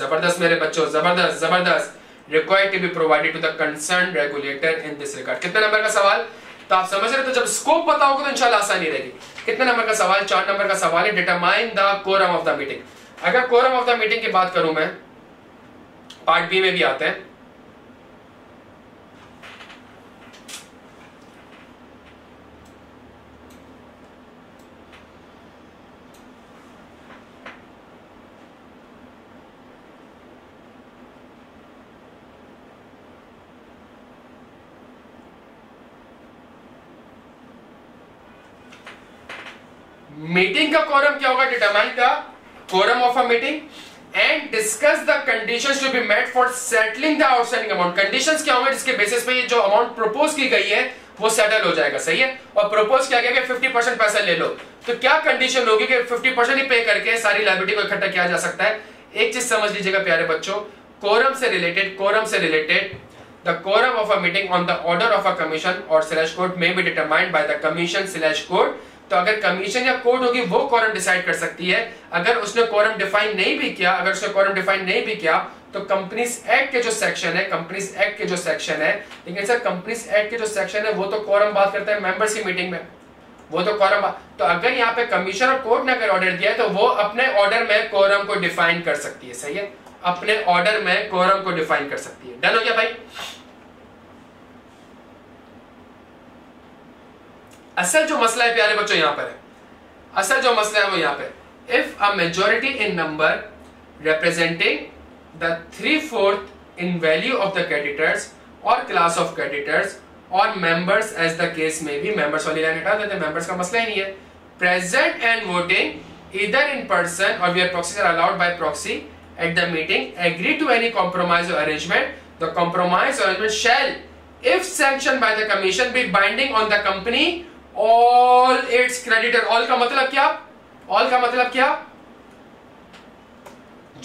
जबरदस्त मेरे बच्चों, जबरदस्त जबरदस्त। Required to be provided to the concerned regulator in this regard. कितने नंबर का सवाल? तो आप समझ रहे हो, तो जब स्कोप पता होगा तो इंशाल्लाह आसानी रहेगी। कितने नंबर का सवाल? 4 नंबर का सवाल है, determine the quorum of the meeting. अगर कोरम ऑफ द मीटिंग की बात करूं मैं, पार्ट बी में भी आते हैं। मीटिंग का कोरम क्या होगा? Determine the quorum of a meeting and discuss the conditions to be met for settling the outstanding amount. Conditions क्या होंगे जिसके बेसिस पे ये जो amount propose की गई है वो सेटल हो जाएगा, सही है। और प्रपोज किया गया कि 50% पैसा ले लो, तो क्या कंडीशन होगी कि 50% ही पे करके सारी लायबिलिटी को इकट्ठा किया जा सकता है। एक चीज समझ लीजिएगा प्यारे बच्चों, कोरम से related the quorum of a meeting on the order of a commission or slash court may be determined by the commission slash court. तो अगर कमीशन या कोर्ट होगी वो कोरम डिसाइड कर सकती है। अगर उसने कोरम डिफाइन नहीं भी किया तो कंपनीज एक्ट के जो सेक्शन है लेकिन सर कंपनीज एक्ट के जो सेक्शन है वो तो कोरम बात करता है मेंबर्स की मीटिंग में, वो तो कोरम। तो अगर यहाँ पे कमीशन और कोर्ट ने अगर ऑर्डर दिया है तो वो अपने ऑर्डर में कोरम को डिफाइन कर सकती है, सही है, अपने ऑर्डर में कोरम को डिफाइन कर सकती है। डन हो गया भाई। असल जो मसला है प्यारे बच्चों यहां पर है, वो यहां पे if a majority in number representing the 3/4 in value of the creditors और क्लास ऑफ क्रेडिटर्स और मेंबर्स एज द केस में भी, मेंबर्स वाली लाइन हटा देते हैं, मेंबर्स का मसला ही नहीं है, present and voting either in person और where proxies are allowed by proxy at the meeting agree to any compromise arrangement, the compromise arrangement shall if sanction by the commission be binding on the company All its creditor। All का मतलब क्या?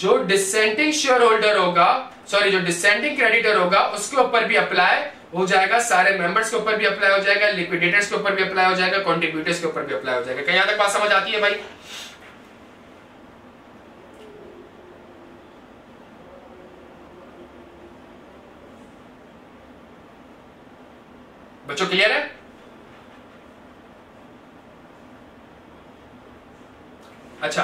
जो descending share holder होगा, जो descending creditor होगा उसके ऊपर भी अप्लाई हो जाएगा, सारे मेंबर्स के ऊपर भी अप्लाई हो जाएगा, लिक्विडेटर्स के ऊपर भी अप्लाई हो जाएगा, कॉन्ट्रीब्यूटर्स के ऊपर भी अप्लाई हो जाएगा। क्या यहां तक बात समझ आती है भाई? बच्चों क्लियर है? अच्छा,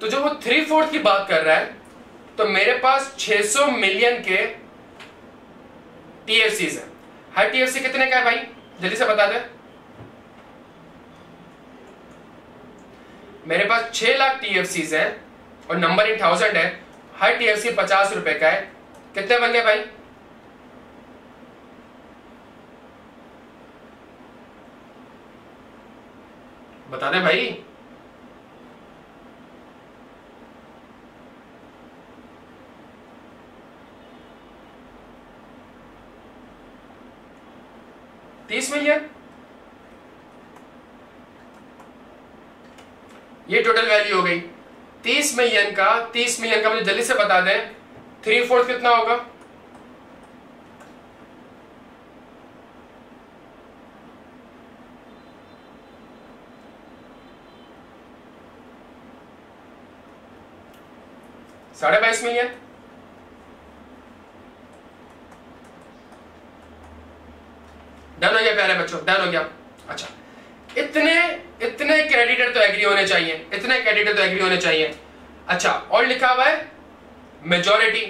तो जो वो 3/4 की बात कर रहा है तो मेरे पास 600 मिलियन के TFCs हैं। हर TFC कितने का है भाई, जल्दी से बता दे। मेरे पास 6 लाख TFCs हैं और नंबर 8000 है। हर TFC 50 रुपए का है। कितने बन गए भाई? 30 मिलियन ये टोटल वैल्यू हो गई। 30 मिलियन का, 30 मिलियन का मुझे जल्दी से बता दें 3/4 कितना होगा? 22.5 मिलियन। डन हो गया प्यारे बच्चों, डन हो गया। अच्छा, इतने क्रेडिटर तो एग्री होने चाहिए, अच्छा, और लिखा हुआ है मेजॉरिटी,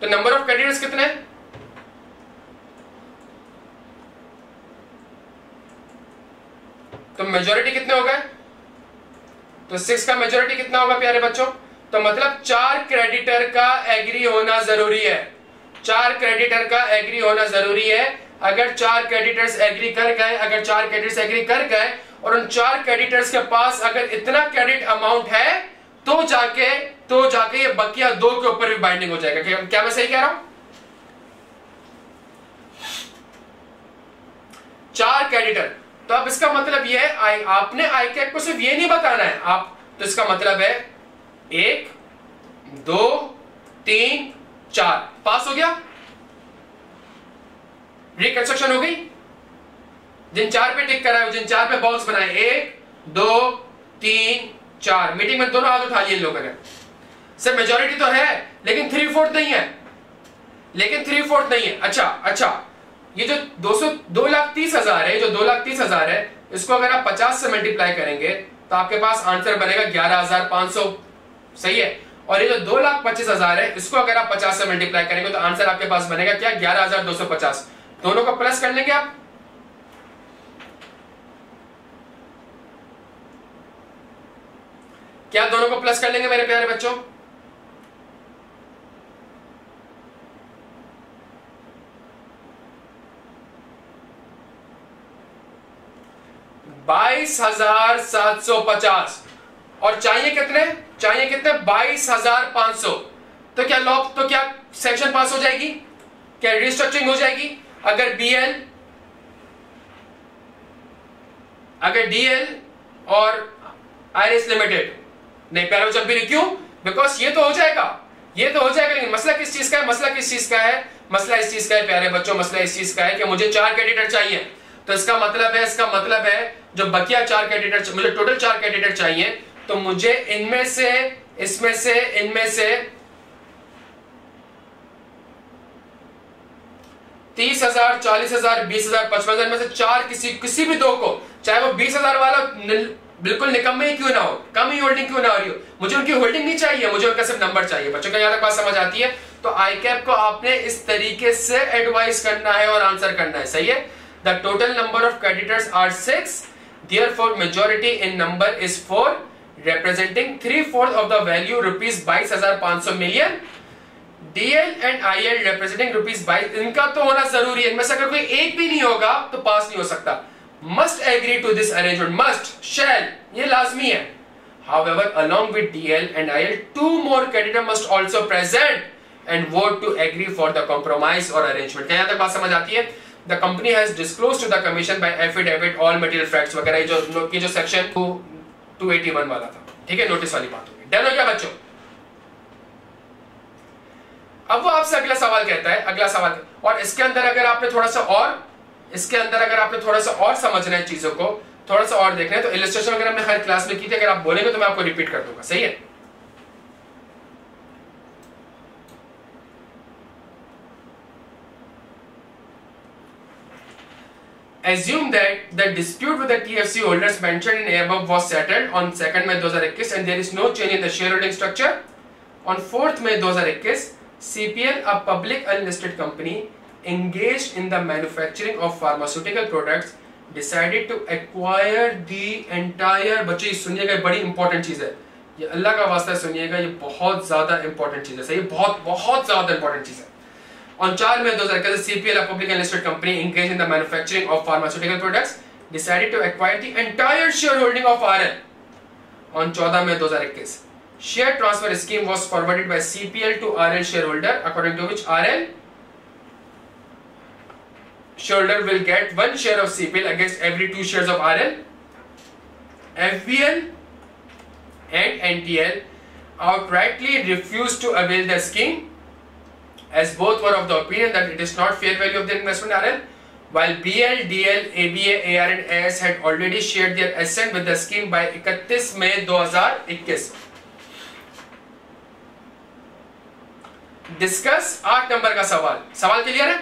तो नंबर ऑफ क्रेडिटर्स कितने? 6 का मेजॉरिटी कितना होगा प्यारे बच्चों? तो मतलब 4 क्रेडिटर का एग्री होना जरूरी है, 4 क्रेडिटर का एग्री होना जरूरी है। अगर 4 क्रेडिटर्स एग्री कर गए, और उन 4 क्रेडिटर्स के पास अगर इतना क्रेडिट अमाउंट है तो जाके ये बकिया 2 के ऊपर भी बाइंडिंग हो जाएगा। क्या मैं सही कह रहा हूं? 4 क्रेडिटर, तो अब इसका मतलब यह है आपने आईकैक को सिर्फ ये नहीं बताना है आप, तो इसका मतलब है 1, 2, 3, 4 पास हो गया, रिकंस्ट्रक्शन हो गई। जिन 4 पे टिक कराए, जिन 4 पे बॉक्स बनाए 1, 2, 3, 4 मीटिंग में दोनों हाथ उठा लिए इन लोगों ने। सर मेजॉरिटी तो है लेकिन 3/4 नहीं है, अच्छा ये जो 2,30,000 है, 2,30,000 है, इसको अगर आप 50 से मल्टीप्लाई करेंगे तो आपके पास आंसर बनेगा 11,500, सही है। और ये जो 2,25,000 है इसको अगर आप 50 से मल्टीप्लाई करेंगे तो आंसर आपके पास बनेगा क्या? 11,250। दोनों को प्लस कर लेंगे आप, क्या दोनों को प्लस कर लेंगे मेरे प्यारे बच्चों? 22,750 और चाहिए कितने 22,500। तो क्या लोग सेक्शन पास हो जाएगी, क्या रिस्ट्रक्चरिंग हो जाएगी? अगर बीएल, अगर डीएल और आईआरएस लिमिटेड नहीं पैरों जब भी नहीं, क्यों? बिकॉज ये तो हो जाएगा, ये तो हो जाएगा। लेकिन मसला किस चीज का है, प्यारे बच्चों मसला इस चीज का है कि मुझे 4 क्रेडिटर चाहिए। तो इसका मतलब है जो बकिया 4 क्रेडिटर, मुझे टोटल 4 क्रेडिटर चाहिए, तो मुझे इनमें से 30,000, 40,000, 20,000, 55,000 में से 4 किसी भी दो को, चाहे वो 20,000 वाला बिल्कुल निकम्मे ही क्यों ना हो, कम ही होल्डिंग क्यों ना हो रही हो, मुझे उनकी होल्डिंग नहीं चाहिए, मुझे उनका सिर्फ नंबर चाहिए। बच्चों का यहां तक बात समझ आती है? तो आई कैप को आपने इस तरीके से एडवाइस करना है और आंसर करना है, सही है। The total number of creditors are 6. Therefore, majority in number is 4, representing 3/4 of the value rupees 22,500 million. DL and IL representing rupees 22. इनका तो होना जरूरी है। इनमें से अगर कोई एक भी नहीं होगा तो पास नहीं हो सकता। Must agree to this arrangement. Must, shall, ये लाजमी है। However, along with DL and IL, 2 more creditor must also present and vote to agree for the compromise or arrangement. क्या यहाँ तक बात समझ आती है? The company has disclosed to the commission by affidavit all material facts वगैरह, जो section 281 वाला था, ठीक है, नोटिस वाली बात होगी। डन हो गया बच्चों। अब वो आपसे अगला सवाल कहता है, और इसके अंदर अगर आपने थोड़ा सा और समझना है, चीजों को थोड़ा सा और देखना है, तो इलस्ट्रेशन वगैरह हमने हर क्लास में की थी, अगर आप बोलेंगे तो मैं आपको रिपीट कर दूंगा, सही है। Assume that the dispute with the TFC holders mentioned in above was settled on 2nd May 2021 and there is no change in the shareholding structure. On 4th May 2021, CPL, a public unlisted company engaged in the manufacturing of pharmaceutical products, decided to acquire the entire. बच्चे सुनिएगा, बड़ी important चीज है ये, अल्लाह का वास्ता सुनिएगा, ये बहुत ज़्यादा important चीज है, सही, बहुत ज़्यादा important चीज है। On 4 May 2021, CPL, a public listed company engaged in the manufacturing of pharmaceutical products, decided to acquire the entire shareholding of RL. On 14 May 2021, share transfer scheme was forwarded by CPL to RL shareholder, according to which RL shareholder will get 1 share of CPL against every 2 shares of RL. FVL and NTL outrightly refused to avail the scheme, as both were of the opinion that it is not fair value of their investment RL, while BL, DL, ABA, AR and AS had already shared their assent with the scheme by 31 May 2021. Discuss 8 number का सवाल clear है?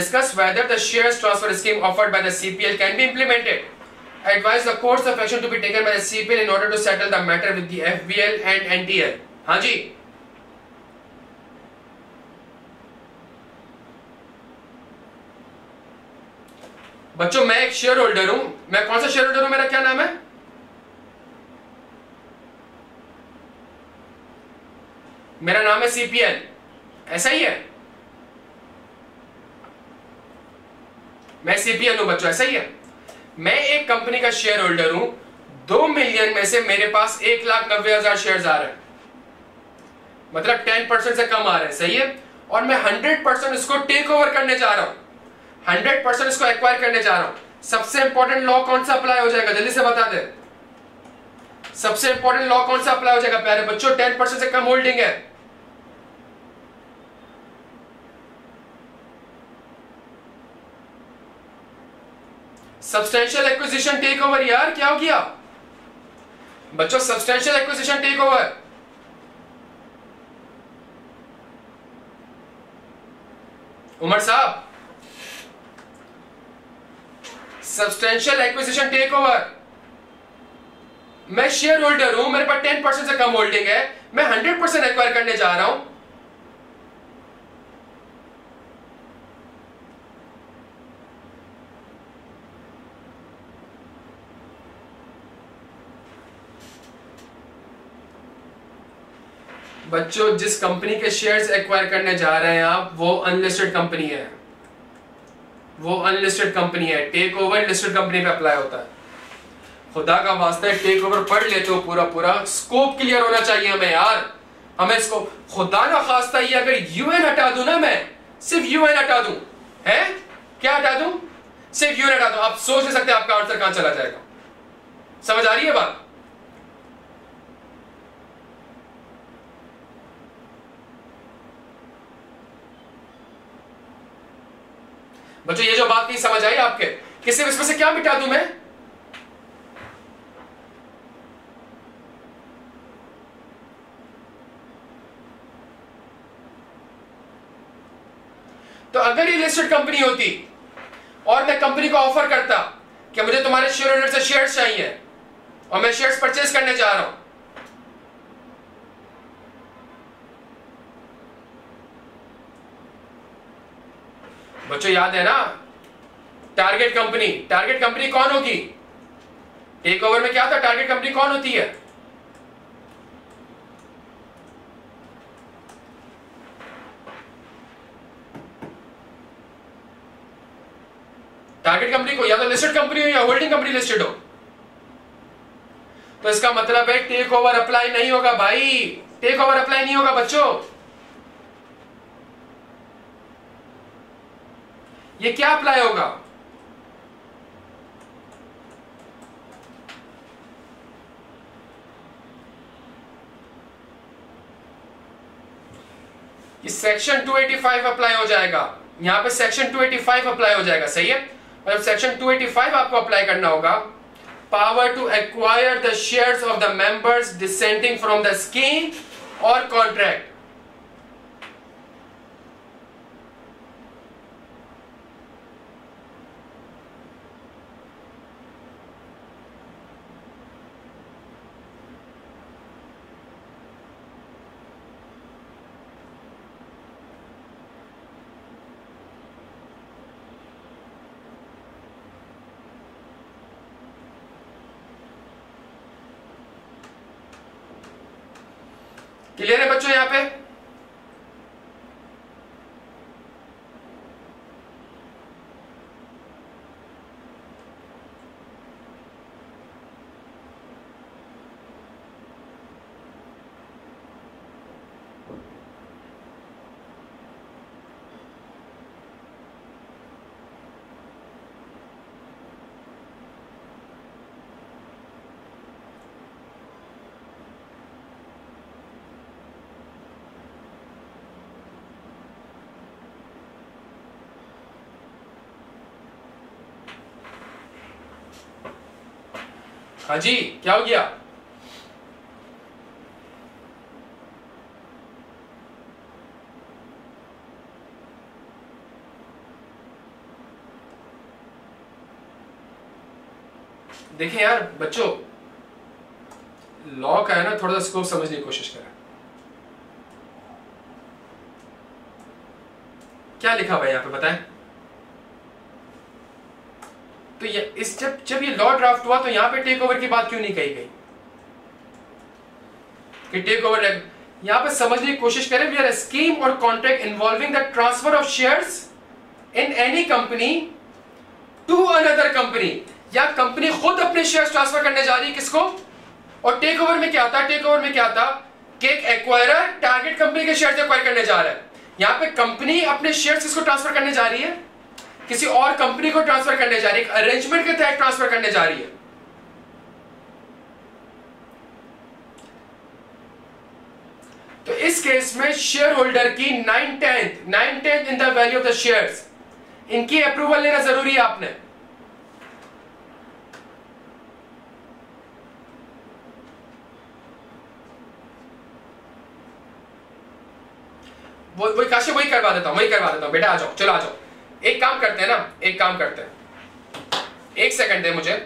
Discuss whether the shares transfer scheme offered by the CPL can be implemented. Advise the course of action to be taken by the CPL in order to settle the matter with the FVL and NTL. हाँ जी, बच्चों मैं एक share holder हूं, मैं कौन सा share holder हूं, मेरा क्या नाम है? मेरा नाम है सीपीएल, ऐसा ही है, मैं सीपीएल हूं बच्चों, ऐसा ही है। मैं एक कंपनी का शेयर होल्डर हूं, 2 मिलियन में से मेरे पास 1,90,000 शेयर आ रहे हैं, मतलब 10% से कम आ रहे हैं, सही है। और मैं 100% इसको टेक ओवर करने जा रहा हूं, 100% इसको एक्वायर करने जा रहा हूं। सबसे इंपॉर्टेंट लॉ कौन सा अप्लाई हो जाएगा, जल्दी से बता दे, सबसे इंपॉर्टेंट लॉ कौन सा अप्लाई हो जाएगा प्यारे बच्चों? 10% से कम होल्डिंग है, सब्सटेंशियल एक्विजिशन टेक ओवर। यार क्या हो गया बच्चों, substantial acquisition take over, Umar साहब, सब्सटेंशियल एक्विजिशन टेक ओवर। मैं शेयर होल्डर हूं, मेरे पास 10% से कम होल्डिंग है, मैं 100% एक्वायर करने जा रहा हूं, बच्चों जिस कंपनी के शेयर्स एक्वायर करने जा रहे हैं आप, वो अनलिस्टेड कंपनी है, वो अनलिस्टेड कंपनी है, टेक ओवर लिस्टेड कंपनी पे अप्लाई होता है। खुदा का वास्ता है टेक ओवर पढ़ लेते हो पूरा पूरा, स्कोप क्लियर होना चाहिए हमें यार, हमें इसको खुदा का खास्ता ही अगर यूएन हटा दूं ना मैं, सिर्फ यूएन हटा दूं, है क्या हटा दूं, सिर्फ यूएन हटा दूं, आप सोच नहीं सकते आपका आंसर कहां चला जाएगा। समझ आ रही है बात? बच्चों ये जो बात नहीं समझ आई आपके, कि सिर्फ इसमें से क्या मिटा दूं मैं, तो अगर ये लिस्टेड कंपनी होती और मैं कंपनी को ऑफर करता कि मुझे तुम्हारे शेयर होल्डर से शेयर्स चाहिए और मैं शेयर्स परचेज करने जा रहा हूं, बच्चों याद है ना टारगेट कंपनी, टारगेट कंपनी कौन होगी? टेक ओवर में क्या था, टारगेट कंपनी कौन होती है? टारगेट कंपनी को या तो लिस्टेड कंपनी हो या होल्डिंग कंपनी लिस्टेड हो, तो इसका मतलब है टेक ओवर अप्लाई नहीं होगा भाई, टेक ओवर अप्लाई नहीं होगा बच्चों। ये क्या अप्लाई होगा? ये सेक्शन 285 अप्लाई हो जाएगा, यहां पे सेक्शन 285 अप्लाई हो जाएगा, सही है। और अब सेक्शन 285 आपको अप्लाई करना होगा, power to acquire the shares of the members descending from the scheme और कॉन्ट्रैक्ट। क्लियर है बच्चों यहां पे? हाँ जी, क्या हो गया? देखिए यार बच्चों, लॉ का है ना थोड़ा सा स्कोप समझने की कोशिश करें। क्या लिखा हुआ है यहां पे बताएं? तो ये इस जब ये लॉ ड्राफ्ट हुआ तो यहां पे टेक ओवर की बात क्यों नहीं कही गई कि टेक ओवर? यहां पे समझने की कोशिश करें, वी आर अ स्कीम और contract involving the transfer of shares in any company to another company, या कंपनी खुद अपने शेयर्स ट्रांसफर करने जा रही है किसको। और टेक ओवर में क्या था, टेक ओवर में क्या था कि एक एक्वायरर टारगेट कंपनी के शेयर एक्वायर करने जा रहा है, यहां पे कंपनी अपने शेयर्स किसको ट्रांसफर करने जा रही है, किसी और कंपनी को ट्रांसफर करने जा रही है, अरेंजमेंट के तहत ट्रांसफर करने जा रही है। तो इस केस में शेयर होल्डर की 9/10 in the value of the shares, इनकी अप्रूवल लेना जरूरी है आपने। वो काशी वही करवा देता हूं बेटा, आ जाओ, चलो आ जाओ, एक काम करते हैं, एक सेकंड दे मुझे।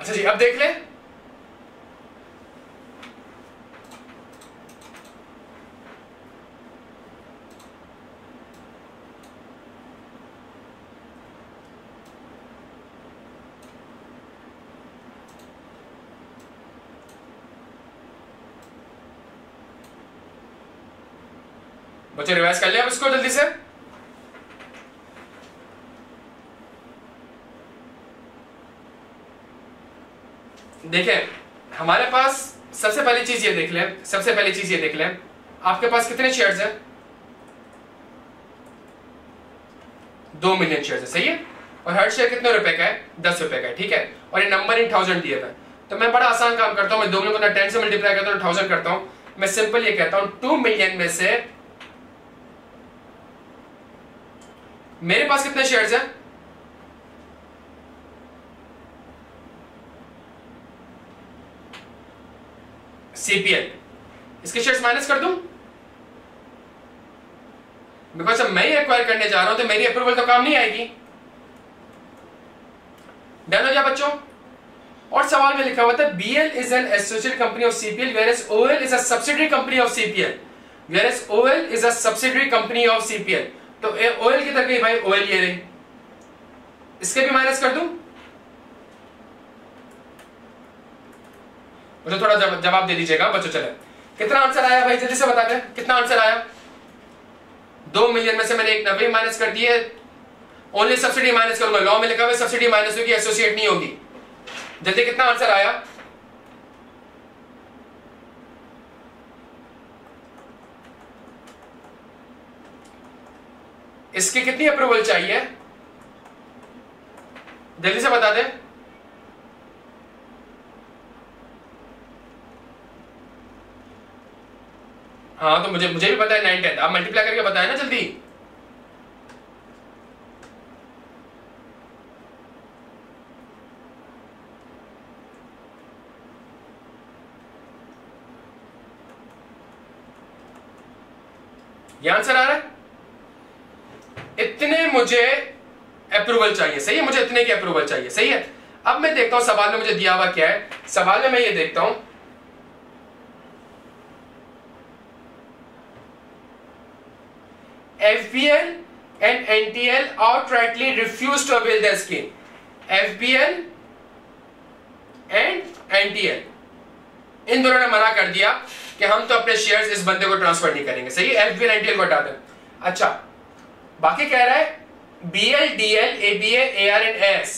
अच्छा जी, अब देख लें, बच्चे रिवाइज कर लिया अब इसको जल्दी से। देखें, हमारे पास सबसे पहली चीज ये देख लें आपके पास कितने शेयर्स हैं, 2 मिलियन शेयर्स है, सही है। और हर शेयर कितने रुपए का है, 10 रुपए का है, ठीक है। और ये नंबर इन 1000 दिए हुए हैं, तो मैं बड़ा आसान काम करता हूं, मैं 2 मिलियन को ना 10 से मल्टीप्लाई करता हूं, 1000 करता हूं। मैं सिंपल ये कहता हूं 2 मिलियन में से मेरे पास कितने शेयर्स हैं, 1000। इसके शेयर्स माइनस कर दूं, बिकॉज मैं ही एक्वायर करने जा रहा हूं, तो मेरी अप्रूवल तो काम नहीं आएगी। डन हो गया बच्चों। और सवाल में लिखा हुआ था BL is an associate company of CPL whereas OL is a subsidiary company of CPL तो OL की तरफ गई भाई, OL ये रही, इसके भी माइनस कर दूं। मुझे थोड़ा जवाब दे दीजिएगा बच्चों। चले, कितना आंसर आया भाई, जल्दी से बता दें कितना आंसर आया। 2 मिलियन में से मैंने 190 माइनस कर दिए, ओनली सब्सिडी माइनस करूंगा, लॉ में लिखा हुआ सब्सिडी माइनस होगी, एसोसिएट नहीं होगी। जल्दी कितना आंसर आया, इसकी कितनी अप्रूवल चाहिए, जल्दी से बता दें। हाँ, तो मुझे भी पता है 9-10, आप मल्टीप्लाई करके बताएं ना जल्दी। ये आंसर आ रहा है, इतने मुझे अप्रूवल चाहिए, सही है, मुझे इतने की अप्रूवल चाहिए, सही है। अब मैं देखता हूं सवाल में मुझे दिया हुआ क्या है। सवाल में मैं ये देखता हूं, FBL and NTL outrightly refused to avail the scheme. FBL and NTL, इन दोनों ने मना कर दिया कि हम तो अपने शेयर्स इस बंदे को ट्रांसफर नहीं करेंगे, सही है। FBL NTL को हटा दें। अच्छा, बाकी कह रहा है BL, DL, ABA, AR and AS,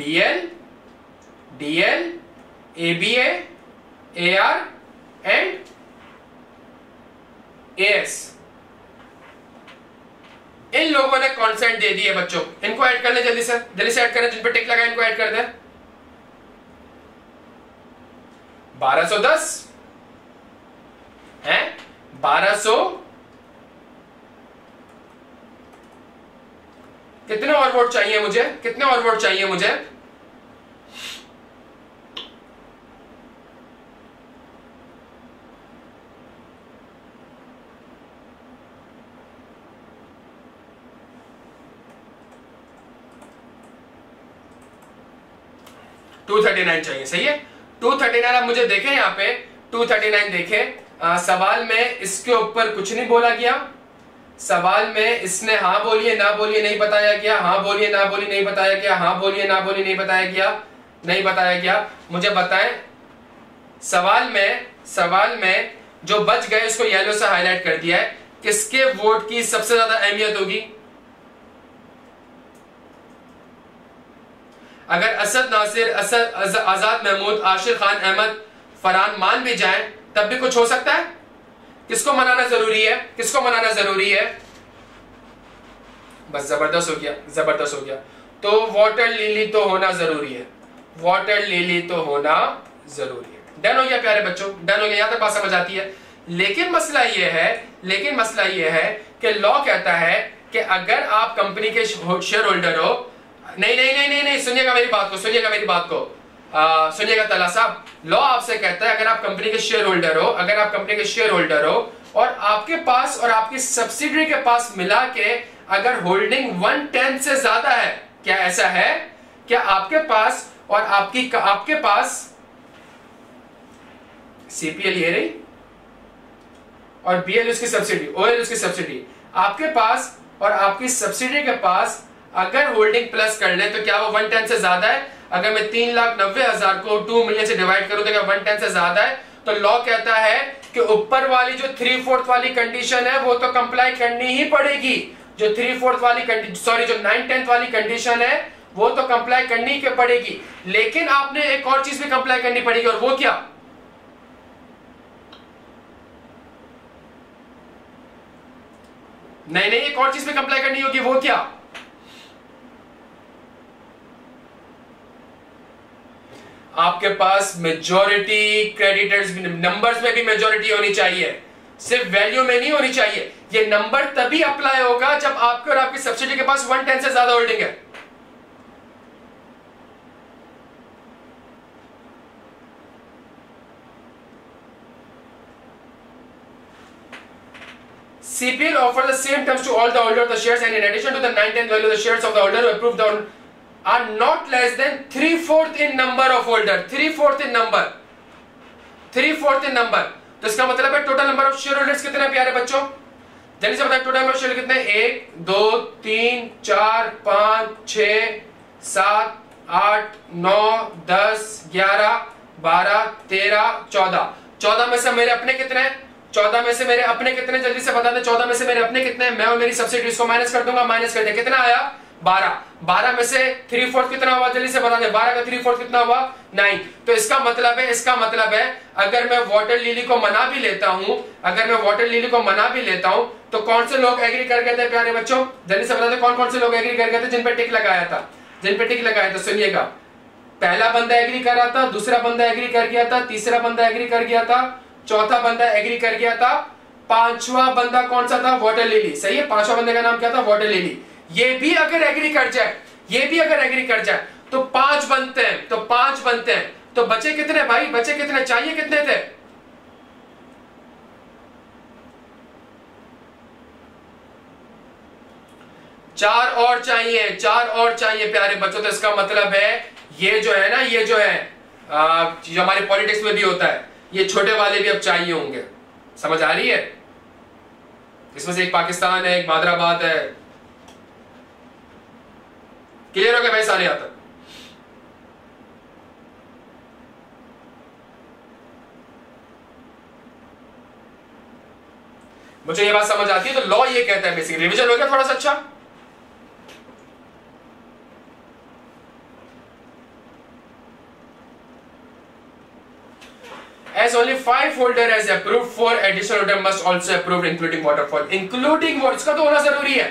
BL, DL, ABA, AR and AS, इन लोगों ने कॉन्सेंट दे दी है बच्चों। इनको ऐड कर लें, जल्दी से ऐड करें, जिन पर टिक लगा इनको ऐड कर दें। 1210 है, 1200 कितने और वोट चाहिए मुझे, $239 चाहिए, सही है, $239। अब मुझे देखें यहां पे 239 देखें। सवाल में इसके ऊपर कुछ नहीं बोला गया, सवाल में इसने हाँ बोलिए ना बोलिए नहीं बताया गया, हाँ बोलिए ना बोलिए नहीं बताया गया, हाँ बोलिए ना बोलिए नहीं बताया गया, मुझे बताएं। सवाल में जो बच गए उसको येलो से हाईलाइट कर दिया है। किसके वोट की सबसे ज्यादा अहमियत होगी? अगर असद नासिर, आजाद महमूद, आशिर खान अहमद, फरहान मान भी जाए तब भी कुछ हो सकता है। किसको मनाना जरूरी है? बस जबरदस्त हो गया। तो वाटर लिली तो होना जरूरी है, डन हो गया प्यारे बच्चों, यहां तक बात समझ आती है। लेकिन मसला यह है कि लॉ कहता है कि अगर आप कंपनी के शेयर होल्डर हो, नहीं, सुनिएगा मेरी बात को सुनिएगा तला साहब, लॉ आपसे कहता है अगर आप कंपनी के शेयर होल्डर हो, और आपके पास और आपकी सब्सिडियरी के पास मिला के अगर होल्डिंग 1/10 से ज्यादा है, क्या ऐसा है? क्या आपके पास और आपके पास सीपीएल ये रही और बीएल उसकी सब्सिडी, ओएल उसकी सब्सिडी, आपके पास और आपकी सब्सिडी के पास अगर होल्डिंग प्लस कर ले तो क्या वो 110 से ज्यादा है? अगर मैं 3,90,000 को 2 मिलियन से डिवाइड करूं तो क्या 110 से ज्यादा है? तो लॉ कहता है कि ऊपर वाली जो 3/4 वाली कंडीशन है वो तो कंप्लाई करनी ही पड़ेगी। जो 3/4 वाली कंडीशन, सॉरी जो 9/10 वाली कंडीशन है वो तो कंप्लाई करनी के पड़ेगी, लेकिन आपने एक और चीज भी कंप्लाई करनी पड़ेगी, और वो क्या? नहीं नहीं, एक और चीज में कंप्लाई करनी होगी, वो क्या? आपके पास मेजॉरिटी क्रेडिटर्स नंबर्स में भी मेजॉरिटी होनी चाहिए, सिर्फ वैल्यू में नहीं होनी चाहिए। ये नंबर तभी अप्लाई होगा जब आपके और आपकी सब्सिडी के पास 110 से ज्यादा होल्डिंग है। CPL offers the same terms to all the holder of the shares, and in addition to the 9/10 value, the shares of the holder who approved the are not less than 3/4 in number of holder, 3/4 in number, 3/4 in number। तो इसका मतलब है total number of shareholders कितने प्यारे बच्चों? जल्दी से बताइए total number of shareholders कितने? 1, 2, 3, 4, 5, 6, 7, 8, 9, 10, 11, 12, 13, 14। 14 में से मेरे अपने कितने हैं? 14 में से मेरे अपने कितने, जल्दी से बता दे। 14 में से मेरे अपने कितने हैं? मैं और मेरी सब्सिडी, इसको माइनस कर दूंगा, माइनस कर दे, कितना आया? 12। 12 में से 3/4 कितना हुआ, जल्दी से बता दे। 12 का 3/4 कितना हुआ? 9। तो इसका मतलब है अगर मैं वाटर लिली को मना भी लेता हूं, तो कौन से लोग एग्री कर गए थे प्यारे बच्चों? जल्दी से बता दे कौन कौन से लोग एग्री कर गए थे जिन पे टिक लगाया था। सुनिएगा, पहला बंदा एग्री कर रहा था, दूसरा बंदा एग्री कर गया था, तीसरा बंदा एग्री कर गया था, चौथा बंदा एग्री कर गया था, पांचवा बंदा कौन सा था? Water lily. सही है, पांचवा बंदे का नाम क्या था? Water lily. ये भी अगर एग्री कर जाए तो 5 बनते हैं, तो बचे कितने भाई? बचे कितने चाहिए, कितने थे? चार और चाहिए प्यारे बच्चों। तो इसका मतलब है ये जो हमारे पॉलिटिक्स में भी होता है, ये छोटे वाले भी अब चाहिए होंगे। समझ आ रही है? इसमें से एक पाकिस्तान है, एक मादराबाद है। क्लियर हो गया भाई सारे? आता मुझे ये बात समझ आती है। तो लॉ ये कहता है, बेसिकली रिवीजन हो गया थोड़ा सा। अच्छा, as only 5 holder has approved, 4 additional holder must also approve, including waterfall, including water। इसका तो होना जरूरी है।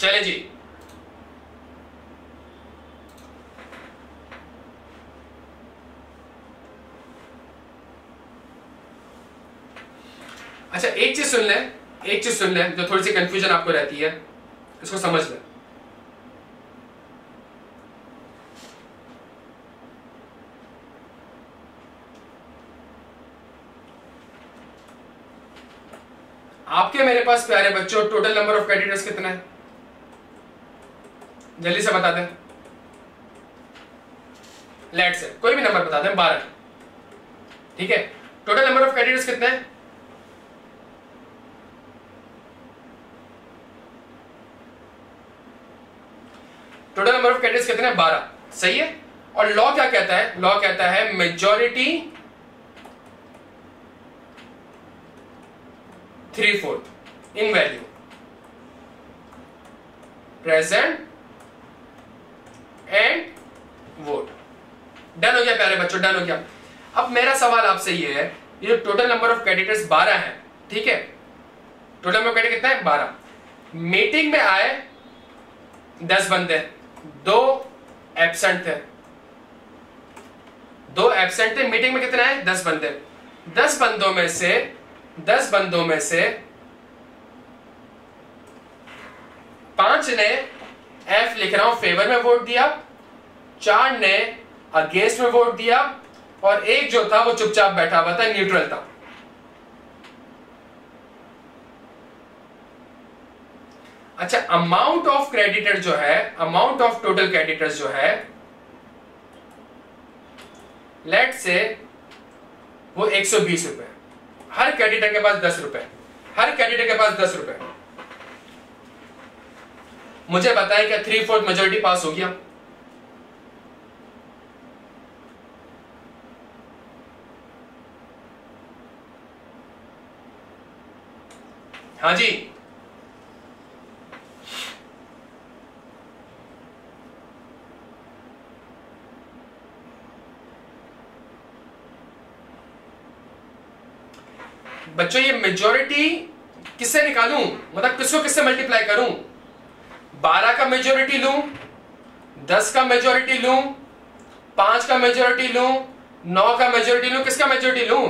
चले जी, अच्छा एक चीज सुन ले जो थोड़ी सी कंफ्यूजन आपको रहती है, इसको समझ ले। आपके मेरे पास प्यारे बच्चों टोटल नंबर ऑफ क्रेडिटर्स कितना है, जल्दी से बता दें। लेट्स से कोई भी नंबर बता दें, 12। ठीक है, टोटल नंबर ऑफ क्रेडिटर्स कितने हैं? टोटल नंबर ऑफ कैंडिडेट्स कितने? 12। सही है। और लॉ क्या कहता है? लॉ कहता है majority 3/4 in value present and vote. Done हो गया प्यारे बच्चों, डन हो गया। अब मेरा सवाल आपसे ये है, ये जो टोटल नंबर ऑफ कैंडिडेट्स 12 है, ठीक है, टोटल नंबर ऑफ कैंडिडेट कितना है? 12। मीटिंग में आए 10 बंदे, 2 एब्सेंट थे। मीटिंग में कितना है? 10 बंदे। 10 बंदों में से 5 ने एफ लिख रहा हूं, फेवर में वोट दिया, चार ने अगेंस्ट में वोट दिया और एक जो था वो चुपचाप बैठा हुआ था, न्यूट्रल था। अच्छा, अमाउंट ऑफ क्रेडिटर जो है, अमाउंट ऑफ टोटल क्रेडिटर्स जो है, लेट से वो 120 रुपए, हर क्रेडिटर के पास 10 रुपए, हर क्रेडिटर के पास 10 रुपए। मुझे बताएं क्या 3/4 मेजोरिटी पास हो गया? हाँ जी, बच्चों ये मेजोरिटी किससे निकालूं, मतलब किसको किससे मल्टीप्लाई करूं? 12 का मेजोरिटी लूं, 10 का मेजोरिटी लूं, 5 का मेजोरिटी लूं, 9 का मेजोरिटी लूं, किसका मेजोरिटी लूं?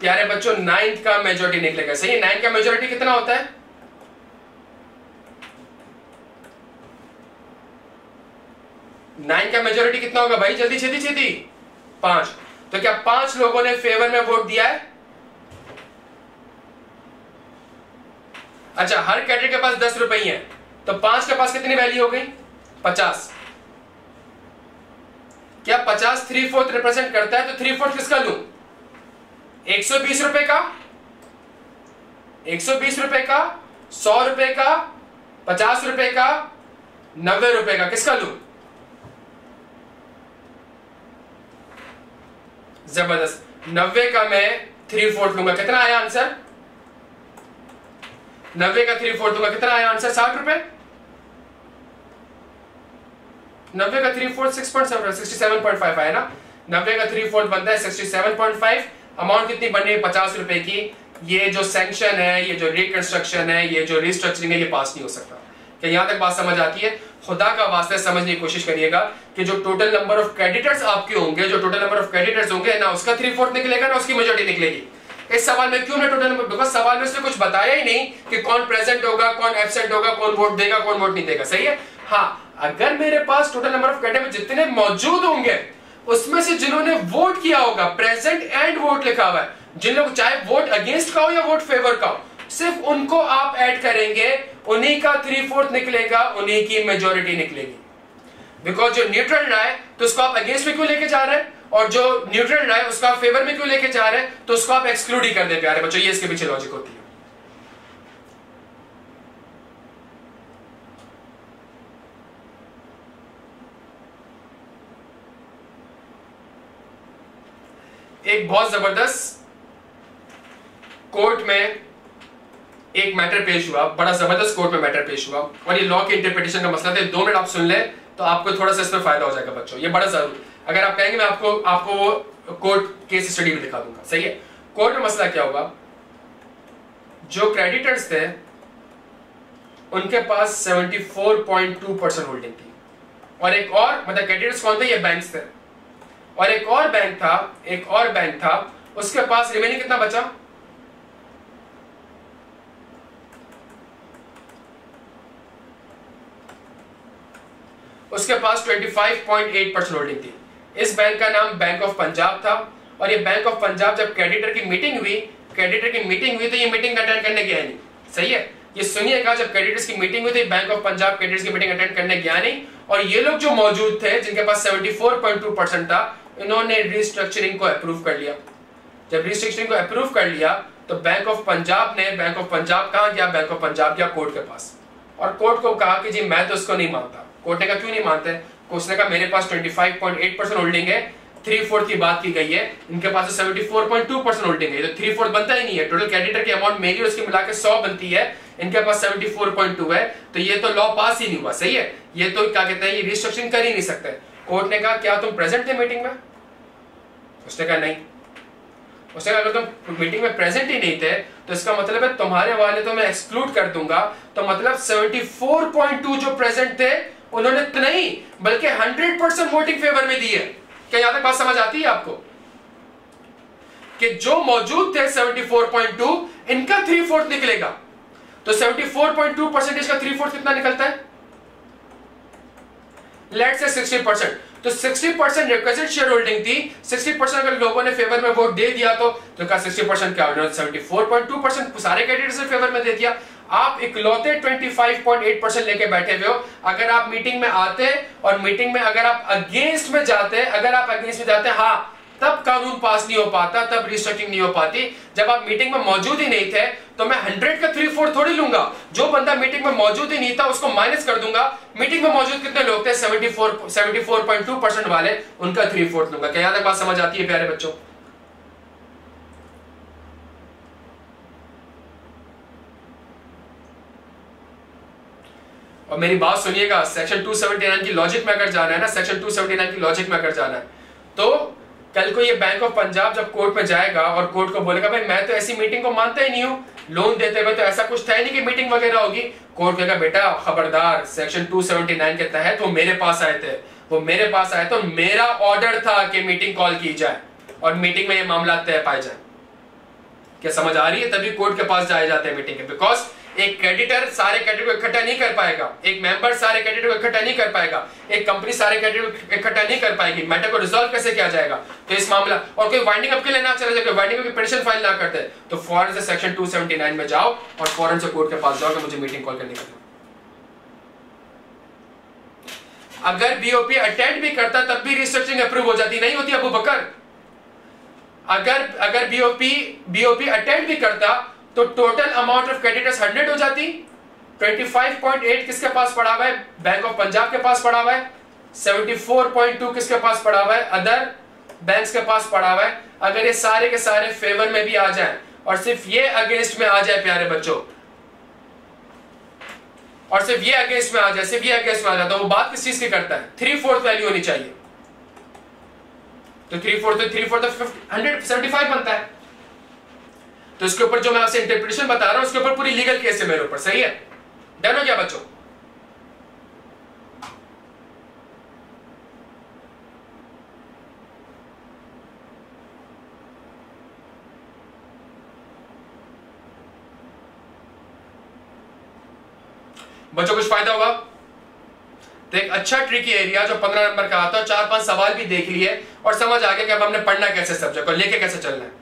प्यारे बच्चों 9 का मेजोरिटी निकलेगा। सही है, 9 का मेजोरिटी कितना होता है? 9 का मेजोरिटी कितना होगा भाई, जल्दी छेदी छेदी, 5। तो क्या 5 लोगों ने फेवर में वोट दिया है? अच्छा, हर कैटेगरी के पास 10 रुपए हैं, तो 5 के पास कितनी वैल्यू हो गई? 50। क्या 50 3/4 रिप्रेजेंट करता है? तो 3/4 किसका लूं? 120 रुपए का, 120 रुपए का, 100 रुपए का, 50 रुपए का, 90 रुपए का, किसका लूं? जबरदस्त, 90 का मैं 3/4 लूंगा, कितना आया आंसर? 90 का 3/4 लूंगा, कितना आया आंसर? 60 रुपए। 90 का 3/4 67.5 आया ना, 90 का 3/4 बनता है 67.5। अमाउंट कितनी बनी? 50 रुपए की। ये जो सैंक्शन है, ये जो रिकंस्ट्रक्शन है, ये जो रिस्ट्रक्चरिंग है, ये पास नहीं हो सकता। क्या यहां तक बात समझ आती है? खुदा का वास्ते समझने की कोशिश करिएगा कि जो टोटल नंबर ऑफ क्रेडिटर्स आपके होंगे, जो टोटल नंबर ऑफ क्रेडिटर्स होंगे, ना उसका 3/4 निकलेगा ना उसकी मेजोरिटी निकलेगी। इस सवाल में क्यों ना टोटल नंबर, बिकॉज सवाल में उसने कुछ बताया ही नहीं कि कौन प्रेजेंट होगा, कौन एब्सेंट होगा, कौन वोट देगा, कौन वोट नहीं देगा। सही है। हाँ, अगर मेरे पास टोटल नंबर ऑफ क्रेडिटर्स जितने मौजूद होंगे उसमें से जिन्होंने वोट किया होगा, प्रेजेंट एंड वोट लिखा हुआ है, जिन लोग चाहे वोट अगेंस्ट का हो या वोट फेवर का हो, सिर्फ उनको आप ऐड करेंगे, उन्हीं का 3/4 निकलेगा, उन्हीं की मेजोरिटी निकलेगी। बिकॉज जो न्यूट्रल रहा है तो उसको आप अगेंस्ट में क्यों लेके जा रहे हैं, और जो न्यूट्रल रहा है उसको आप फेवर में क्यों लेके जा रहे हैं, तो उसको आप एक्सक्लूड ही कर दे। प्यारे बच्चों, ये इसके पीछे लॉजिक होती है। एक बहुत जबरदस्त कोर्ट में एक मैटर पेश हुआ, बड़ा जबरदस्त कोर्ट में मैटर पेश हुआ, और ये लॉ के इंटरप्रिटेशन का मसला था। 2 मिनट आप सुन ले तो आपको थोड़ा सा इसमें फायदा हो जाएगा बच्चों, ये बड़ा जरूरी। अगर आप कहेंगे मैं आपको वो कोर्ट केस स्टडी में दिखा दूंगा। सही है। कोर्ट में मसला क्या हुआ, जो क्रेडिटर्स थे उनके पास 74.2% होल्डिंग थी, और एक और, मतलब क्रेडिटर्स कौन थे, ये बैंक थे, और एक और बैंक था, उसके पास रिमेनिंग कितना बचा? 25.8% होल्डिंग थी। इस बैंक का नाम बैंक ऑफ पंजाब था, और ये बैंक ऑफ पंजाब जब क्रेडिटर की मीटिंग हुई, तो ये मीटिंग अटेंड करने गया नहीं। सही है। ये सुनिएगा, जब क्रेडिटर्स की मीटिंग हुई तो बैंक ऑफ पंजाब क्रेडिटर्स की मीटिंग अटेंड करने गया नहीं, और ये लोग जो मौजूद थे जिनके पास 74.2% था, इन्होंने रिस्ट्रक्चरिंग को अप्रूव कर लिया। जब रिस्ट्रक्चरिंग को अप्रूव कर लिया तो बैंक ऑफ पंजाब ने, बैंक ऑफ पंजाब कहां गया, बैंक ऑफ पंजाब गया कोर्ट के पास, और कोर्ट को कहा कि जी मैं तो उसको नहीं मानता। कोर्ट ने कहा क्यों नहीं मानते? कोर्ट ने कहा मेरे पास 25.8% होल्डिंग है, 3/4 की बात की गई है, इनके पास 74.2% होल्डिंग है, तो 3/4 बनता ही नहीं है। टोटल क्रेडिटर की अमाउंट मेरी और उसकी मिला के 100 बनती है, इनके पास 74.2 है, तो ये तो लॉ पास ही नहीं हुआ। सही है। ये तो क्या कहते हैं, ये रिस्ट्रक्चरिंग कर ही नहीं सकते। कोर्ट ने कहा क्या तुम प्रेजेंट थे मीटिंग में? उसने कहा नहीं। उसने कहा अगर तुम मीटिंग में प्रेजेंट ही नहीं थे तो इसका मतलब है तुम्हारे वाले तो मैं एक्सक्लूड कर दूंगा। तो मतलब 74.2 जो प्रेजेंट थे उन्होंने तो नहीं बल्कि 100% वोटिंग फेवर में दी है। क्या यहां तक बात समझ आती है आपको? कि जो मौजूद थे 74.2 इनका 3/4 निकलेगा। तो 74.2% का 3/4 कितना निकलता है? लेट्स से 60%। तो 60% रिक्विजिट शेयर होल्डिंग थी, 60% अगर लोगों ने फेवर में वोट दे दिया तो का 60% क्या हो गया? 74.2% सारे कैंडिडेट्स ने फेवर में दे दिया, आप इकलौते 25.8% लेके बैठे हुए हो। अगर आप मीटिंग में आते और मीटिंग में अगर आप अगेंस्ट में जाते हाँ, तब कानून पास नहीं हो पाता, तब रिस्ट्रिक्टिंग नहीं हो पाती। जब आप मीटिंग में मौजूद ही नहीं थे तो मैं 100 का 3/4 थोड़ी लूंगा। जो बंदा मीटिंग में मौजूद ही नहीं था उसको माइनस कर दूंगा। मीटिंग में मौजूद कितने लोग थे? 74.2% वाले, उनका 3/4 लूंगा। क्या यहां तक बात समझ आती है प्यारे बच्चों? और मेरी बात सुनिएगा, सेक्शन 279 की लॉजिक में अगर जाना है ना, सेक्शन 279 की लॉजिक में अगर जाना है तो कल को ये बैंक ऑफ पंजाब जब कोर्ट में जाएगा और कोर्ट को बोलेगा भाई मैं तो ऐसी मीटिंग को मानता ही नहीं हूं, लोन देते हुए तो ऐसा कुछ था ही नहीं कि मीटिंग वगैरह होगी। कोर्ट कहेगा बेटा खबरदार, सेक्शन 279 के तहत वो मेरे पास आए थे, तो मेरा ऑर्डर था कि मीटिंग कॉल की जाए और मीटिंग में ये मामला तय पाए जाए। क्या समझ आ रही है? तभी कोर्ट के पास जाए जाते हैं मीटिंग के, बिकॉज एक क्रेडिटर सारे क्रेडिट को इकट्ठा नहीं कर पाएगा, एक मेंबर सारे क्रेडिट को इकट्ठा नहीं कर पाएगा, एक कंपनी सारे क्रेडिट को इकट्ठा नहीं कर पाएगी। मैटर को रिजॉल्व कैसे किया जाएगा? तो इस मामला और कोई वाइंडिंग अप के लिए ना चला जाए, कोई वाइंडिंग अप की पिटीशन फाइल ना करते तो फॉरन से सेक्शन 279 में जाओ और फॉरन से कोर्ट के पास जाओ कि मुझे मीटिंग कॉल करनी है। अगर बीओपी अटेंड भी करता तब भी रिस्ट्रक्चरिंग अप्रूव हो जाती नहीं होती अबू बकर। अगर बीओपी अटेंड भी करता तो टोटल अमाउंट ऑफ क्रेडिटर्स 100 हो जाती। 25.8 किसके पास पड़ा हुआ है? बैंक ऑफ पंजाब के पास पड़ा हुआ है। 74.2 किसके पास पड़ा हुआ है? अदर बैंक्स के पास पड़ा हुआ है। अगर ये सारे के सारे फेवर में भी आ जाए और सिर्फ ये अगेंस्ट में आ जाए प्यारे बच्चों, और सिर्फ ये अगेंस्ट में आ जाए तो वो बात किस चीज की करता है? 3/4 वैल्यू होनी चाहिए। तो 3/4 175 बनता है। तो इसके ऊपर जो मैं आपसे इंटरप्रिटेशन बता रहा हूं उसके ऊपर पूरी लीगल केस है मेरे ऊपर। सही है? डन हो गया बच्चों? बच्चों कुछ फायदा हुआ? तो एक अच्छा ट्रिकी एरिया जो 15 नंबर का आता है, 4-5 सवाल भी देख लिए और समझ आ गया कि अब हमने पढ़ना कैसे, सब्जेक्ट को लेके कैसे चलना है।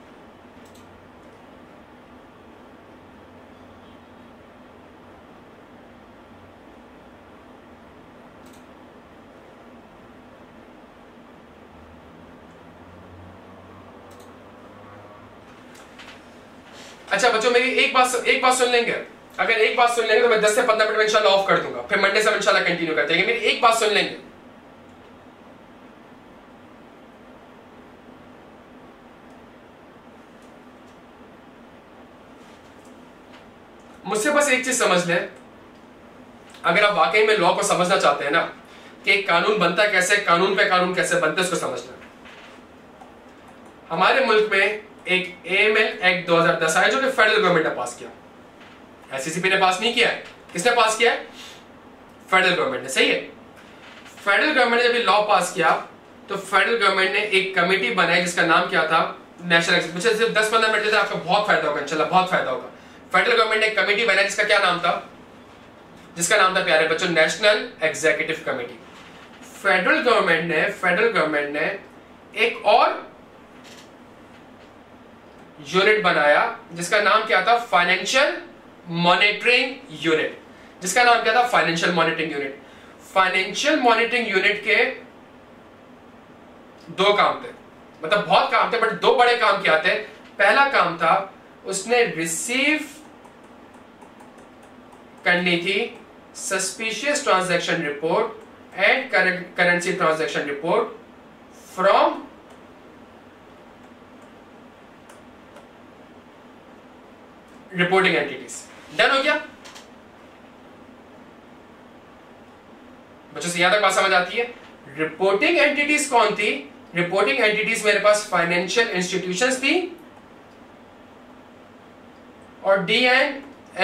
अच्छा बच्चों मेरी एक बात सुन लेंगे, अगर एक बात सुन लेंगे तो मैं 10 से 15 मिनट में इंशाल्लाह ऑफ कर दूंगा, फिर मंडे से इंशाल्लाह कंटिन्यू करते हैं। मेरी एक बात सुन लेंगे, मुझसे बस एक चीज समझ लें, अगर आप वाकई में लॉ को समझना चाहते हैं ना कि कानून बनता कैसे, कानून पे कानून कैसे बनते, उसको समझना। हमारे मुल्क में एक एएमएल एक्ट 2010 आया जो कि फेडरल गवर्नमेंट ने पास किया, एससीसीपी ने पास नहीं किया है। किसने पास किया है? फेडरल गवर्नमेंट ने। सही है? फेडरल गवर्नमेंट ने जब लॉ पास किया तो फेडरल गवर्नमेंट ने एक कमेटी बनाई जिसका नाम क्या था? नेशनल। मुझे सिर्फ 10-15 मिनट देते, आपको बहुत फायदा होगा इंशाल्लाह, बहुत फायदा होगा। फेडरल गवर्नमेंट ने एक कमेटी बनाई जिसका क्या नाम था? जिसका नाम था प्यारे बच्चों national executive committee. Federal government ने एक और यूनिट बनाया जिसका नाम क्या था? Financial monitoring unit. जिसका नाम क्या था? Financial monitoring unit. Financial monitoring unit के दो काम थे, मतलब बहुत काम थे बट दो बड़े काम क्या थे। पहला काम था उसने रिसीव करनी थी suspicious transaction report and currency transaction report from reporting entities. Done हो गया बच्चों? यहां तक बात समझ आती है? रिपोर्टिंग एंटिटीज कौन थी? रिपोर्टिंग एंटिटीज मेरे पास फाइनेंशियल इंस्टीट्यूशंस थी और डी एंड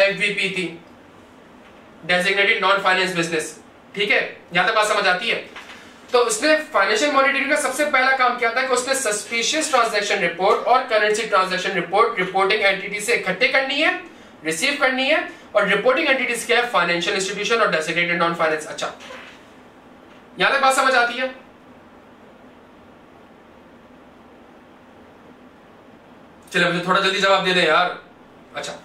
एफबीपी थी, डेजिग्नेटेड नॉन फाइनेंस बिजनेस। ठीक है? यहां तक बात समझ आती है? तो उसने फाइनेंशियल मॉनिटरिंग का सबसे पहला काम किया था कि उसने सस्पिशियस ट्रांजैक्शन रिपोर्ट और currency transaction report reporting entity से इकट्ठे करनी है, रिसीव करनी है, और रिपोर्टिंग एंटिटीज क्या है, फाइनेंशियल इंस्टीट्यूशन और डेसिग्नेटेड नॉन फाइनेंस। अच्छा, यहां तक बात समझ आती है? चलिए मुझे थोड़ा जल्दी जवाब दे दे यार। अच्छा,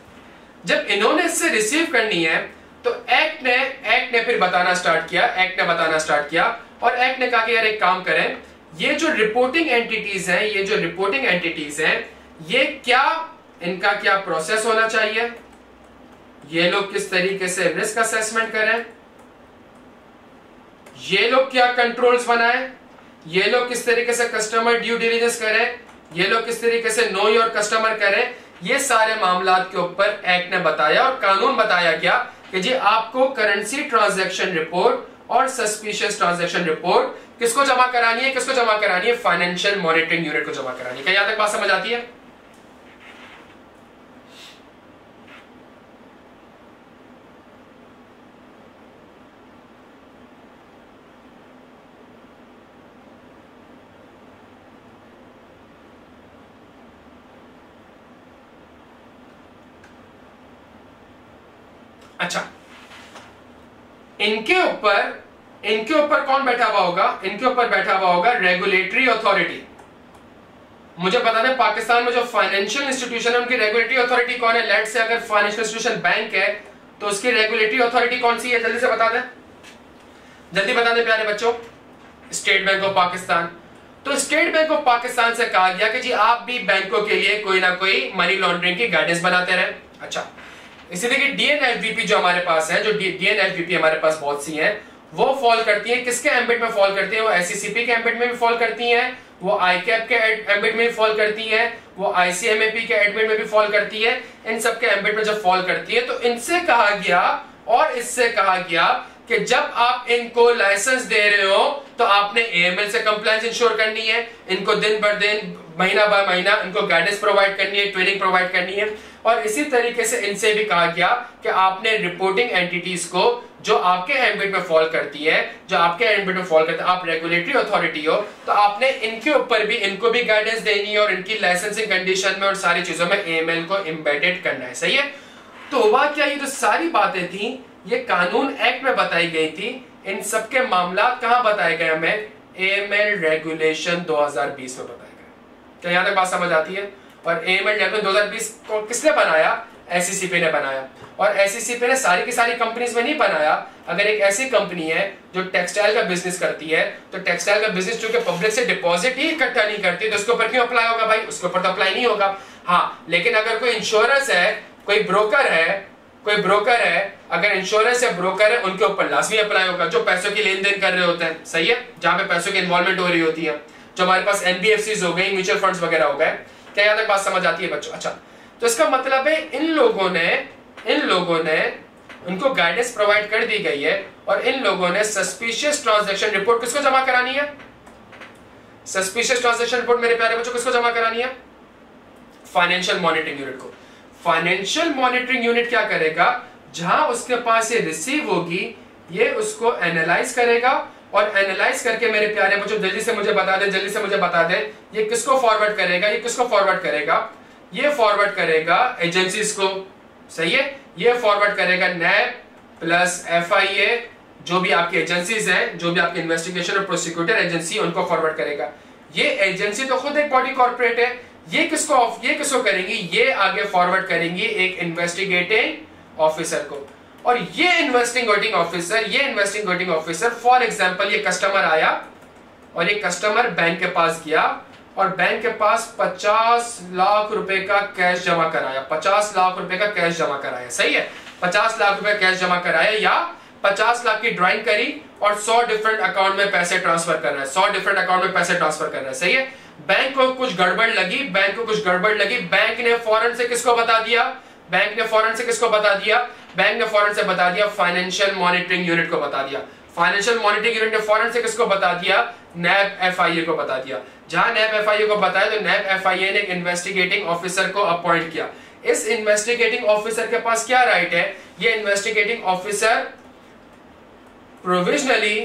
जब इन्होंने इससे रिसीव करनी है तो एक्ट ने फिर बताना स्टार्ट किया, एक्ट ने बताना स्टार्ट किया और एक्ट ने कहा कि यार एक काम करें, ये जो रिपोर्टिंग एंटिटीज हैं, ये जो रिपोर्टिंग एंटिटीज हैं, ये क्या, इनका क्या प्रोसेस होना चाहिए, ये लोग किस तरीके से रिस्क असेसमेंट करें, ये लोग क्या कंट्रोल्स बनाएं, ये लोग किस तरीके से कस्टमर ड्यू डिलिजेंस करें, ये लोग किस तरीके से नो योर कस्टमर करें, ये सारे मामलात के ऊपर एक्ट ने बताया और कानून बताया गया कि जी आपको करेंसी ट्रांजैक्शन रिपोर्ट और सस्पिशियस ट्रांजैक्शन रिपोर्ट किसको जमा करानी है, किसको जमा करानी है, फाइनेंशियल मॉनिटरिंग यूनिट को जमा करानी है। क्या यहां तक बात समझ आती है? अच्छा, इनके ऊपर कौन बैठा हुआ होगा? इनके ऊपर बैठा हुआ होगा रेगुलेटरी अथॉरिटी। मुझे पता है पाकिस्तान में जो फाइनेंशियल इंस्टीट्यूशन है उनकी रेगुलेटरी अथॉरिटी कौन है? लेट से अगर फाइनेंशियल इंस्टीट्यूशन बैंक है तो उसकी रेगुलेटरी अथॉरिटी कौन सी है? जल्दी से बता दें, जल्दी बता दें प्यारे बच्चों। State bank of Pakistan. तो स्टेट बैंक ऑफ पाकिस्तान से कहा गया कि जी आप भी बैंकों के लिए कोई ना कोई मनी लॉन्ड्रिंग की गाइडेंस बनाते रहे। अच्छा, इसीलिए कि डीएनएफबीपी जो हमारे पास है, जो डीएनएफबीपी हमारे पास बहुत सी हैं, वो फॉल करती हैं किसके एम्बिट में? फॉल करती हैं वो एससीसीपी के एम्बिट में भी फॉल करती हैं, वो आईकैप के एम्बिट में भी फॉल करती हैं, वो आईसीएमएपी के एम्बिट में भी फॉल करती है। इन सब के एम्बिट में जब फॉल करती है तो इनसे कहा गया और इससे कहा गया कि जब आप इनको लाइसेंस दे रहे हो तो आपने एएमएल से कंप्लायंस इंश्योर करनी है, इनको दिन ब दिन, महीना बाय महीना इनको गाइडेंस प्रोवाइड करनी है, ट्रेनिंग प्रोवाइड करनी है। और इसी तरीके से इनसे भी कहा गया कि आपने रिपोर्टिंग एंटिटीज को जो आपके एम्बिट में फॉल करती है, जो आपके एम्बिट में फॉल करती है, आप रेगुलेटरी अथॉरिटी हो तो आपने इनके ऊपर भी, इनको भी गाइडेंस देनी है और इनकी लाइसेंसिंग कंडीशन में और सारी चीजों में एएमएल को एम्बेडेड करना है। सही है? तो हुआ क्या, ये जो सारी बातें थी ये कानून एक्ट में बताई गई थी। इन सबके मामला कहां बताए गए हमें? एएमएल रेगुलेशन 2020 में बताए गए। क्या यहां तक बात समझ आती है? और एएमएल रेगुलेशन 2020 को किसने बनाया? एससीसीपी ने बनाया। और एससीसीपी ने सारी की सारी कंपनीज में नहीं बनाया। अगर एक ऐसी कंपनी है जो टेक्सटाइल का बिजनेस करती है तो टेक्सटाइल का बिजनेस जो कि पब्लिक से डिपॉजिट ही इकट्ठा नहीं करती तो उसके ऊपर क्यों अप्लाई होगा भाई? उसके ऊपर तो अप्लाई नहीं होगा। हाँ, लेकिन अगर कोई इंश्योरेंस है, कोई ब्रोकर है, अगर इंश्योरेंस या ब्रोकर है उनके ऊपर लाजमी अप्लाई होगा, जो पैसों की लेन देन कर रहे होते हैं। सही है? जहां पे पैसों की इन्वॉल्वमेंट हो रही होती है, जो हमारे पास एनबीएफसीज हो गई, म्यूचुअल फंड्स वगैरह हो गए। क्या यहां तक बात समझ आती है बच्चों? अच्छा, तो इसका मतलब है इन लोगों ने उनको गाइडेंस प्रोवाइड कर दी गई है और इन लोगों ने सस्पिशियस ट्रांजैक्शन रिपोर्ट किसको जमा करानी है? सस्पिशियस ट्रांजैक्शन रिपोर्ट मेरे प्यारे बच्चों किसको जमा करानी है? फाइनेंशियल मॉनिटरिंग यूनिट को। फाइनेंशियल मॉनिटरिंग यूनिट क्या करेगा? जहां उसके पास ये रिसीव होगी ये उसको एनालाइज करेगा और एनालाइज करके मेरे प्यारे बच्चों जल्दी से मुझे बता दे ये किसको फॉरवर्ड करेगा? ये फॉरवर्ड करेगा एजेंसीज को। सही है? ये फॉरवर्ड करेगा नैब प्लस एफआईए, जो भी आपकी एजेंसीज हैं, जो भी आपकी इन्वेस्टिगेशन और प्रोसिक्यूटर एजेंसी, उनको फॉरवर्ड करेगा। ये एजेंसी तो खुद एक बॉडी कॉर्पोरेट है। ये किसको करेंगी? ये आगे फॉरवर्ड करेंगी एक इन्वेस्टिगेटिंग ऑफिसर को। और ये इन्वेस्टिगेटिंग ऑफिसर फॉर एग्जांपल, ये कस्टमर आया और ये कस्टमर बैंक के पास गया और बैंक के पास 50 लाख रुपए का कैश जमा कराया। सही है? 50 लाख रुपए कैश जमा कराया या 50 लाख की ड्राइंग करी और 100 डिफरेंट अकाउंट में पैसे ट्रांसफर कर रहा है। सही है? बैंक को कुछ गड़बड़ लगी। बैंक ने फौरन से किसको बता दिया? फाइनेंशियल मॉनिटरिंग यूनिट को बता दिया। फाइनेंशियल मॉनिटरिंग यूनिट ने फौरन से किसको बता दिया? नैब एफआईए को बता दिया। जहां नैब एफआईए को बताया तो नैब एफआईए ने एक इन्वेस्टिगेटिंग ऑफिसर को अपॉइंट किया। इस इन्वेस्टिगेटिंग ऑफिसर के पास क्या राइट है? ये इन्वेस्टिगेटिंग ऑफिसर प्रोविजनली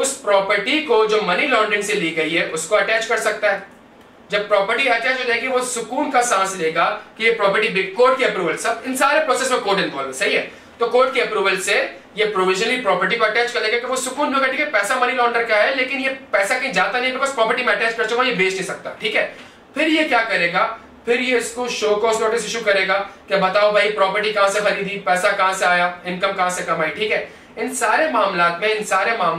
उस प्रॉपर्टी को जो मनी लॉन्ड्रिंग से ली गई है उसको अटैच कर सकता है। जब प्रॉपर्टी अटैच हो जाएगी वो सुकून का सांस लेगा कि ये प्रॉपर्टी कोर्ट के अप्रूवल, सब इन सारे प्रोसेस में कोर्ट इन्वॉल्व है, सही है। तो कोर्ट के अप्रूवल से ये प्रोविजनली प्रॉपर्टी को अटैच कर लेगा कि वो सुकून होगा, ठीक है, पैसा मनी लॉन्डर का है लेकिन ये पैसा कहीं जाता नहीं बिकॉज प्रॉपर्टी में अटैच कर चुका, ये बेच नहीं सकता, ठीक है। फिर ये क्या करेगा, फिर ये इसको शो कॉज नोटिस इशू करेगा कि बताओ भाई प्रॉपर्टी कहां से खरीदी, पैसा कहां से आया, इनकम कहां से कमाई, ठीक है। इन सारे मामलात में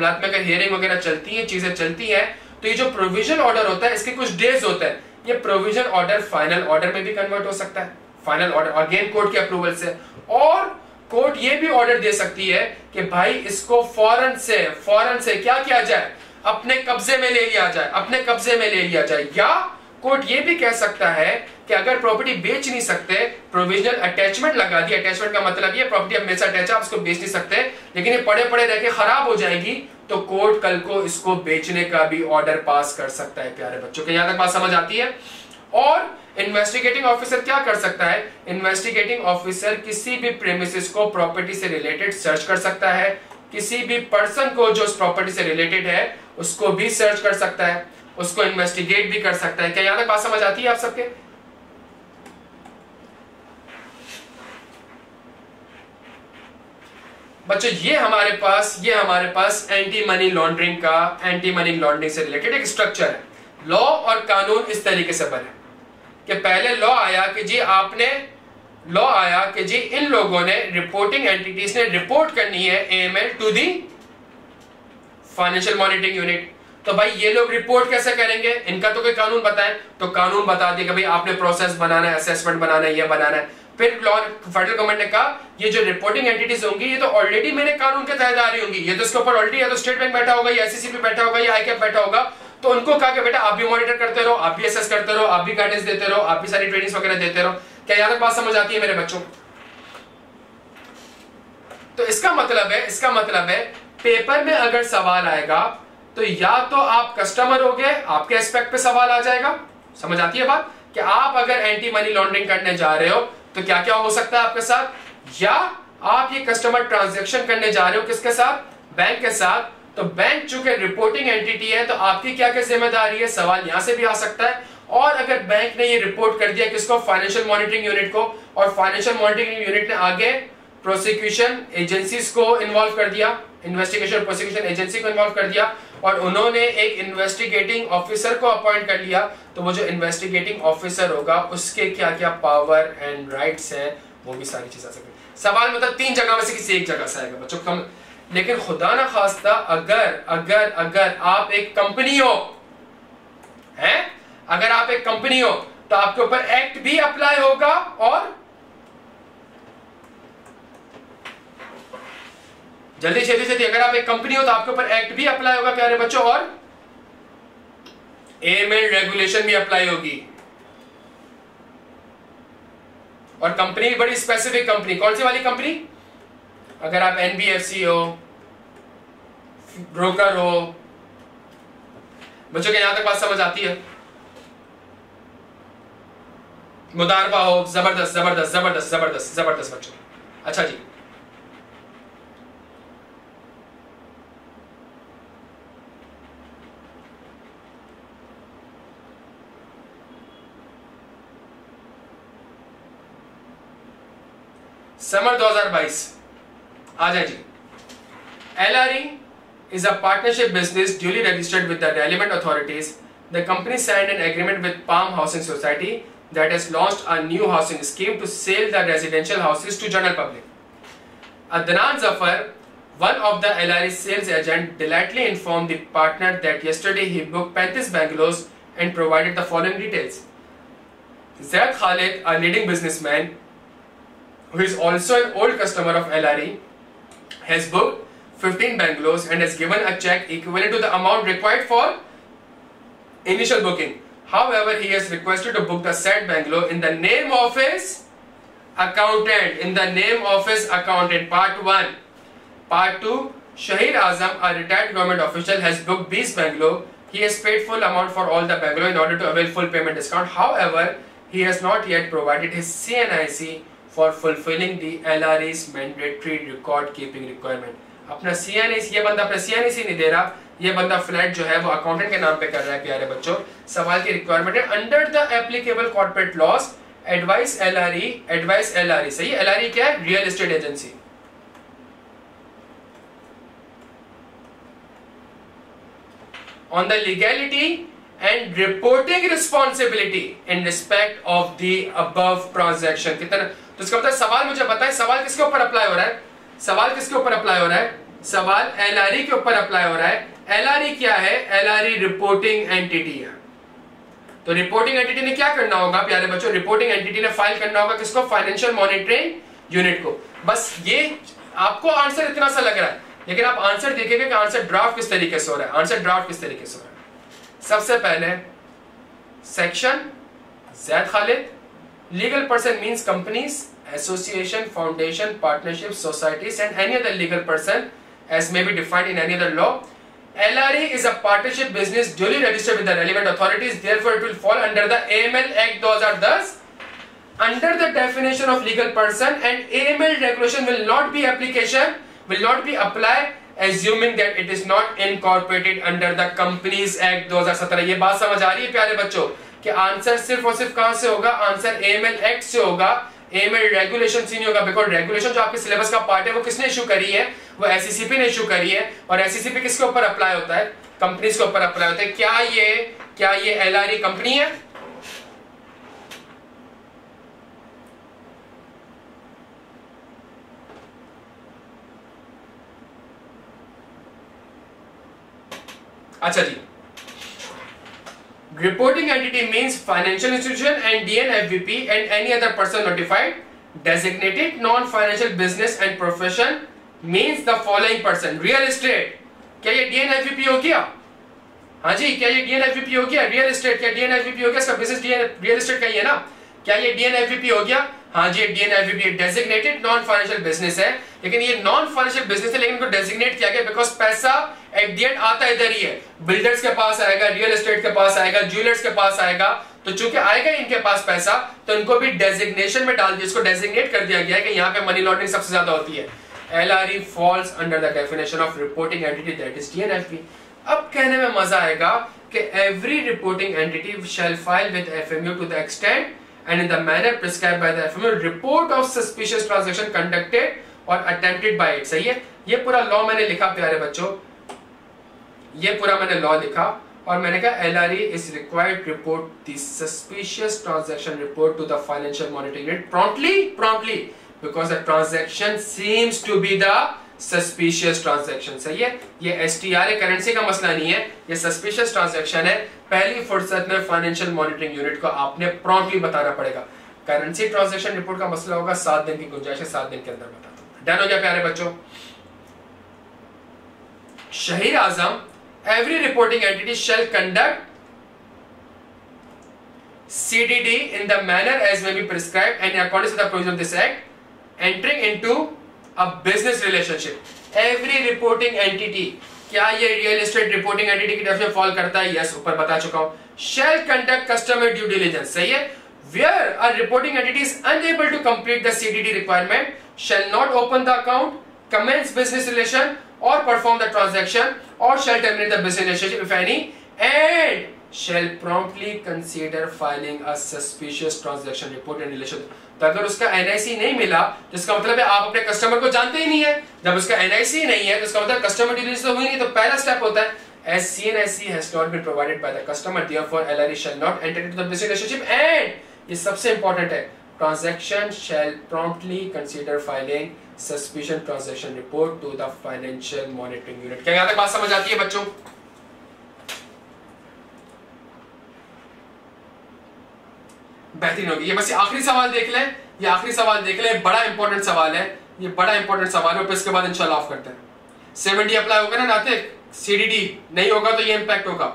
अगर हियरिंग वगैरह चलती है, चीजें चलती हैं, तो ये जो प्रोविजन ऑर्डर होता है इसके कुछ डेज होते हैं, ये प्रोविजन ऑर्डर फाइनल ऑर्डर में भी कन्वर्ट हो सकता है, फाइनल ऑर्डर अगेन कोर्ट के अप्रूवल से। और कोर्ट ये भी ऑर्डर दे सकती है कि भाई इसको फौरन से क्या किया जाए, अपने कब्जे में ले लिया जाए, अपने कब्जे में ले लिया जाए। या कोर्ट ये भी कह सकता है कि अगर प्रॉपर्टी बेच नहीं सकते, प्रोविजनल अटैचमेंट लगा दी, अटैचमेंट का मतलब ये प्रॉपर्टी अब मेरे से अटैच है, आप इसको बेच नहीं सकते, लेकिन ये पड़े पड़े रह के खराब हो जाएगी, तो कोर्ट कल को इसको बेचने का भी ऑर्डर पास कर सकता है। प्यारे बच्चों, के यहां तक बात समझ आती है। और इन्वेस्टिगेटिंग ऑफिसर क्या कर सकता है, इन्वेस्टिगेटिंग ऑफिसर किसी भी प्रेमिसेस को प्रॉपर्टी से रिलेटेड सर्च कर सकता है, किसी भी पर्सन को जो उस प्रॉपर्टी से रिलेटेड है उसको भी सर्च कर सकता है, उसको इन्वेस्टिगेट भी कर सकता है। क्या यहां तक बात समझ आती है आप सबके? बच्चों ये हमारे पास एंटी मनी लॉन्ड्रिंग से रिलेटेड एक स्ट्रक्चर है। लॉ और कानून इस तरीके से बने कि पहले लॉ आया कि जी इन लोगों ने, रिपोर्टिंग एंटिटीज ने रिपोर्ट करनी है AML to the financial monitoring unit. तो भाई ये लोग रिपोर्ट कैसे करेंगे, इनका तो कोई कानून बताए, तो कानून बता दिया कि भाई आपने प्रोसेस बनाना है, असेसमेंट बनाना है, ये बनाना है। फिर फेडरल गवर्नमेंट ने कहा ये जो रिपोर्टिंग एंटिटीज होंगी ये तो ऑलरेडी मेरे कानून के तहत आ रही होंगी, ये तो इसके ऊपर ऑलरेडी या तो स्टेट बैंक बैठा होगा या एससीसीपी बैठा होगा या आईकैप बैठा होगा, तो उनको कहा कि बेटा आप भी मॉनिटर करते रहो, आप भी असेस करते रहो, आप भी गाइडेंस देते रहो, आप भी सारी ट्रेनिंग वगैरह देते रहो। क्या यहां तक बात समझ आती है मेरे बच्चों? तो इसका मतलब है पेपर में अगर सवाल आएगा तो या तो आप कस्टमर हो गए, आपके एस्पेक्ट पे सवाल आ जाएगा, समझ आती है बात, कि आप अगर एंटी मनी लॉन्ड्रिंग करने जा रहे हो तो क्या क्या हो सकता है आपके साथ, या आप ये कस्टमर ट्रांजैक्शन करने जा रहे हो किसके साथ, बैंक के साथ, तो बैंक चूंकि रिपोर्टिंग एंटिटी है तो आपकी क्या क्या जिम्मेदारी है, सवाल यहां से भी आ सकता है। और अगर बैंक ने ये रिपोर्ट कर दिया किसको, फाइनेंशियल मॉनिटरिंग यूनिट को, और फाइनेंशियल मॉनिटरिंग यूनिट ने आगे प्रोसिक्यूशन एजेंसीज को इन्वॉल्व कर दिया, इन्वेस्टिगेशन प्रोसिक्यूशन एजेंसी को इन्वॉल्व कर दिया, और उन्होंने एक इन्वेस्टिगेटिंग ऑफिसर को अपॉइंट कर लिया, तो वो जो इन्वेस्टिगेटिंग ऑफिसर होगा उसके क्या क्या पावर एंड राइट्स हैं वो भी सारी चीज आ सकती है। सवाल मतलब तीन जगह में से किसी एक जगह से आएगा बच्चों कम, लेकिन खुदा ना खास्ता अगर आप एक कंपनी हो, हैं, अगर आप एक कंपनी हो तो आपके ऊपर एक्ट भी अप्लाई होगा और जल्दी अगर आप एक कंपनी हो तो आपके ऊपर एक्ट भी अप्लाई होगा प्यारे बच्चों, और एएमएल रेगुलेशन भी अप्लाई होगी। और कंपनी भी बड़ी स्पेसिफिक कंपनी, कौन सी वाली कंपनी, अगर आप एनबीएफसी हो, ब्रोकर हो बच्चों, के यहां तक बात समझ आती है, मुदारबा हो, जबरदस्त बच्चों। अच्छा जी, समर 2022 आ जाए जी। LRE is a partnership business duly registered with the relevant authorities. The company signed an agreement with Palm Housing Society that has launched a new housing scheme to sell the residential houses to general public. Adnan Zafar, one of the LRE sales agent, delightfully informed the partner that yesterday he booked Panthis bungalows and provided the following details. Zaid Khalid, a leading businessman who is also an old customer of LRE, has booked 15 bungalows and has given a check equivalent to the amount required for initial booking. However, he has requested to book the said bungalow in the name of his accountant. Part 1. Part 2. Shahir Azam, a retired government official, has booked 20 bungalows. He has paid full amount for all the bungalows in order to avail full payment discount. However, he has not yet provided his CNIC for fulfilling the LRE's mandatory record keeping requirement. अपना CNS, ये बंदा अपना CNS ही नहीं दे रहा, ये बंदा flat जो है वो अकाउंटेंट के नाम पे कर रहा है। प्यारे बच्चों, सवाल की रिक्वायरमेंट है under the applicable corporate laws advise LRE, advise LRE सही, एलआरई क्या है? Real estate agency. On the legality and reporting responsibility in respect of the above transaction. कितना तो इसका मतलब सवाल मुझे बताएं सवाल किसके ऊपर अप्लाई हो रहा है, सवाल किसके ऊपर अप्लाई हो रहा है? सवाल एलआरई के ऊपर अप्लाई हो रहा है। एलआरई क्या है? एलआरई रिपोर्टिंग एंटिटी है। तो रिपोर्टिंग एंटिटी ने क्या करना होगा प्यारे बच्चों? रिपोर्टिंग एंटिटी ने फाइल करना होगा किसको? फाइनेंशियल मॉनिटरिंग यूनिट को। बस ये आपको आंसर इतना सा लग रहा है, लेकिन आप आंसर देखेंगे कि आंसर ड्राफ्ट किस तरीके से हो रहा है, आंसर ड्राफ्ट किस तरीके से हो रहा है। सबसे पहले section Zaid Khalid, legal person means companies, association, foundation, partnership, societies and any other legal person as may be defined in any other law. LRE is a partnership business duly registered with the relevant authorities, therefore it will fall under the AML Act 2010. Under the definition of legal person and AML regulation will not be applied assuming that it is not incorporated under the Companies Act 2017. ये बात समझ आ रही है प्यारे बच्चों कि answer सिर्फ और सिर्फ कहाँ से होगा? आंसर AML Act से होगा, AML रेगुलेशन से नहीं होगा। बिकॉज रेगुलेशन जो आपके सिलेबस का पार्ट है वो किसने इशू करी है? वो एससीसीपी ने इशू करी है। और एससीसीपी किसके ऊपर अप्लाई होता है? कंपनीज के ऊपर अप्लाई होता है। क्या ये एलआरई कंपनी है? अच्छा जी, reporting entity means financial institution and DNFBP and any other person notified. Designated non-financial business and profession means the following person. Real estate. क्या ये DNFBP हो गया? हाँ जी, क्या ये DNFBP हो गया? Real estate क्या DNFBP हो गया? इसका business real estate का ही है ना? क्या ये DNFBP हो गया? हाँ जी, DNFBP designated non-financial business है। लेकिन ये non-financial business है, लेकिन इनको designate किया गया because पैसा एट दी एंड आता इधर ही है। बिल्डर्स के पास आएगा, रियल एस्टेट के पास आएगा, ज्वेलर्स के पास आएगा, तो चूंकि आएगा इनके पास पैसा, तो इनको भी डेजिग्नेशन में डाल दिया, इसको डेजिग्नेट कर दिया गया है कि यहाँ पे मनी लॉन्ड्रिंग सबसे ज्यादा होती है। LRE falls under the definition of reporting entity that is DNFB. अब कहने में मजा आएगा कि every reporting entity shall file with FMU to the extent and in the manner prescribed by the FMU report of suspicious transaction conducted or attempted by it. सही है, ये पूरा लॉ मैंने लिखा प्यारे बच्चों, ये पूरा मैंने लॉ लिखा और मैंने कहा LRE is required report the suspicious transaction report to the financial monitoring unit promptly because the transaction seems to be the suspicious transaction. सही है, ये एसटीआर करेंसी का मसला नहीं है, ये सस्पिशियस ट्रांजैक्शन है। पहली फुर्सत में फाइनेंशियल मॉनिटरिंग यूनिट को आपने प्रॉम्प्टली बताना पड़ेगा। करेंसी ट्रांजैक्शन रिपोर्ट का मसला होगा, 7 दिन की गुंजाइश है, 7 दिन के अंदर बता दो। डन हो गया प्यारे बच्चों। शहीर आजम, every reporting entity shall conduct CDD in the manner as may be prescribed and in accordance with the provision of this act, entering into a business relationship. Every reporting entity, क्या ये real estate reporting entity की definition fall करता है? Yes, ऊपर बता चुका हूँ। Shall conduct customer due diligence, सही है। Where a reporting entity is unable to complete the CDD requirement, shall not open the account, commence business relation or perform the transaction, or shall terminate the business relationship if any, and shall promptly consider filing a suspicious transaction report in relation. तो अगर उसका NIC नहीं मिला, तो इसका मतलब है आप अपने कस्टमर को जानते ही नहीं है। जब उसका NIC नहीं है, तो इसका मतलब कस्टमर डिलीवरी तो हुई नहीं। तो पहला स्टेप होता है, as CNIC has not been provided by the customer, therefore LRE shall not enter into the business relationship. And ये सबसे important है, transaction shall promptly consider filing suspicious transaction report to the financial monitoring unit. क्या यहां तक बात समझ आती है बच्चों? बेहतरीन होगी। ये बस आखिरी सवाल देख लें, ये आखिरी सवाल देख लें, बड़ा इंपॉर्टेंट सवाल है, ये बड़ा इंपॉर्टेंट सवाल है। इसके बाद इंशाल्लाह ऑफ करते हैं। 7D अप्लाई होगा ना नाते, CDD नहीं होगा तो ये इंपैक्ट होगा।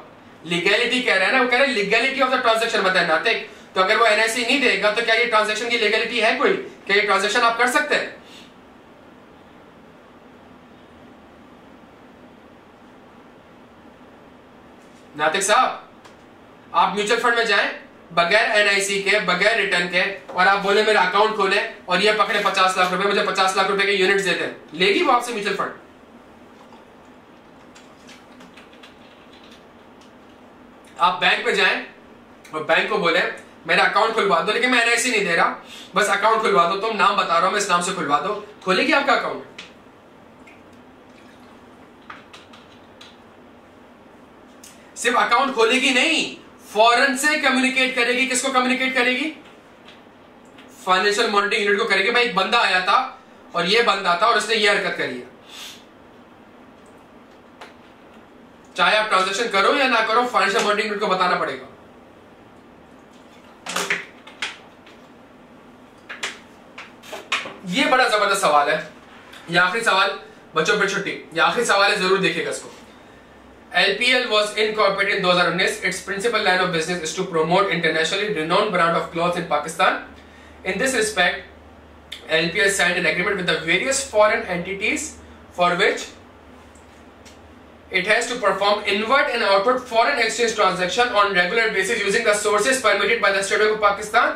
लीगैलिटी कह रहे हैं ना, वो कह रहे हैं लीगैलिटी ऑफ द ट्रांजैक्शन बताए नाते। तो अगर वो एनआईसी नहीं देगा तो क्या ये ट्रांजैक्शन की लीगैलिटी है कोई? क्या ये ट्रांजैक्शन आप कर सकते हैं? नातिक साहब, आप म्यूचुअल फंड में जाएं बगैर एनआईसी के, बगैर रिटर्न के, और आप बोले मेरा अकाउंट खोले और ये पकड़े 50 लाख रुपए, मुझे 50 लाख रुपए के यूनिट्स देते हैं, लेगी वो आपसे म्यूचुअल फंड? आप बैंक पे जाएं और बैंक को बोले मेरा अकाउंट खुलवा दो, लेकिन मैं एनआईसी नहीं दे रहा, बस अकाउंट खुलवा दो, तुम नाम बता रहा हूं मैं इस नाम से खुलवा दो, खोलेगी आपका अकाउंट? सिर्फ अकाउंट खोलेगी नहीं, फॉरेन से कम्युनिकेट करेगी। किसको कम्युनिकेट करेगी? फाइनेंशियल मॉनिटरिंग यूनिट को करेगी। भाई एक बंदा आया था और ये बंदा था और इसने ये हरकत करी है, चाहे आप ट्रांजैक्शन करो या ना करो फाइनेंशियल मॉनिटरिंग यूनिट को बताना पड़ेगा। ये बड़ा जबरदस्त सवाल है, यह आखिरी सवाल बच्चों पर छुट्टी, यह आखिरी सवाल है, जरूर देखिएगा इसको। LPL was incorporated in 2019. Its principal line of business is to promote internationally renowned brand of clothes in Pakistan. In this respect, LPL signed an agreement with the various foreign entities for which it has to perform inward and outward foreign exchange transaction on regular basis using the sources permitted by the State Bank of Pakistan.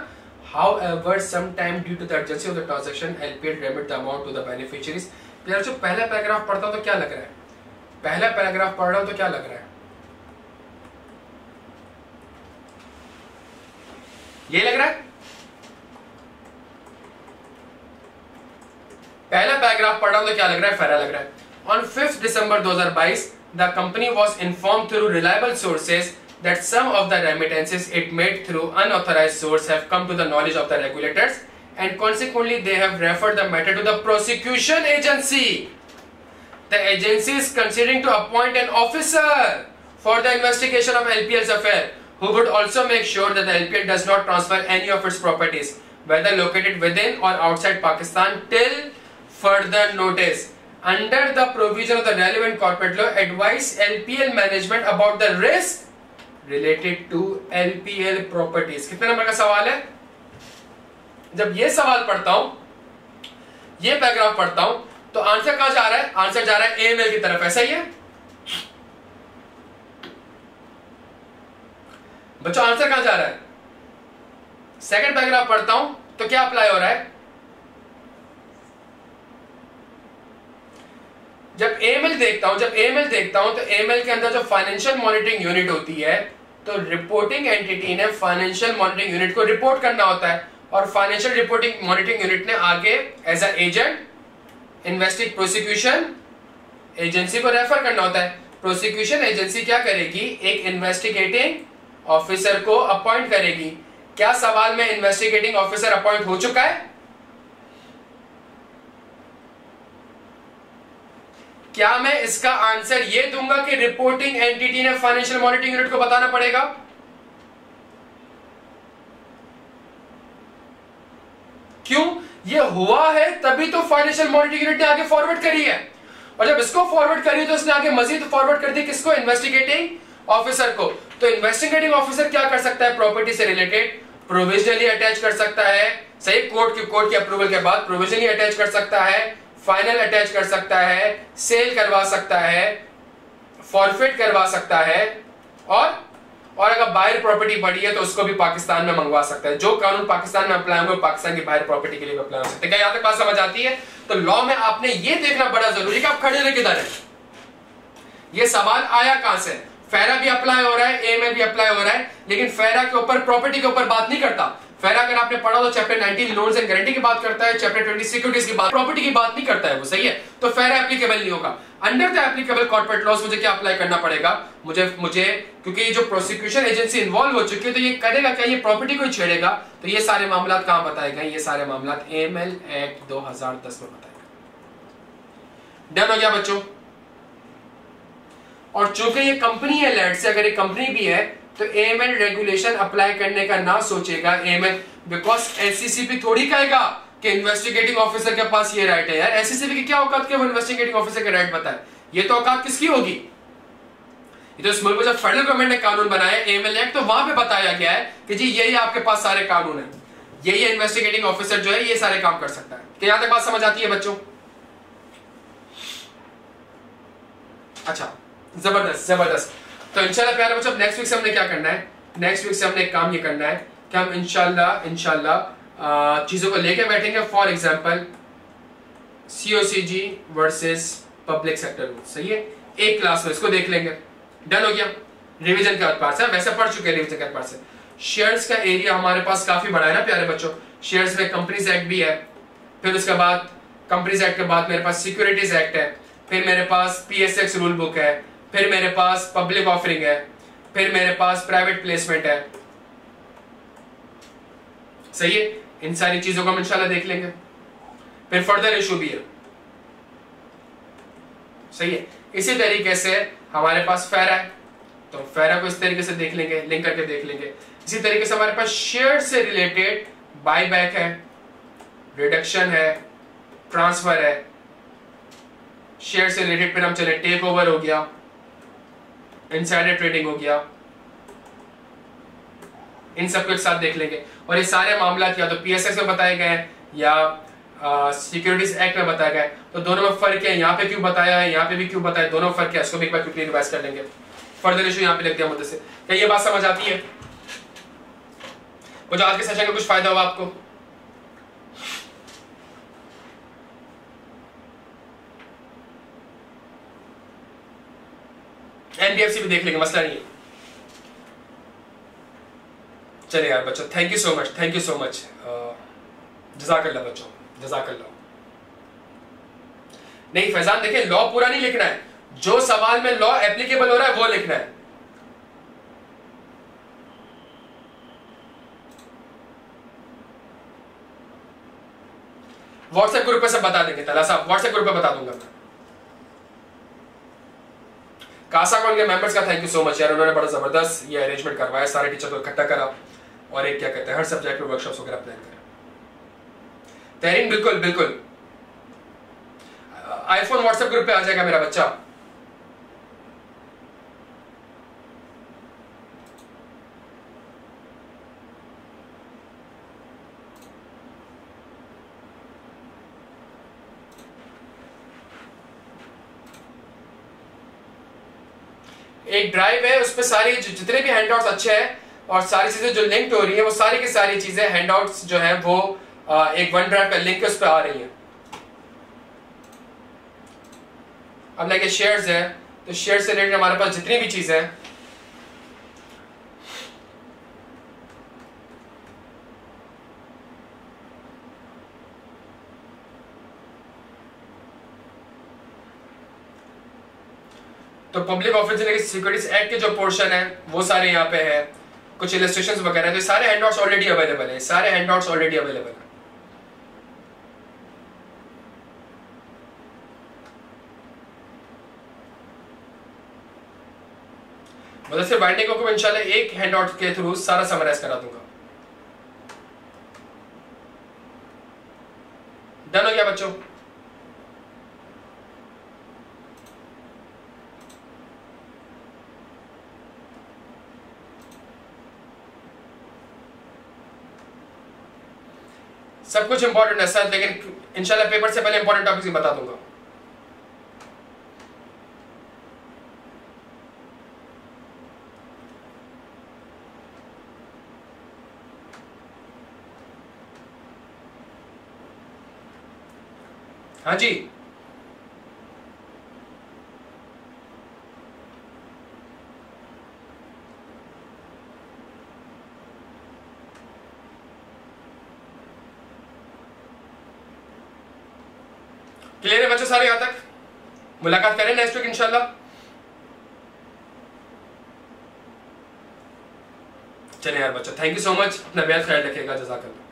However, sometime due to the urgency of the transaction, LPL remit the amount to the beneficiaries. यार जो पहला paragraph पढ़ता हूँ तो क्या लग रहा है? पहला पैराग्राफ पढ़ रहा हूं तो क्या लग रहा है? ये लग रहा है पहला पैराग्राफ पढ़ रहा हूं तो क्या लग रहा है? फैरा लग रहा है। On 5 December 2022 the company was inform through reliable sources that some of the remittances it made through unauthorised source have come to the knowledge of the regulators and consequently they have referred the matter to the prosecution agency. The agency is considering to appoint an officer for the investigation of LPL's affair, who would also make sure that the LPL does not transfer any of its properties, whether located within or outside Pakistan, till further notice. Under the provision of the relevant corporate law, advise LPL management about the risk related to LPL properties. कितने number का सवाल है? जब ये सवाल पढ़ता हूँ, ये पैराग्राफ पढ़ता हूँ, तो आंसर कहां जा रहा है? आंसर जा रहा है AML की तरफ। ऐसा ही है बच्चों, आंसर कहां जा रहा है? सेकंड पैराग्राफ पढ़ता हूं तो क्या अप्लाई हो रहा है? जब AML देखता हूं तो AML के अंदर जो फाइनेंशियल मॉनिटरिंग यूनिट होती है, तो रिपोर्टिंग एंटिटी ने फाइनेंशियल मॉनिटरिंग यूनिट को रिपोर्ट करना होता है, और फाइनेंशियल रिपोर्टिंग मॉनिटरिंग यूनिट ने आगे as a agent investigation prosecution agency को रेफर करना होता है। प्रोसिक्यूशन एजेंसी क्या करेगी? एक इन्वेस्टिगेटिंग ऑफिसर को अपॉइंट करेगी। क्या सवाल में इन्वेस्टिगेटिंग ऑफिसर अपॉइंट हो चुका है? क्या मैं इसका आंसर यह दूंगा कि रिपोर्टिंग एंटिटी ने फाइनेंशियल मॉनिटरिंग यूनिट को बताना पड़ेगा? क्यों? ये हुआ है तभी तो फाइनेंशियल मॉनिटरिंग यूनिट ने आगे फॉरवर्ड करी है, और जब इसको फॉरवर्ड करी तो इसने आगे मजीद फॉरवर्ड कर दी। किसको? इन्वेस्टिगेटिंग ऑफिसर को। तो इन्वेस्टिगेटिंग ऑफिसर क्या कर सकता है? प्रॉपर्टी से रिलेटेड प्रोविजनली अटैच कर सकता है, सही, कोर्ट के अप्रूवल के बाद प्रोविजनली अटैच कर सकता है, फाइनल अटैच कर सकता है, सेल करवा सकता है, फॉरफिट करवा सकता है, और अगर बाहर प्रॉपर्टी बड़ी है तो उसको भी पाकिस्तान में मंगवा सकता है। जो कानून पाकिस्तान में अप्लाई होगा पाकिस्तान की बाहर प्रॉपर्टी के लिए भी अप्लाई हो सकता है। क्या यहां तक बात समझ आती है? तो लॉ में आपने ये देखना बड़ा जरूरी है कि आप खड़े रहे किधर है। ये सवाल आया कहां से? फेरा भी अप्लाई हो रहा है, एएमएल भी अप्लाई हो रहा है, लेकिन फेरा के ऊपर प्रॉपर्टी के ऊपर बात नहीं करता। फेरा अगर आपने पढ़ा तो चैप्टर 19 लोन्स एंड गारंटी की बात करता है, चैप्टर 20 सिक्योरिटीज की बात, प्रॉपर्टी की बात नहीं करता है वो, सही है। तो फेरा एप्लीकेबल नहीं होगा। Under the applicable corporate laws मुझे क्या अप्लाई करना पड़ेगा? मुझे क्योंकि जो प्रोसिक्यूशन एजेंसी इन्वॉल्व हो चुकी है तो ये करेगा क्या? ये प्रॉपर्टी को छेड़ेगा। तो ये सारे मामला कहां बताए गए? ये सारे मामला AML एक्ट 2010 में बताए गए। डन हो गया बच्चों। और चूंकि ये कंपनी है, लेट से अगर ये कंपनी भी है तो AML रेगुलेशन अप्लाई करने का ना सोचेगा AML, बिकॉज SCCP थोड़ी कहेगा कि इन्वेस्टिगेटिंग ऑफिसर के पास ये राइट है। यार SCCP की क्या औकात कि वो इन्वेस्टिगेटिंग ऑफिसर के राइट बताए? ये तो औकात किसकी होगी? ये तो इस मुल्क में जब फेडरल गवर्नमेंट ने कानून बनाया AML एक्ट, तो वहां पे बताया गया है कि जी यही आपके पास सारे कानून है, यही इन्वेस्टिगेटिंग ऑफिसर जो है ये सारे काम कर सकता है। क्या यहां तक बात समझ आती है बच्चों? अच्छा, जबरदस्त जबरदस्त। तो इंशाल्लाह प्यारे बच्चों, नेक्स्ट वीक से हमने क्या करना है? नेक्स्ट वीक से हमने एक काम ये करना है कि हम इंशाल्लाह चीज़ों को लेके बैठेंगे। For example COCG versus public sector, सही है, एक क्लास में इसको देख लेंगे। डन हो गया। रिवीजन के बाद पार्ट्स है, वैसे पढ़ चुके हैं रिवीजन के पार्ट्स। शेयर्स का एरिया हमारे पास काफी बड़ा है ना प्यारे बच्चों। शेयर्स में कंपनीज एक्ट भी है, फिर उसके बाद कंपनीज एक्ट के बाद मेरे पास सिक्योरिटीज एक्ट है, फिर मेरे पास पीएसएक्स रूल बुक है, फिर मेरे पास पब्लिक ऑफरिंग है, फिर मेरे पास प्राइवेट प्लेसमेंट है। सही है, इन सारी चीजों को हम इंशाल्लाह देख लेंगे। फिर फर्दर इशू भी है, सही है। इसी तरीके से हमारे पास फेरा है, तो फेरा को इस तरीके से देख लेंगे, लिंक करके देख लेंगे। इसी तरीके से हमारे पास शेयर से रिलेटेड बाय बैक है, रिडक्शन है, ट्रांसफर है। शेयर से रिलेटेड फिर हम चले टेक ओवर हो गया, इनसाइडर ट्रेडिंग हो गया, इन सबको एक साथ देख लेंगे। और ये सारे मामला क्या तो पीएसएक्स में बताए गए हैं या सिक्योरिटीज एक्ट में बताया गया है, तो दोनों में फर्क है। यहाँ पे क्यों बताया है, यहाँ पे भी क्यों बताया, दोनों फर्क है। इसको भी एक बार क्विकली रिवाइज कर लेंगे। फर्दर इशू यहाँ पे लिख दिया मुद्दे से। क्या ये बात समझ आती है? मुझे आज के सेशन का कुछ फायदा हुआ आपको? एनबीएफसी भी देख लेंगे, मसला नहीं है। चलिए यार बच्चों, thank you so much, thank you so much. जज़ाकल्लाह बच्चों, जज़ाकल्लाह। नहीं फैजान देखिए, लॉ पूरा नहीं लिखना है, जो सवाल में लॉ एप्लीकेबल हो रहा है वो लिखना है। व्हाट्सएप ग्रुप पे सब बता देंगे तला साहब, व्हाट्सएप ग्रुप पे बता दूंगा मैं। कासाकॉन के मेंबर्स का थैंक यू सो मच यार, उन्होंने बड़ा जबरदस्त ये अरेंजमेंट करवाया, सारे टीचर को इकट्ठा करा और एक क्या कहते हैं हर सब्जेक्ट पे वर्कशॉप्स वगैरह प्लान करा। तहरीन बिल्कुल बिल्कुल, आईफोन व्हाट्सएप ग्रुप पे आ जाएगा मेरा बच्चा। एक ड्राइव है, उसपे सारी जितने भी हैंडआउट्स अच्छे हैं और सारी चीजें जो लिंक्ड हो रही है, वो सारी की सारी चीजें हैंडआउट्स जो है वो एक वन ड्राइव का लिंक उस पर आ रही है। अब लाइक शेयर्स है, तो शेयर से रिलेटेड हमारे पास जितनी भी चीजें हैं, तो पब्लिक ऑफिस से लेकर सिक्योरिटीज एक्ट के जो पोर्शन है वो सारे यहाँ पे है, कुछ इलस्ट्रेशंस वगैरह है। तो सारे हैंडआउट्स ऑलरेडी अवेलेबल है, सारे हैंडआउट्स ऑलरेडी अवेलेबल है। मतलब सिर्फ बाइंडिंग को इंशाल्लाह एक हैंडआउट के थ्रू सारा समराइज करा दूंगा। डन हो गया बच्चों? सब कुछ इंपॉर्टेंट है सर, लेकिन इंशाल्लाह पेपर से पहले इंपॉर्टेंट टॉपिक्स भी बता दूंगा। हाँ जी, क्लियर है बच्चों सारे? यहां तक मुलाकात करें नेक्स्ट वीक इंशाल्लाह। चलिए यार बच्चों, थैंक यू सो मच, अपना बेहद ख्याल रखिएगा। जज़ाकल्लाह।